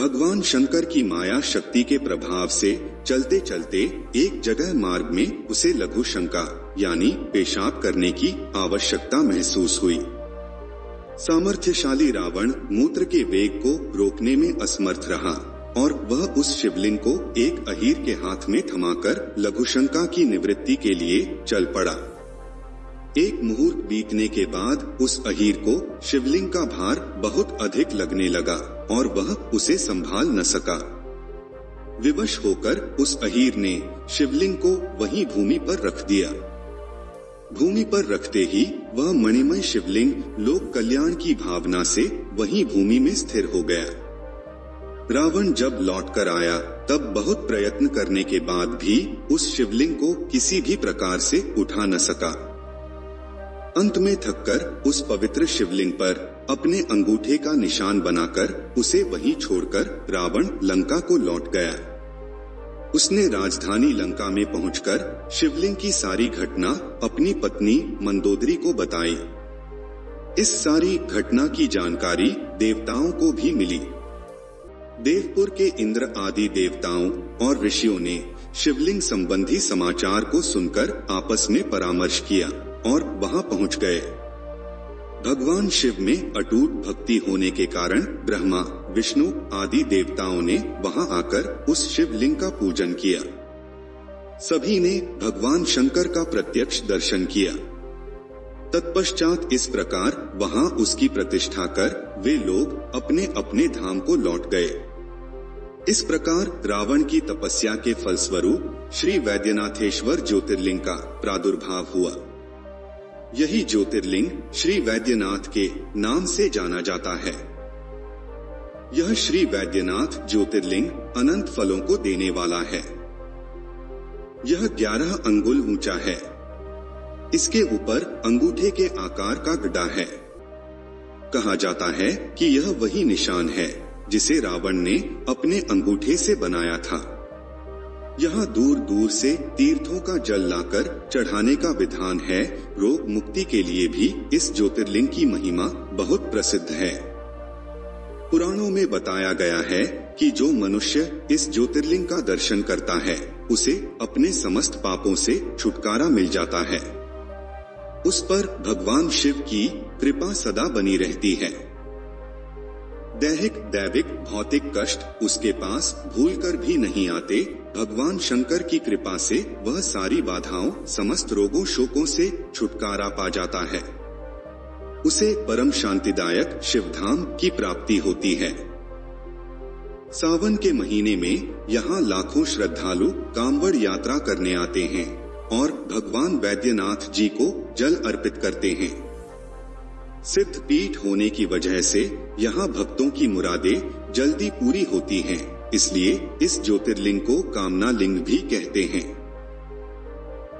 भगवान शंकर की माया शक्ति के प्रभाव से चलते चलते एक जगह मार्ग में उसे लघु शंका यानी पेशाब करने की आवश्यकता महसूस हुई। सामर्थ्यशाली रावण मूत्र के वेग को रोकने में असमर्थ रहा और वह उस शिवलिंग को एक अहीर के हाथ में थमाकर लघुशंका की निवृत्ति के लिए चल पड़ा। एक मुहूर्त बीतने के बाद उस अहीर को शिवलिंग का भार बहुत अधिक लगने लगा और वह उसे संभाल न सका। विवश होकर उस अहीर ने शिवलिंग को वहीं भूमि पर रख दिया। भूमि पर रखते ही वह मणिमय शिवलिंग लोक कल्याण की भावना से वहीं भूमि में स्थिर हो गया। रावण जब लौट कर आया तब बहुत प्रयत्न करने के बाद भी उस शिवलिंग को किसी भी प्रकार से उठा न सका। अंत में थककर उस पवित्र शिवलिंग पर अपने अंगूठे का निशान बनाकर उसे वहीं छोड़कर रावण लंका को लौट गया। उसने राजधानी लंका में पहुंचकर शिवलिंग की सारी घटना अपनी पत्नी मंदोदरी को बताई। इस सारी घटना की जानकारी देवताओं को भी मिली। देवपुर के इंद्र आदि देवताओं और ऋषियों ने शिवलिंग संबंधी समाचार को सुनकर आपस में परामर्श किया और वहां पहुंच गए। भगवान शिव में अटूट भक्ति होने के कारण ब्रह्मा, विष्णु आदि देवताओं ने वहां आकर उस शिवलिंग का पूजन किया। सभी ने भगवान शंकर का प्रत्यक्ष दर्शन किया। तत्पश्चात इस प्रकार वहां उसकी प्रतिष्ठा कर वे लोग अपने अपने धाम को लौट गए। इस प्रकार रावण की तपस्या के फलस्वरूप श्री वैद्यनाथेश्वर ज्योतिर्लिंग का प्रादुर्भाव हुआ। यही ज्योतिर्लिंग श्री वैद्यनाथ के नाम से जाना जाता है। यह श्री वैद्यनाथ ज्योतिर्लिंग अनंत फलों को देने वाला है। यह ग्यारह अंगुल ऊंचा है। इसके ऊपर अंगूठे के आकार का गड्ढा है। कहा जाता है कि यह वही निशान है जिसे रावण ने अपने अंगूठे से बनाया था। यहाँ दूर दूर से तीर्थों का जल लाकर चढ़ाने का विधान है। रोग मुक्ति के लिए भी इस ज्योतिर्लिंग की महिमा बहुत प्रसिद्ध है। पुराणों में बताया गया है कि जो मनुष्य इस ज्योतिर्लिंग का दर्शन करता है उसे अपने समस्त पापों से छुटकारा मिल जाता है। उस पर भगवान शिव की कृपा सदा बनी रहती है। दैहिक, दैविक, भौतिक कष्ट उसके पास भूलकर भी नहीं आते। भगवान शंकर की कृपा से वह सारी बाधाओं, समस्त रोगों, शोकों से छुटकारा पा जाता है। उसे परम शांतिदायक शिवधाम की प्राप्ति होती है। सावन के महीने में यहाँ लाखों श्रद्धालु कांवड़ यात्रा करने आते हैं और भगवान वैद्यनाथ जी को जल अर्पित करते हैं। सिद्ध पीठ होने की वजह से यहाँ भक्तों की मुरादें जल्दी पूरी होती हैं, इसलिए इस ज्योतिर्लिंग को कामना लिंग भी कहते हैं।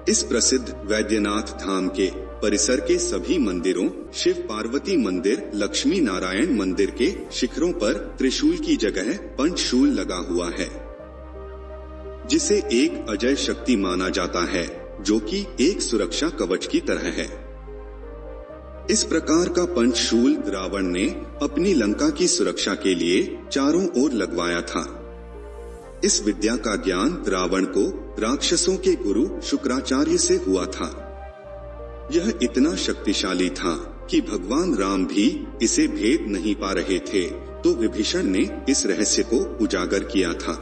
इस प्रसिद्ध वैद्यनाथ धाम के परिसर के सभी मंदिरों, शिव पार्वती मंदिर, लक्ष्मी नारायण मंदिर के शिखरों पर त्रिशूल की जगह पंचशूल लगा हुआ है, जिसे एक अजय शक्ति माना जाता है, जो कि एक सुरक्षा कवच की तरह है। इस प्रकार का पंचशूल रावण ने अपनी लंका की सुरक्षा के लिए चारों ओर लगवाया था। इस विद्या का ज्ञान रावण को राक्षसों के गुरु शुक्राचार्य से हुआ था। यह इतना शक्तिशाली था कि भगवान राम भी इसे भेद नहीं पा रहे थे, तो विभीषण ने इस रहस्य को उजागर किया था।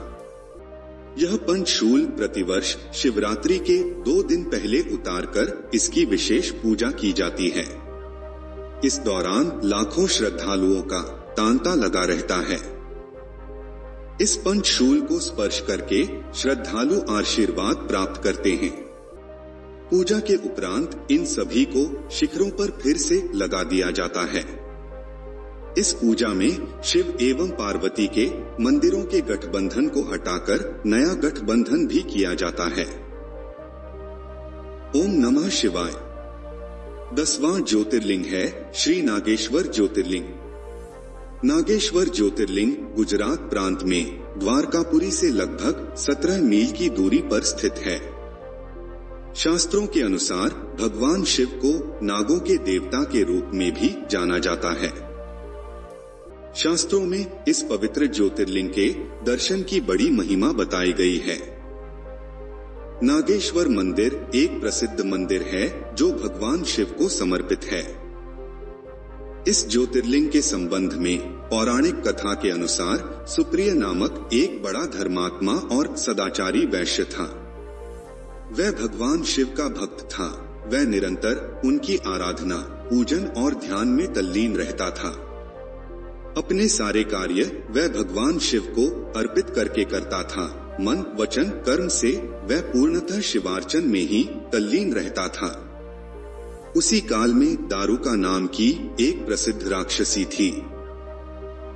यह पंचशूल प्रतिवर्ष शिवरात्रि के दो दिन पहले उतारकर इसकी विशेष पूजा की जाती है। इस दौरान लाखों श्रद्धालुओं का तांता लगा रहता है। इस पंचशूल को स्पर्श करके श्रद्धालु आशीर्वाद प्राप्त करते हैं। पूजा के उपरांत इन सभी को शिखरों पर फिर से लगा दिया जाता है। इस पूजा में शिव एवं पार्वती के मंदिरों के गठबंधन को हटाकर नया गठबंधन भी किया जाता है। ओम नमः शिवाय। दसवां ज्योतिर्लिंग है श्री नागेश्वर ज्योतिर्लिंग। नागेश्वर ज्योतिर्लिंग गुजरात प्रांत में द्वारकापुरी से लगभग सत्रह मील की दूरी पर स्थित है। शास्त्रों के अनुसार भगवान शिव को नागों के देवता के रूप में भी जाना जाता है। शास्त्रों में इस पवित्र ज्योतिर्लिंग के दर्शन की बड़ी महिमा बताई गई है। नागेश्वर मंदिर एक प्रसिद्ध मंदिर है जो भगवान शिव को समर्पित है। इस ज्योतिर्लिंग के संबंध में पौराणिक कथा के अनुसार सुप्रिय नामक एक बड़ा धर्मात्मा और सदाचारी वैश्य था। वह भगवान शिव का भक्त था। वह निरंतर उनकी आराधना, पूजन और ध्यान में तल्लीन रहता था। अपने सारे कार्य वह भगवान शिव को अर्पित करके करता था। मन, वचन, कर्म से वह पूर्णतः शिवार्चन में ही तल्लीन रहता था। उसी काल में दारुका नाम की एक प्रसिद्ध राक्षसी थी।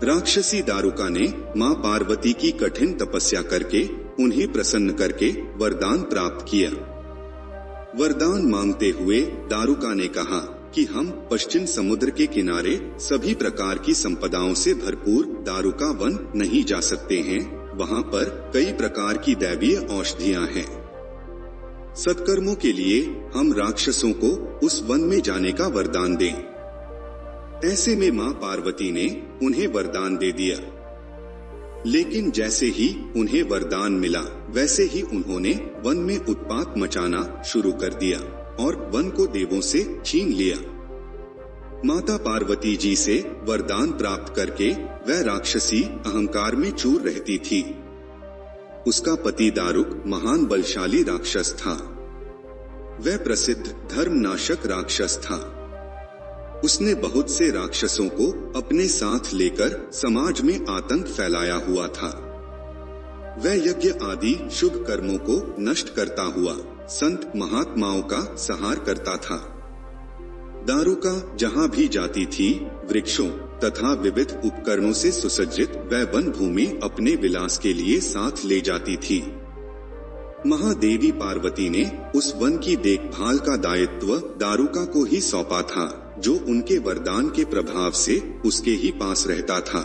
राक्षसी दारुका ने मां पार्वती की कठिन तपस्या करके उन्हें प्रसन्न करके वरदान प्राप्त किया। वरदान मांगते हुए दारुका ने कहा कि हम पश्चिम समुद्र के किनारे सभी प्रकार की संपदाओं से भरपूर दारुका वन नहीं जा सकते हैं। वहाँ पर कई प्रकार की दैवीय औषधियाँ हैं। सत्कर्मों के लिए हम राक्षसों को उस वन में जाने का वरदान दें। ऐसे में माँ पार्वती ने उन्हें वरदान दे दिया। लेकिन जैसे ही उन्हें वरदान मिला, वैसे ही उन्होंने वन में उत्पात मचाना शुरू कर दिया और वन को देवों से छीन लिया। माता पार्वती जी से वरदान प्राप्त करके वह राक्षसी अहंकार में चूर रहती थी। उसका पति दारुक महान बलशाली राक्षस था। वह प्रसिद्ध धर्मनाशक राक्षस था। उसने बहुत से राक्षसों को अपने साथ लेकर समाज में आतंक फैलाया हुआ था। वह यज्ञ आदि शुभ कर्मों को नष्ट करता हुआ संत महात्माओं का संहार करता था। दारुका जहाँ भी जाती थी, वृक्षों तथा विविध उपकरणों से सुसज्जित वह वन भूमि अपने विलास के लिए साथ ले जाती थी। महादेवी पार्वती ने उस वन की देखभाल का दायित्व दारुका को ही सौंपा था, जो उनके वरदान के प्रभाव से उसके ही पास रहता था।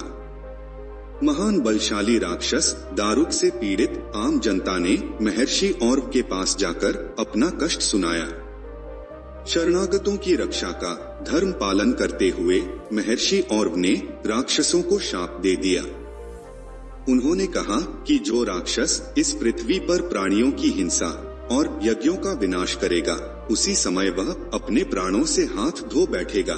महान बलशाली राक्षस दारुक से पीड़ित आम जनता ने महर्षि औरव के पास जाकर अपना कष्ट सुनाया। शरणागतों की रक्षा का धर्म पालन करते हुए महर्षि औरव ने राक्षसों को शाप दे दिया। उन्होंने कहा कि जो राक्षस इस पृथ्वी पर प्राणियों की हिंसा और यज्ञों का विनाश करेगा, उसी समय वह अपने प्राणों से हाथ धो बैठेगा।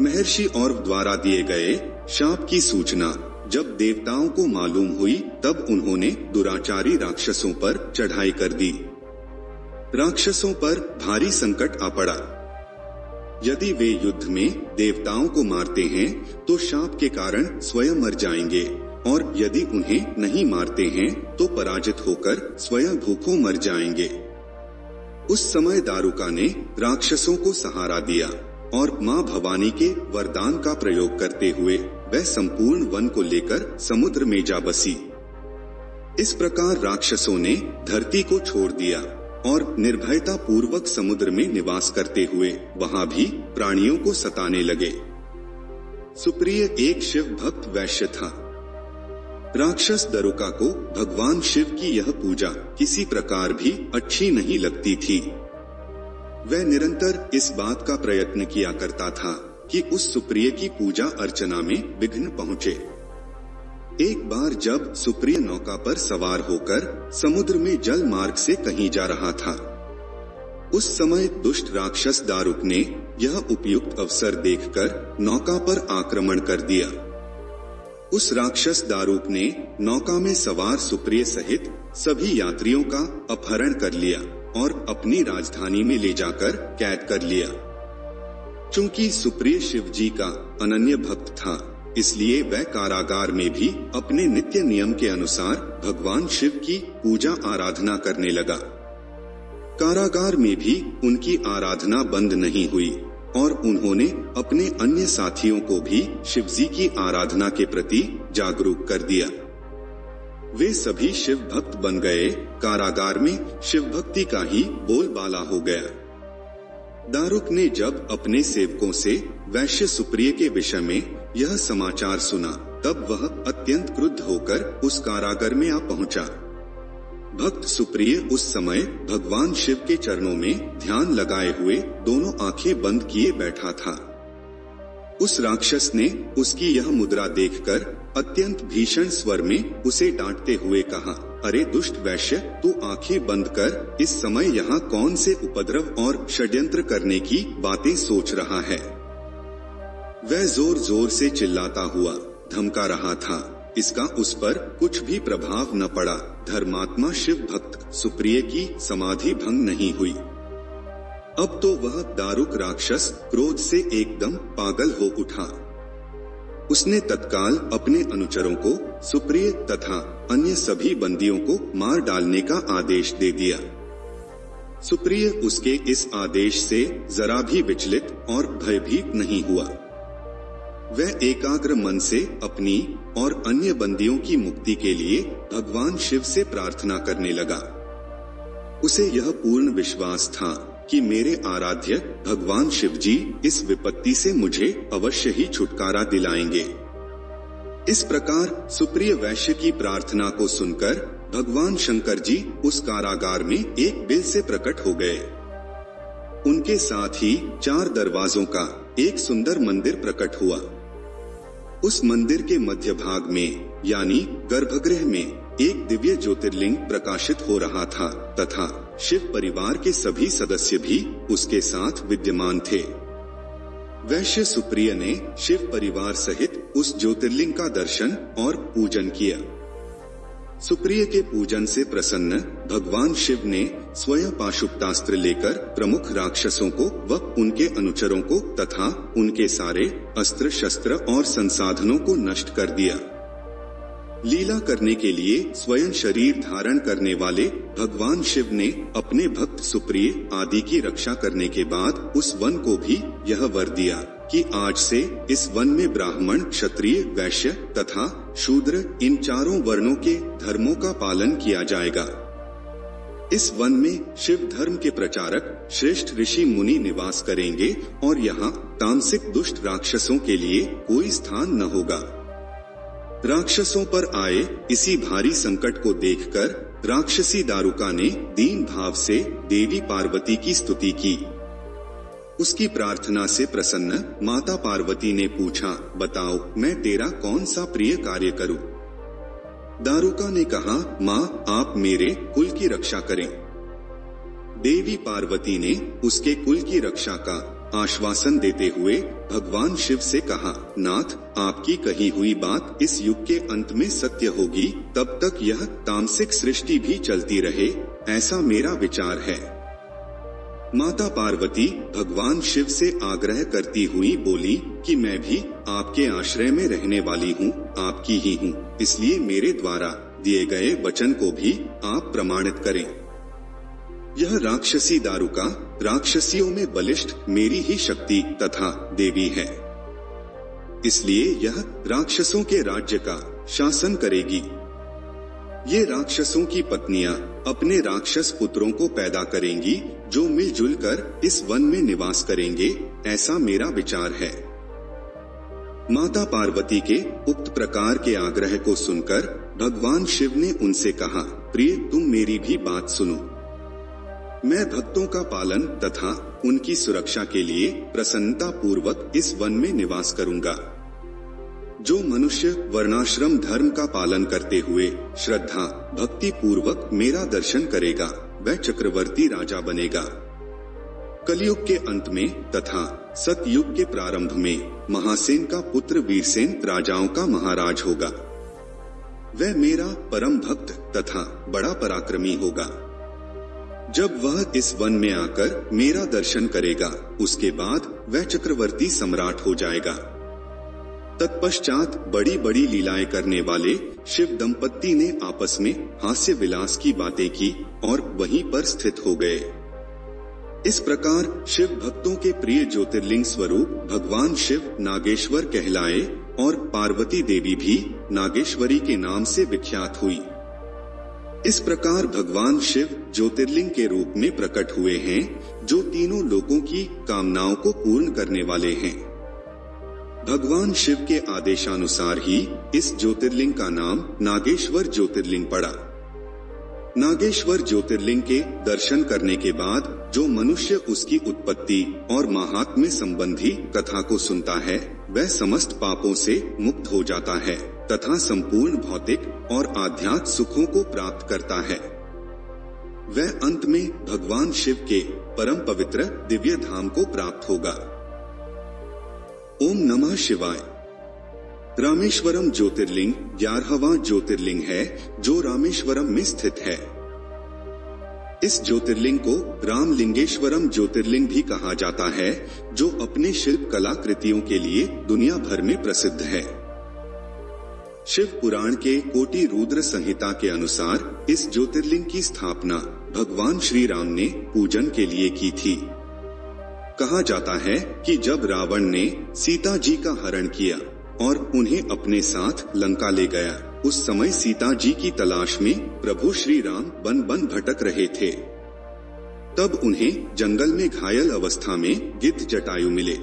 महर्षि औरव द्वारा दिए गए शाप की सूचना जब देवताओं को मालूम हुई, तब उन्होंने दुराचारी राक्षसों पर चढ़ाई कर दी। राक्षसों पर भारी संकट आ पड़ा। यदि वे युद्ध में देवताओं को मारते हैं तो शाप के कारण स्वयं मर जाएंगे, और यदि उन्हें नहीं मारते हैं तो पराजित होकर स्वयं भूखों मर जाएंगे। उस समय दारुका ने राक्षसों को सहारा दिया और मां भवानी के वरदान का प्रयोग करते हुए वह संपूर्ण वन को लेकर समुद्र में जा बसी। इस प्रकार राक्षसों ने धरती को छोड़ दिया और निर्भयता पूर्वक समुद्र में निवास करते हुए वहां भी प्राणियों को सताने लगे। सुप्रिय एक शिव भक्त वैश्य था। राक्षस दरुका को भगवान शिव की यह पूजा किसी प्रकार भी अच्छी नहीं लगती थी। वह निरंतर इस बात का प्रयत्न किया करता था कि उस सुप्रिय की पूजा अर्चना में विघ्न पहुंचे। एक बार जब सुप्रिय नौका पर सवार होकर समुद्र में जल मार्ग से कहीं जा रहा था, उस समय दुष्ट राक्षस दारुक ने यह उपयुक्त अवसर देखकर नौका पर आक्रमण कर दिया। उस राक्षस दारुक ने नौका में सवार सुप्रिय सहित सभी यात्रियों का अपहरण कर लिया और अपनी राजधानी में ले जाकर कैद कर लिया। चूंकि सुप्रिय शिवजी का अनन्य भक्त था, इसलिए वह कारागार में भी अपने नित्य नियम के अनुसार भगवान शिव की पूजा आराधना करने लगा। कारागार में भी उनकी आराधना बंद नहीं हुई और उन्होंने अपने अन्य साथियों को भी शिवजी की आराधना के प्रति जागरूक कर दिया। वे सभी शिव भक्त बन गए। कारागार में शिव भक्ति का ही बोलबाला हो गया। दारुक ने जब अपने सेवकों से वैश्य सुप्रिय के विषय में यह समाचार सुना, तब वह अत्यंत क्रुद्ध होकर उस कारागार में आ पहुंचा। भक्त सुप्रिय उस समय भगवान शिव के चरणों में ध्यान लगाए हुए दोनों आंखें बंद किए बैठा था। उस राक्षस ने उसकी यह मुद्रा देखकर अत्यंत भीषण स्वर में उसे डांटते हुए कहा, अरे दुष्ट वैश्य, तू आंखें बंद कर इस समय यहाँ कौन से उपद्रव और षड्यंत्र करने की बातें सोच रहा है। वह जोर जोर से चिल्लाता हुआ धमका रहा था। इसका उस पर कुछ भी प्रभाव न पड़ा। धर्मात्मा शिव भक्त सुप्रिय की समाधि भंग नहीं हुई। अब तो वह दारुक राक्षस क्रोध से एकदम पागल हो उठा। उसने तत्काल अपने अनुचरों को सुप्रिय तथा अन्य सभी बंदियों को मार डालने का आदेश दे दिया। सुप्रिय उसके इस आदेश से जरा भी विचलित और भयभीत नहीं हुआ। वह एकाग्र मन से अपनी और अन्य बंदियों की मुक्ति के लिए भगवान शिव से प्रार्थना करने लगा। उसे यह पूर्ण विश्वास था कि मेरे आराध्य भगवान शिवजी इस विपत्ति से मुझे अवश्य ही छुटकारा दिलाएंगे। इस प्रकार सुप्रिय वैश्य की प्रार्थना को सुनकर भगवान शंकर जी उस कारागार में एक बिल से प्रकट हो गए। उनके साथ ही चार दरवाजों का एक सुंदर मंदिर प्रकट हुआ। उस मंदिर के मध्य भाग में यानी गर्भगृह में एक दिव्य ज्योतिर्लिंग प्रकाशित हो रहा था तथा शिव परिवार के सभी सदस्य भी उसके साथ विद्यमान थे। वैश्य सुप्रिय ने शिव परिवार सहित उस ज्योतिर्लिंग का दर्शन और पूजन किया। सुप्रिय के पूजन से प्रसन्न भगवान शिव ने स्वयं पाशुपतास्त्र लेकर प्रमुख राक्षसों को व उनके अनुचरों को तथा उनके सारे अस्त्र शस्त्र और संसाधनों को नष्ट कर दिया। लीला करने के लिए स्वयं शरीर धारण करने वाले भगवान शिव ने अपने भक्त सुप्रिय आदि की रक्षा करने के बाद उस वन को भी यह वर दिया कि आज से इस वन में ब्राह्मण, क्षत्रिय, वैश्य तथा शूद्र इन चारों वर्णों के धर्मों का पालन किया जाएगा। इस वन में शिव धर्म के प्रचारक श्रेष्ठ ऋषि मुनि निवास करेंगे और यहाँ तामसिक दुष्ट राक्षसों के लिए कोई स्थान न होगा। राक्षसों पर आए इसी भारी संकट को देखकर राक्षसी दारुका ने दीन भाव से देवी पार्वती की स्तुति की। उसकी प्रार्थना से प्रसन्न माता पार्वती ने पूछा, बताओ मैं तेरा कौन सा प्रिय कार्य करूं? दारुका ने कहा, माँ आप मेरे कुल की रक्षा करें। देवी पार्वती ने उसके कुल की रक्षा का आश्वासन देते हुए भगवान शिव से कहा, नाथ आपकी कही हुई बात इस युग के अंत में सत्य होगी, तब तक यह तामसिक सृष्टि भी चलती रहे, ऐसा मेरा विचार है। माता पार्वती भगवान शिव से आग्रह करती हुई बोली कि मैं भी आपके आश्रय में रहने वाली हूँ, आपकी ही हूँ, इसलिए मेरे द्वारा दिए गए वचन को भी आप प्रमाणित करें। यह राक्षसी दारुका राक्षसियों में बलिष्ठ मेरी ही शक्ति तथा देवी है, इसलिए यह राक्षसों के राज्य का शासन करेगी। ये राक्षसों की पत्नियां अपने राक्षस पुत्रों को पैदा करेंगी जो मिलजुल कर इस वन में निवास करेंगे, ऐसा मेरा विचार है। माता पार्वती के उक्त प्रकार के आग्रह को सुनकर भगवान शिव ने उनसे कहा, प्रिय तुम मेरी भी बात सुनो। मैं भक्तों का पालन तथा उनकी सुरक्षा के लिए प्रसन्नता पूर्वक इस वन में निवास करूंगा। जो मनुष्य वर्णाश्रम धर्म का पालन करते हुए श्रद्धा भक्ति पूर्वक मेरा दर्शन करेगा वह चक्रवर्ती राजा बनेगा। कलयुग के अंत में तथा सतयुग के प्रारंभ में महासेन का पुत्र वीरसेन राजाओं का महाराज होगा। वह मेरा परम भक्त तथा बड़ा पराक्रमी होगा। जब वह इस वन में आकर मेरा दर्शन करेगा उसके बाद वह चक्रवर्ती सम्राट हो जाएगा। तत्पश्चात बड़ी बड़ी लीलाएं करने वाले शिव दंपत्ति ने आपस में हास्य विलास की बातें की और वहीं पर स्थित हो गए। इस प्रकार शिव भक्तों के प्रिय ज्योतिर्लिंग स्वरूप भगवान शिव नागेश्वर कहलाए और पार्वती देवी भी नागेश्वरी के नाम से विख्यात हुई। इस प्रकार भगवान शिव ज्योतिर्लिंग के रूप में प्रकट हुए हैं जो तीनों लोकों की कामनाओं को पूर्ण करने वाले हैं। भगवान शिव के आदेशानुसार ही इस ज्योतिर्लिंग का नाम नागेश्वर ज्योतिर्लिंग पड़ा। नागेश्वर ज्योतिर्लिंग के दर्शन करने के बाद जो मनुष्य उसकी उत्पत्ति और महात्म्य संबंधी कथा को सुनता है वह समस्त पापों से मुक्त हो जाता है तथा संपूर्ण भौतिक और आध्यात्मिक सुखों को प्राप्त करता है। वह अंत में भगवान शिव के परम पवित्र दिव्य धाम को प्राप्त होगा। ओम नमः शिवाय। रामेश्वरम ज्योतिर्लिंग ग्यारहवां ज्योतिर्लिंग है जो रामेश्वरम में स्थित है। इस ज्योतिर्लिंग को रामलिंगेश्वरम ज्योतिर्लिंग भी कहा जाता है जो अपने शिल्प कलाकृतियों के लिए दुनिया भर में प्रसिद्ध है। शिव पुराण के कोटि रुद्र संहिता के अनुसार इस ज्योतिर्लिंग की स्थापना भगवान श्री राम ने पूजन के लिए की थी। कहा जाता है कि जब रावण ने सीता जी का हरण किया और उन्हें अपने साथ लंका ले गया उस समय सीता जी की तलाश में प्रभु श्री राम बन बन भटक रहे थे। तब उन्हें जंगल में घायल अवस्था में गिद्ध जटायु मिले।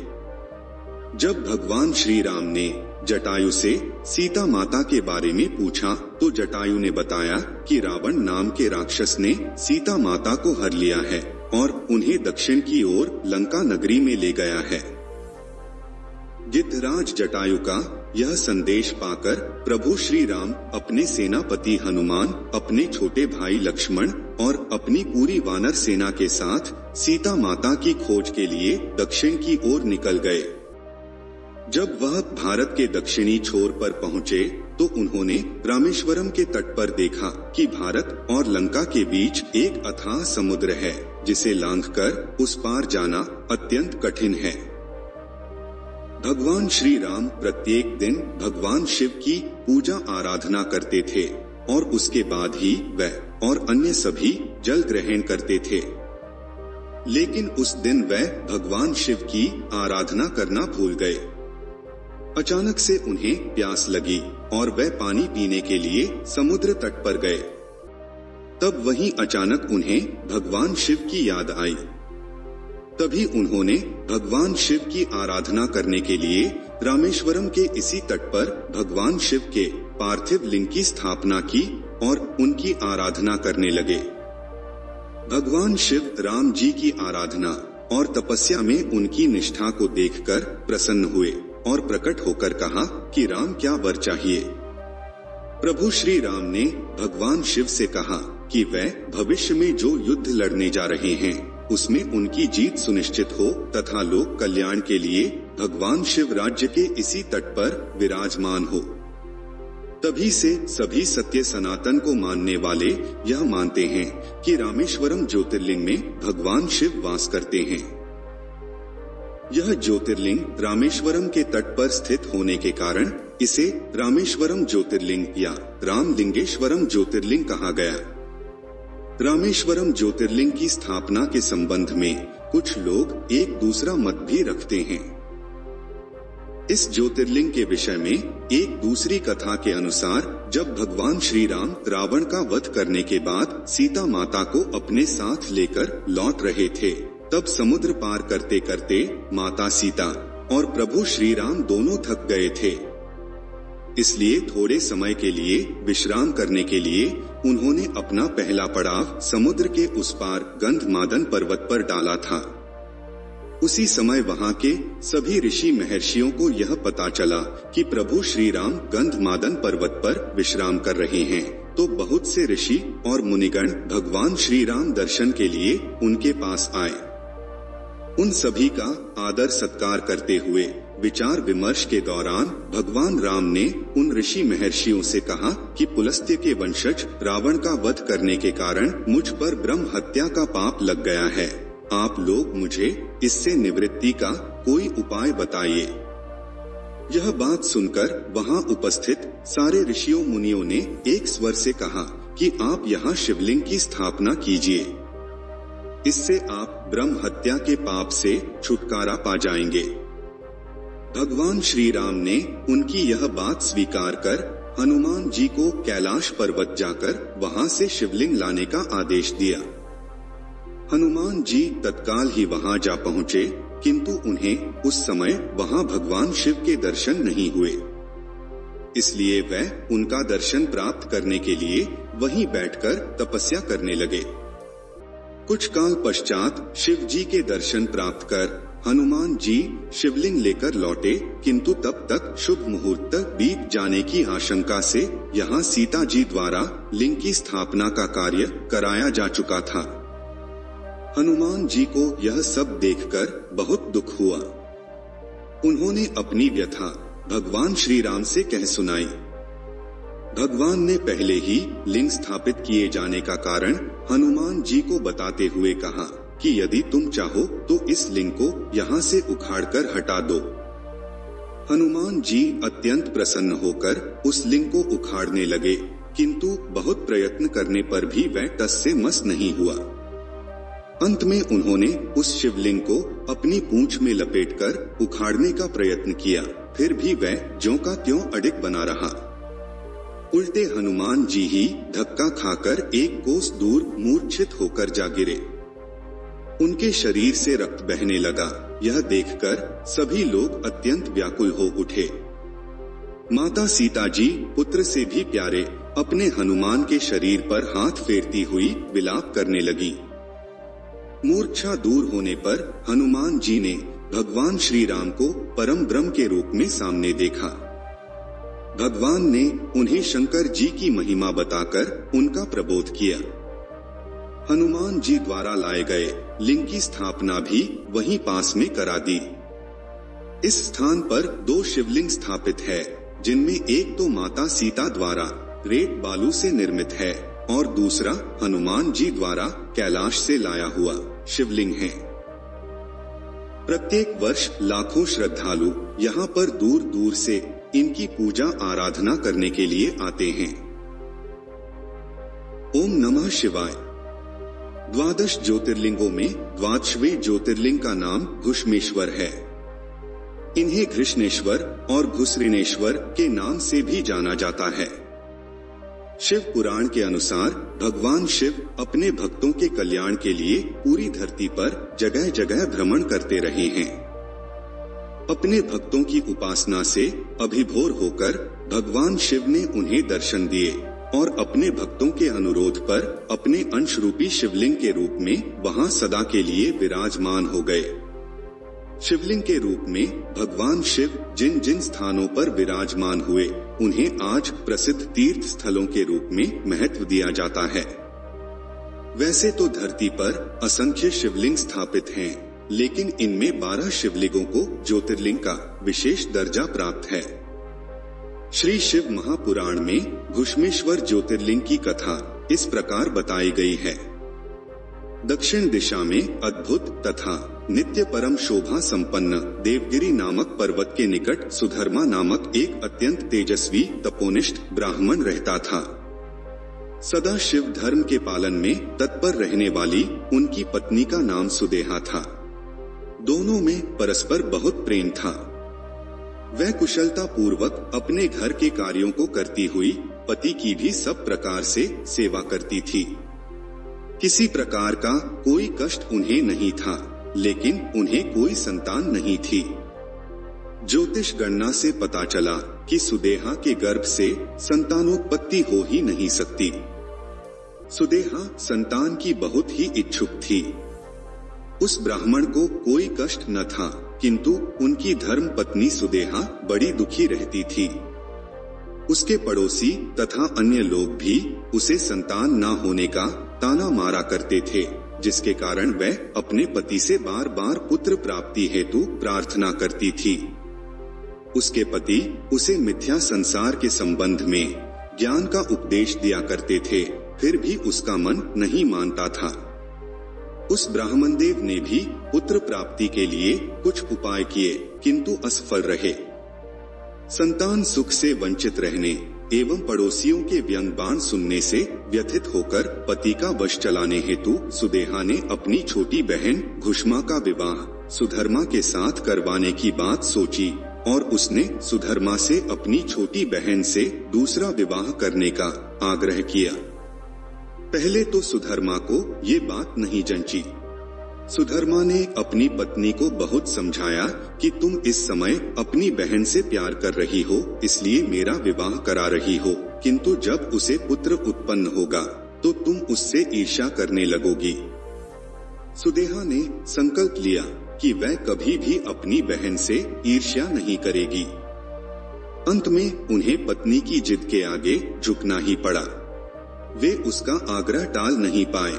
जब भगवान श्री राम ने जटायु से सीता माता के बारे में पूछा तो जटायु ने बताया कि रावण नाम के राक्षस ने सीता माता को हर लिया है और उन्हें दक्षिण की ओर लंका नगरी में ले गया है। गिद्धराज जटायु का यह संदेश पाकर प्रभु श्री राम अपने सेनापति हनुमान, अपने छोटे भाई लक्ष्मण और अपनी पूरी वानर सेना के साथ सीता माता की खोज के लिए दक्षिण की ओर निकल गए। जब वह भारत के दक्षिणी छोर पर पहुंचे तो उन्होंने रामेश्वरम के तट पर देखा कि भारत और लंका के बीच एक अथाह समुद्र है जिसे लांघकर उस पार जाना अत्यंत कठिन है। भगवान श्री राम प्रत्येक दिन भगवान शिव की पूजा आराधना करते थे और उसके बाद ही वह और अन्य सभी जल ग्रहण करते थे, लेकिन उस दिन वह भगवान शिव की आराधना करना भूल गए। अचानक से उन्हें प्यास लगी और वह पानी पीने के लिए समुद्र तट पर गए। तब वहीं अचानक उन्हें भगवान शिव की याद आई। तभी उन्होंने भगवान शिव की आराधना करने के लिए रामेश्वरम के इसी तट पर भगवान शिव के पार्थिव लिंग की स्थापना की और उनकी आराधना करने लगे। भगवान शिव राम जी की आराधना और तपस्या में उनकी निष्ठा को देखकर प्रसन्न हुए और प्रकट होकर कहा कि राम क्या वर चाहिए। प्रभु श्री राम ने भगवान शिव से कहा कि वह भविष्य में जो युद्ध लड़ने जा रहे हैं उसमें उनकी जीत सुनिश्चित हो तथा लोक कल्याण के लिए भगवान शिव राज्य के इसी तट पर विराजमान हो। तभी से सभी सत्य सनातन को मानने वाले यह मानते हैं कि रामेश्वरम ज्योतिर्लिंग में भगवान शिव वास करते हैं। यह ज्योतिर्लिंग रामेश्वरम के तट पर स्थित होने के कारण इसे रामेश्वरम ज्योतिर्लिंग या रामलिंगेश्वरम ज्योतिर्लिंग कहा गया। रामेश्वरम ज्योतिर्लिंग की स्थापना के संबंध में कुछ लोग एक दूसरा मत भी रखते हैं। इस ज्योतिर्लिंग के विषय में एक दूसरी कथा के अनुसार जब भगवान श्री राम रावण का वध करने के बाद सीता माता को अपने साथ लेकर लौट रहे थे, तब समुद्र पार करते करते माता सीता और प्रभु श्री राम दोनों थक गए थे, इसलिए थोड़े समय के लिए विश्राम करने के लिए उन्होंने अपना पहला पड़ाव समुद्र के उस पार गंधमादन पर्वत पर डाला था। उसी समय वहां के सभी ऋषि महर्षियों को यह पता चला कि प्रभु श्री राम गंधमादन पर्वत पर विश्राम कर रहे हैं, तो बहुत से ऋषि और मुनिगण भगवान श्री राम दर्शन के लिए उनके पास आए। उन सभी का आदर सत्कार करते हुए विचार विमर्श के दौरान भगवान राम ने उन ऋषि महर्षियों से कहा कि पुलस्त्य के वंशज रावण का वध करने के कारण मुझ पर ब्रह्म हत्या का पाप लग गया है, आप लोग मुझे इससे निवृत्ति का कोई उपाय बताइए। यह बात सुनकर वहां उपस्थित सारे ऋषियों मुनियों ने एक स्वर से कहा कि आप यहां शिवलिंग की स्थापना कीजिए, इससे आप ब्रह्म हत्या के पाप से छुटकारा पा जाएंगे। भगवान श्री राम ने उनकी यह बात स्वीकार कर हनुमान जी को कैलाश पर्वत जाकर वहां से शिवलिंग लाने का आदेश दिया। हनुमान जी तत्काल ही वहां जा पहुंचे, किंतु उन्हें उस समय वहां भगवान शिव के दर्शन नहीं हुए, इसलिए वह उनका दर्शन प्राप्त करने के लिए वहीं बैठकर तपस्या करने लगे। कुछ काल पश्चात शिव जी के दर्शन प्राप्त कर हनुमान जी शिवलिंग लेकर लौटे, किंतु तब तक शुभ मुहूर्त तक बीत जाने की आशंका से यहाँ सीता जी द्वारा लिंग की स्थापना का कार्य कराया जा चुका था। हनुमान जी को यह सब देखकर बहुत दुख हुआ, उन्होंने अपनी व्यथा भगवान श्री राम से कह सुनाई। भगवान ने पहले ही लिंग स्थापित किए जाने का कारण हनुमान जी को बताते हुए कहा कि यदि तुम चाहो तो इस लिंग को यहाँ से उखाड़कर हटा दो। हनुमान जी अत्यंत प्रसन्न होकर उस लिंग को उखाड़ने लगे, किंतु बहुत प्रयत्न करने पर भी वह टस से मस नहीं हुआ। अंत में उन्होंने उस शिवलिंग को अपनी पूंछ में लपेटकर उखाड़ने का प्रयत्न किया, फिर भी वह ज्यों का त्यों अडिग बना रहा। उल्टे हनुमान जी ही धक्का खाकर एक कोस दूर मूर्छित होकर जा गिरे, उनके शरीर से रक्त बहने लगा। यह देखकर सभी लोग अत्यंत व्याकुल हो उठे। माता सीता जी पुत्र से भी प्यारे अपने हनुमान के शरीर पर हाथ फेरती हुई विलाप करने लगी। मूर्छा दूर होने पर हनुमान जी ने भगवान श्री राम को परम ब्रह्म के रूप में सामने देखा। भगवान ने उन्हें शंकर जी की महिमा बताकर उनका प्रबोध किया। हनुमान जी द्वारा लाए गए लिंग की स्थापना भी वहीं पास में करा दी। इस स्थान पर दो शिवलिंग स्थापित है, जिनमें एक तो माता सीता द्वारा रेत बालू से निर्मित है और दूसरा हनुमान जी द्वारा कैलाश से लाया हुआ शिवलिंग है। प्रत्येक वर्ष लाखों श्रद्धालु यहाँ पर दूर दूर से इनकी पूजा आराधना करने के लिए आते हैं। ओम नमः शिवाय। द्वादश ज्योतिर्लिंगों में द्वादशवें ज्योतिर्लिंग का नाम घुष्मेश्वर है। इन्हें घृष्णेश्वर और घुसरिनेश्वर के नाम से भी जाना जाता है। शिव पुराण के अनुसार भगवान शिव अपने भक्तों के कल्याण के लिए पूरी धरती पर जगह जगह भ्रमण करते रहे हैं। अपने भक्तों की उपासना से अभिभोर होकर भगवान शिव ने उन्हें दर्शन दिए और अपने भक्तों के अनुरोध पर अपने अंश रूपी शिवलिंग के रूप में वहां सदा के लिए विराजमान हो गए। शिवलिंग के रूप में भगवान शिव जिन जिन स्थानों पर विराजमान हुए, उन्हें आज प्रसिद्ध तीर्थ स्थलों के रूप में महत्व दिया जाता है। वैसे तो धरती पर असंख्य शिवलिंग स्थापित हैं, लेकिन इनमें बारह शिवलिंगों को ज्योतिर्लिंग का विशेष दर्जा प्राप्त है। श्री शिव महापुराण में घुष्मेश्वर ज्योतिर्लिंग की कथा इस प्रकार बताई गई है। दक्षिण दिशा में अद्भुत तथा नित्य परम शोभा संपन्न देवगिरी नामक पर्वत के निकट सुधर्मा नामक एक अत्यंत तेजस्वी तपोनिष्ठ ब्राह्मण रहता था। सदा शिव धर्म के पालन में तत्पर रहने वाली उनकी पत्नी का नाम सुदेहा था। दोनों में परस्पर बहुत प्रेम था। वह कुशलता पूर्वक अपने घर के कार्यों को करती हुई पति की भी सब प्रकार से सेवा करती थी। किसी प्रकार का कोई कष्ट उन्हें नहीं था, लेकिन उन्हें कोई संतान नहीं थी। ज्योतिष गणना से पता चला कि सुदेहा के गर्भ से संतानोत्पत्ति हो ही नहीं सकती। सुदेहा संतान की बहुत ही इच्छुक थी। उस ब्राह्मण को कोई कष्ट न था, किंतु उनकी धर्म पत्नी सुदेहा बड़ी दुखी रहती थी। उसके पड़ोसी तथा अन्य लोग भी उसे संतान न होने का ताना मारा करते थे, जिसके कारण वह अपने पति से बार बार पुत्र प्राप्ति हेतु प्रार्थना करती थी। उसके पति उसे मिथ्या संसार के संबंध में ज्ञान का उपदेश दिया करते थे, फिर भी उसका मन नहीं मानता था। उस ब्राह्मण देव ने भी पुत्र प्राप्ति के लिए कुछ उपाय किए, किंतु असफल रहे। संतान सुख से वंचित रहने एवं पड़ोसियों के व्यंग्यबाण सुनने से व्यथित होकर पति का वश चलाने हेतु सुदेहा ने अपनी छोटी बहन घुष्मा का विवाह सुधर्मा के साथ करवाने की बात सोची और उसने सुधर्मा से अपनी छोटी बहन से दूसरा विवाह करने का आग्रह किया। पहले तो सुधर्मा को ये बात नहीं जंची। सुधर्मा ने अपनी पत्नी को बहुत समझाया कि तुम इस समय अपनी बहन से प्यार कर रही हो, इसलिए मेरा विवाह करा रही हो, किंतु जब उसे पुत्र उत्पन्न होगा तो तुम उससे ईर्ष्या करने लगोगी। सुदेहा ने संकल्प लिया कि वह कभी भी अपनी बहन से ईर्ष्या नहीं करेगी। अंत में उन्हें पत्नी की जिद के आगे झुकना ही पड़ा। वे उसका आग्रह टाल नहीं पाए।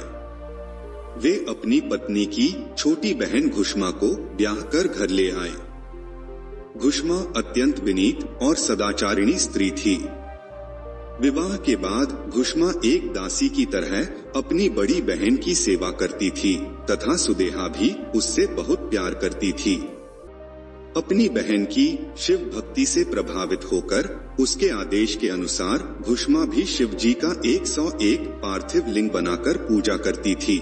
वे अपनी पत्नी की छोटी बहन घुष्मा को ब्याह कर घर ले आए। घुष्मा अत्यंत विनीत और सदाचारिणी स्त्री थी। विवाह के बाद घुष्मा एक दासी की तरह अपनी बड़ी बहन की सेवा करती थी तथा सुदेहा भी उससे बहुत प्यार करती थी। अपनी बहन की शिव भक्ति से प्रभावित होकर उसके आदेश के अनुसार घुष्मा भी शिव जी का एक सौ एक पार्थिव लिंग बनाकर पूजा करती थी।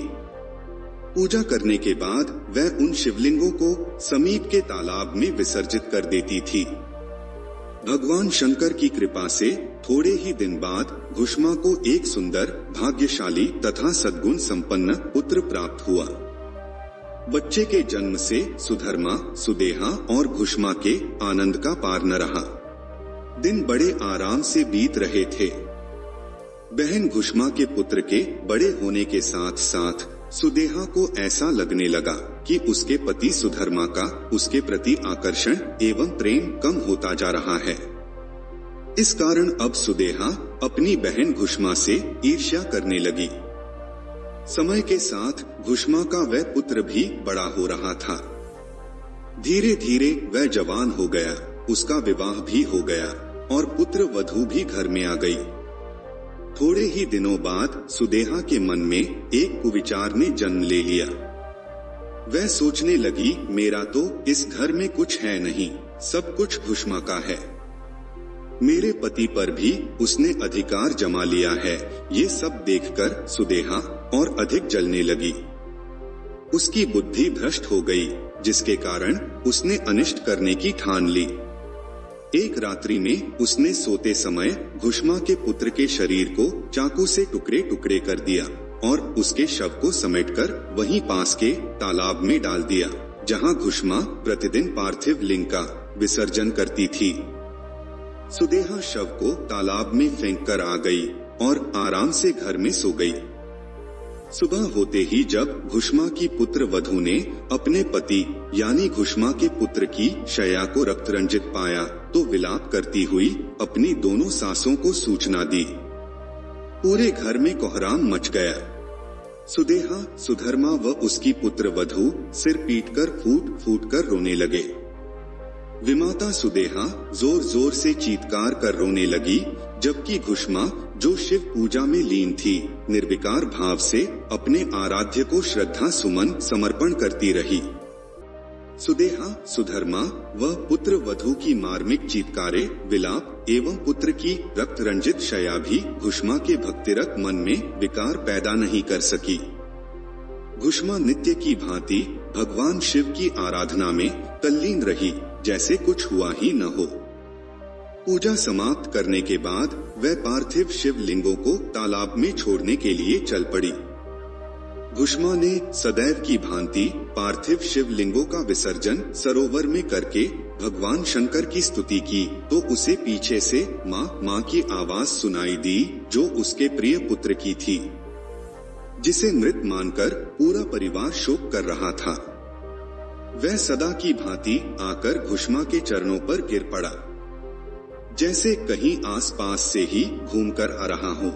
पूजा करने के बाद वह उन शिवलिंगों को समीप के तालाब में विसर्जित कर देती थी। भगवान शंकर की कृपा से थोड़े ही दिन बाद घुष्मा को एक सुंदर, भाग्यशाली तथा सद्गुण संपन्न पुत्र प्राप्त हुआ। बच्चे के जन्म से सुधर्मा, सुदेहा और घुष्मा के आनंद का पार न रहा। दिन बड़े आराम से बीत रहे थे। बहन घुष्मा के पुत्र के बड़े होने के साथ साथ सुदेहा को ऐसा लगने लगा कि उसके पति सुधर्मा का उसके प्रति आकर्षण एवं प्रेम कम होता जा रहा है। इस कारण अब सुदेहा अपनी बहन घुष्मा से ईर्ष्या करने लगी। समय के साथ घुष्मा का वह पुत्र भी बड़ा हो रहा था। धीरे धीरे वह जवान हो गया, उसका विवाह भी हो गया और पुत्र वधू भी घर में आ गई। थोड़े ही दिनों बाद सुदेहा के मन में एक कुविचार ने जन्म ले लिया। वह सोचने लगी, मेरा तो इस घर में कुछ है नहीं, सब कुछ घुष्मा का है। मेरे पति पर भी उसने अधिकार जमा लिया है। ये सब देखकर सुदेहा और अधिक जलने लगी। उसकी बुद्धि भ्रष्ट हो गई, जिसके कारण उसने अनिष्ट करने की ठान ली। एक रात्रि में उसने सोते समय घुष्मा के पुत्र के शरीर को चाकू से टुकड़े टुकड़े कर दिया और उसके शव को समेटकर वहीं पास के तालाब में डाल दिया, जहां घुष्मा प्रतिदिन पार्थिव लिंग का विसर्जन करती थी। सुदेहा शव को तालाब में फेंक कर आ गई और आराम से घर में सो गई। सुबह होते ही जब घुष्मा की पुत्र वधू ने अपने पति यानी घुष्मा के पुत्र की शया को रक्तरंजित पाया तो विलाप करती हुई अपनी दोनों सासों को सूचना दी। पूरे घर में कोहराम मच गया। सुदेहा, सुधर्मा व उसकी पुत्र वधू सिर पीटकर फूट फूट कर रोने लगे। विमाता सुदेहा जोर जोर से चीत्कार कर रोने लगी, जबकि घुष्मा जो शिव पूजा में लीन थी निर्विकार भाव से अपने आराध्य को श्रद्धा सुमन समर्पण करती रही। सुदेहा, सुधर्मा व पुत्र वधू की मार्मिक चीत्कारें, विलाप एवं पुत्र की रक्तरंजित शया भी घुष्मा के भक्तिरत मन में विकार पैदा नहीं कर सकी। घुष्मा नित्य की भांति भगवान शिव की आराधना में तल्लीन रही जैसे कुछ हुआ ही न हो। पूजा समाप्त करने के बाद वह पार्थिव शिवलिंगों को तालाब में छोड़ने के लिए चल पड़ी। घुश्मा ने सदैव की भांति पार्थिव शिवलिंगों का विसर्जन सरोवर में करके भगवान शंकर की स्तुति की तो उसे पीछे से माँ माँ की आवाज सुनाई दी, जो उसके प्रिय पुत्र की थी, जिसे मृत मानकर पूरा परिवार शोक कर रहा था। वह सदा की भांति आकर घुश्मा के चरणों पर गिर पड़ा, जैसे कहीं आसपास से ही घूमकर आ रहा हो।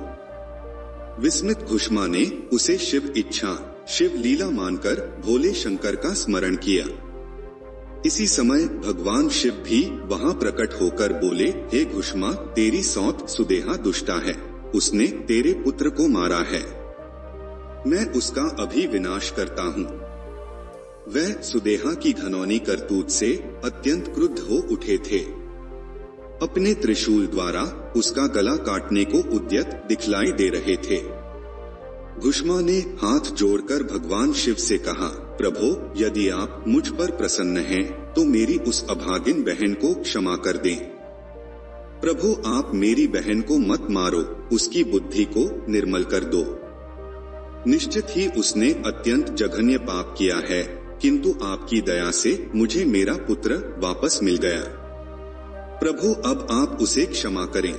विस्मित घुश्मा ने उसे शिव इच्छा, शिव लीला मानकर भोले शंकर का स्मरण किया। इसी समय भगवान शिव भी वहां प्रकट होकर बोले, हे घुश्मा, तेरी सौत सुदेहा दुष्टा है, उसने तेरे पुत्र को मारा है, मैं उसका अभी विनाश करता हूँ। वह सुदेहा की घनौनी करतूत से अत्यंत क्रुद्ध हो उठे थे। अपने त्रिशूल द्वारा उसका गला काटने को उद्यत दिखलाई दे रहे थे। घुश्मा ने हाथ जोड़कर भगवान शिव से कहा, प्रभो, यदि आप मुझ पर प्रसन्न हैं तो मेरी उस अभागिन बहन को क्षमा कर दें। प्रभो, आप मेरी बहन को मत मारो, उसकी बुद्धि को निर्मल कर दो। निश्चित ही उसने अत्यंत जघन्य पाप किया है, किंतु आपकी दया से मुझे मेरा पुत्र वापस मिल गया। प्रभो, अब आप उसे क्षमा करें।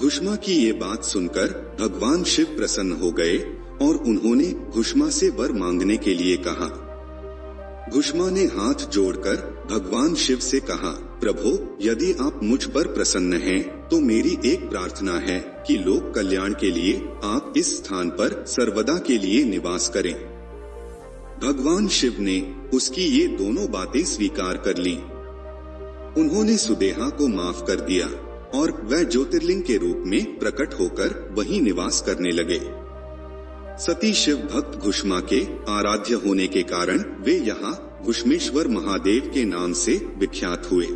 घुश्मा की ये बात सुनकर भगवान शिव प्रसन्न हो गए और उन्होंने घुश्मा से वर मांगने के लिए कहा। घुश्मा ने हाथ जोड़कर भगवान शिव से कहा, प्रभो, यदि आप मुझ पर प्रसन्न हैं तो मेरी एक प्रार्थना है कि लोक कल्याण के लिए आप इस स्थान पर सर्वदा के लिए निवास करें। भगवान शिव ने उसकी ये दोनों बातें स्वीकार कर लीं। उन्होंने सुदेहा को माफ कर दिया और वह ज्योतिर्लिंग के रूप में प्रकट होकर वहीं निवास करने लगे। सती शिव भक्त घुश्मा के आराध्य होने के कारण वे यहाँ घुश्मेश्वर महादेव के नाम से विख्यात हुए।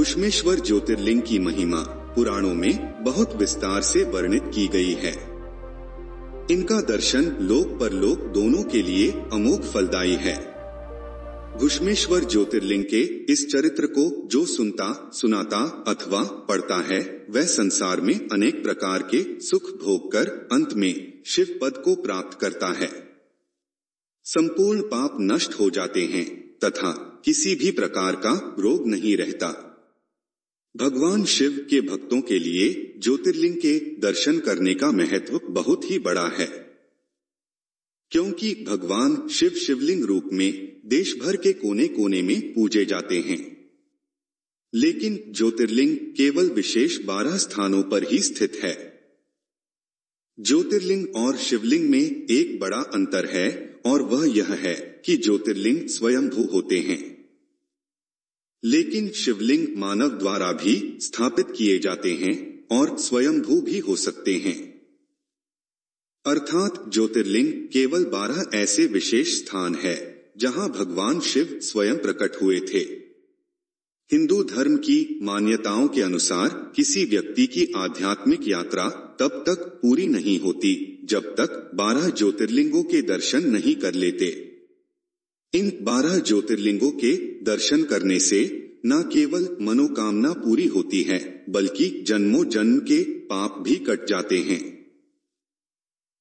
घुश्मेश्वर ज्योतिर्लिंग की महिमा पुराणों में बहुत विस्तार से वर्णित की गई है। इनका दर्शन लोक परलोक दोनों के लिए अमोघ फलदायी है। घुश्मेश्वर ज्योतिर्लिंग के इस चरित्र को जो सुनता, सुनाता अथवा पढ़ता है, वह संसार में अनेक प्रकार के सुख भोग कर अंत में शिव पद को प्राप्त करता है। संपूर्ण पाप नष्ट हो जाते हैं तथा किसी भी प्रकार का रोग नहीं रहता। भगवान शिव के भक्तों के लिए ज्योतिर्लिंग के दर्शन करने का महत्व बहुत ही बड़ा है, क्योंकि भगवान शिव शिवलिंग रूप में देश भर के कोने कोने में पूजे जाते हैं। लेकिन ज्योतिर्लिंग केवल विशेष बारह स्थानों पर ही स्थित है। ज्योतिर्लिंग और शिवलिंग में एक बड़ा अंतर है और वह यह है कि ज्योतिर्लिंग स्वयंभू होते हैं, लेकिन शिवलिंग मानव द्वारा भी स्थापित किए जाते हैं और स्वयंभू भी हो सकते हैं। अर्थात ज्योतिर्लिंग केवल बारह ऐसे विशेष स्थान है जहां भगवान शिव स्वयं प्रकट हुए थे। हिंदू धर्म की मान्यताओं के अनुसार किसी व्यक्ति की आध्यात्मिक यात्रा तब तक पूरी नहीं होती जब तक बारह ज्योतिर्लिंगों के दर्शन नहीं कर लेते। इन बारह ज्योतिर्लिंगों के दर्शन करने से न केवल मनोकामना पूरी होती है, बल्कि जन्मों जन्म के पाप भी कट जाते हैं।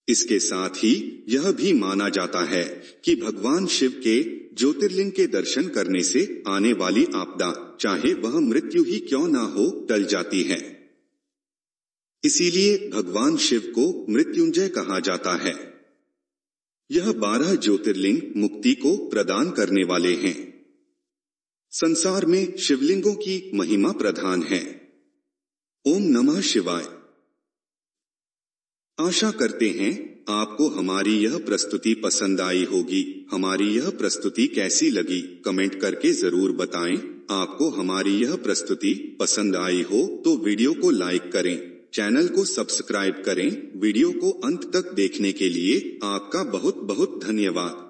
इसके साथ ही यह भी माना जाता है कि भगवान शिव के ज्योतिर्लिंग के दर्शन करने से आने वाली आपदा, चाहे वह मृत्यु ही क्यों ना हो, टल जाती है। इसीलिए भगवान शिव को मृत्युंजय कहा जाता है। यह बारह ज्योतिर्लिंग मुक्ति को प्रदान करने वाले हैं। संसार में शिवलिंगों की महिमा प्रधान है। ओम नमः शिवाय। आशा करते हैं आपको हमारी यह प्रस्तुति पसंद आई होगी। हमारी यह प्रस्तुति कैसी लगी, कमेंट करके जरूर बताएं। आपको हमारी यह प्रस्तुति पसंद आई हो तो वीडियो को लाइक करें, चैनल को सब्सक्राइब करें। वीडियो को अंत तक देखने के लिए आपका बहुत बहुत धन्यवाद।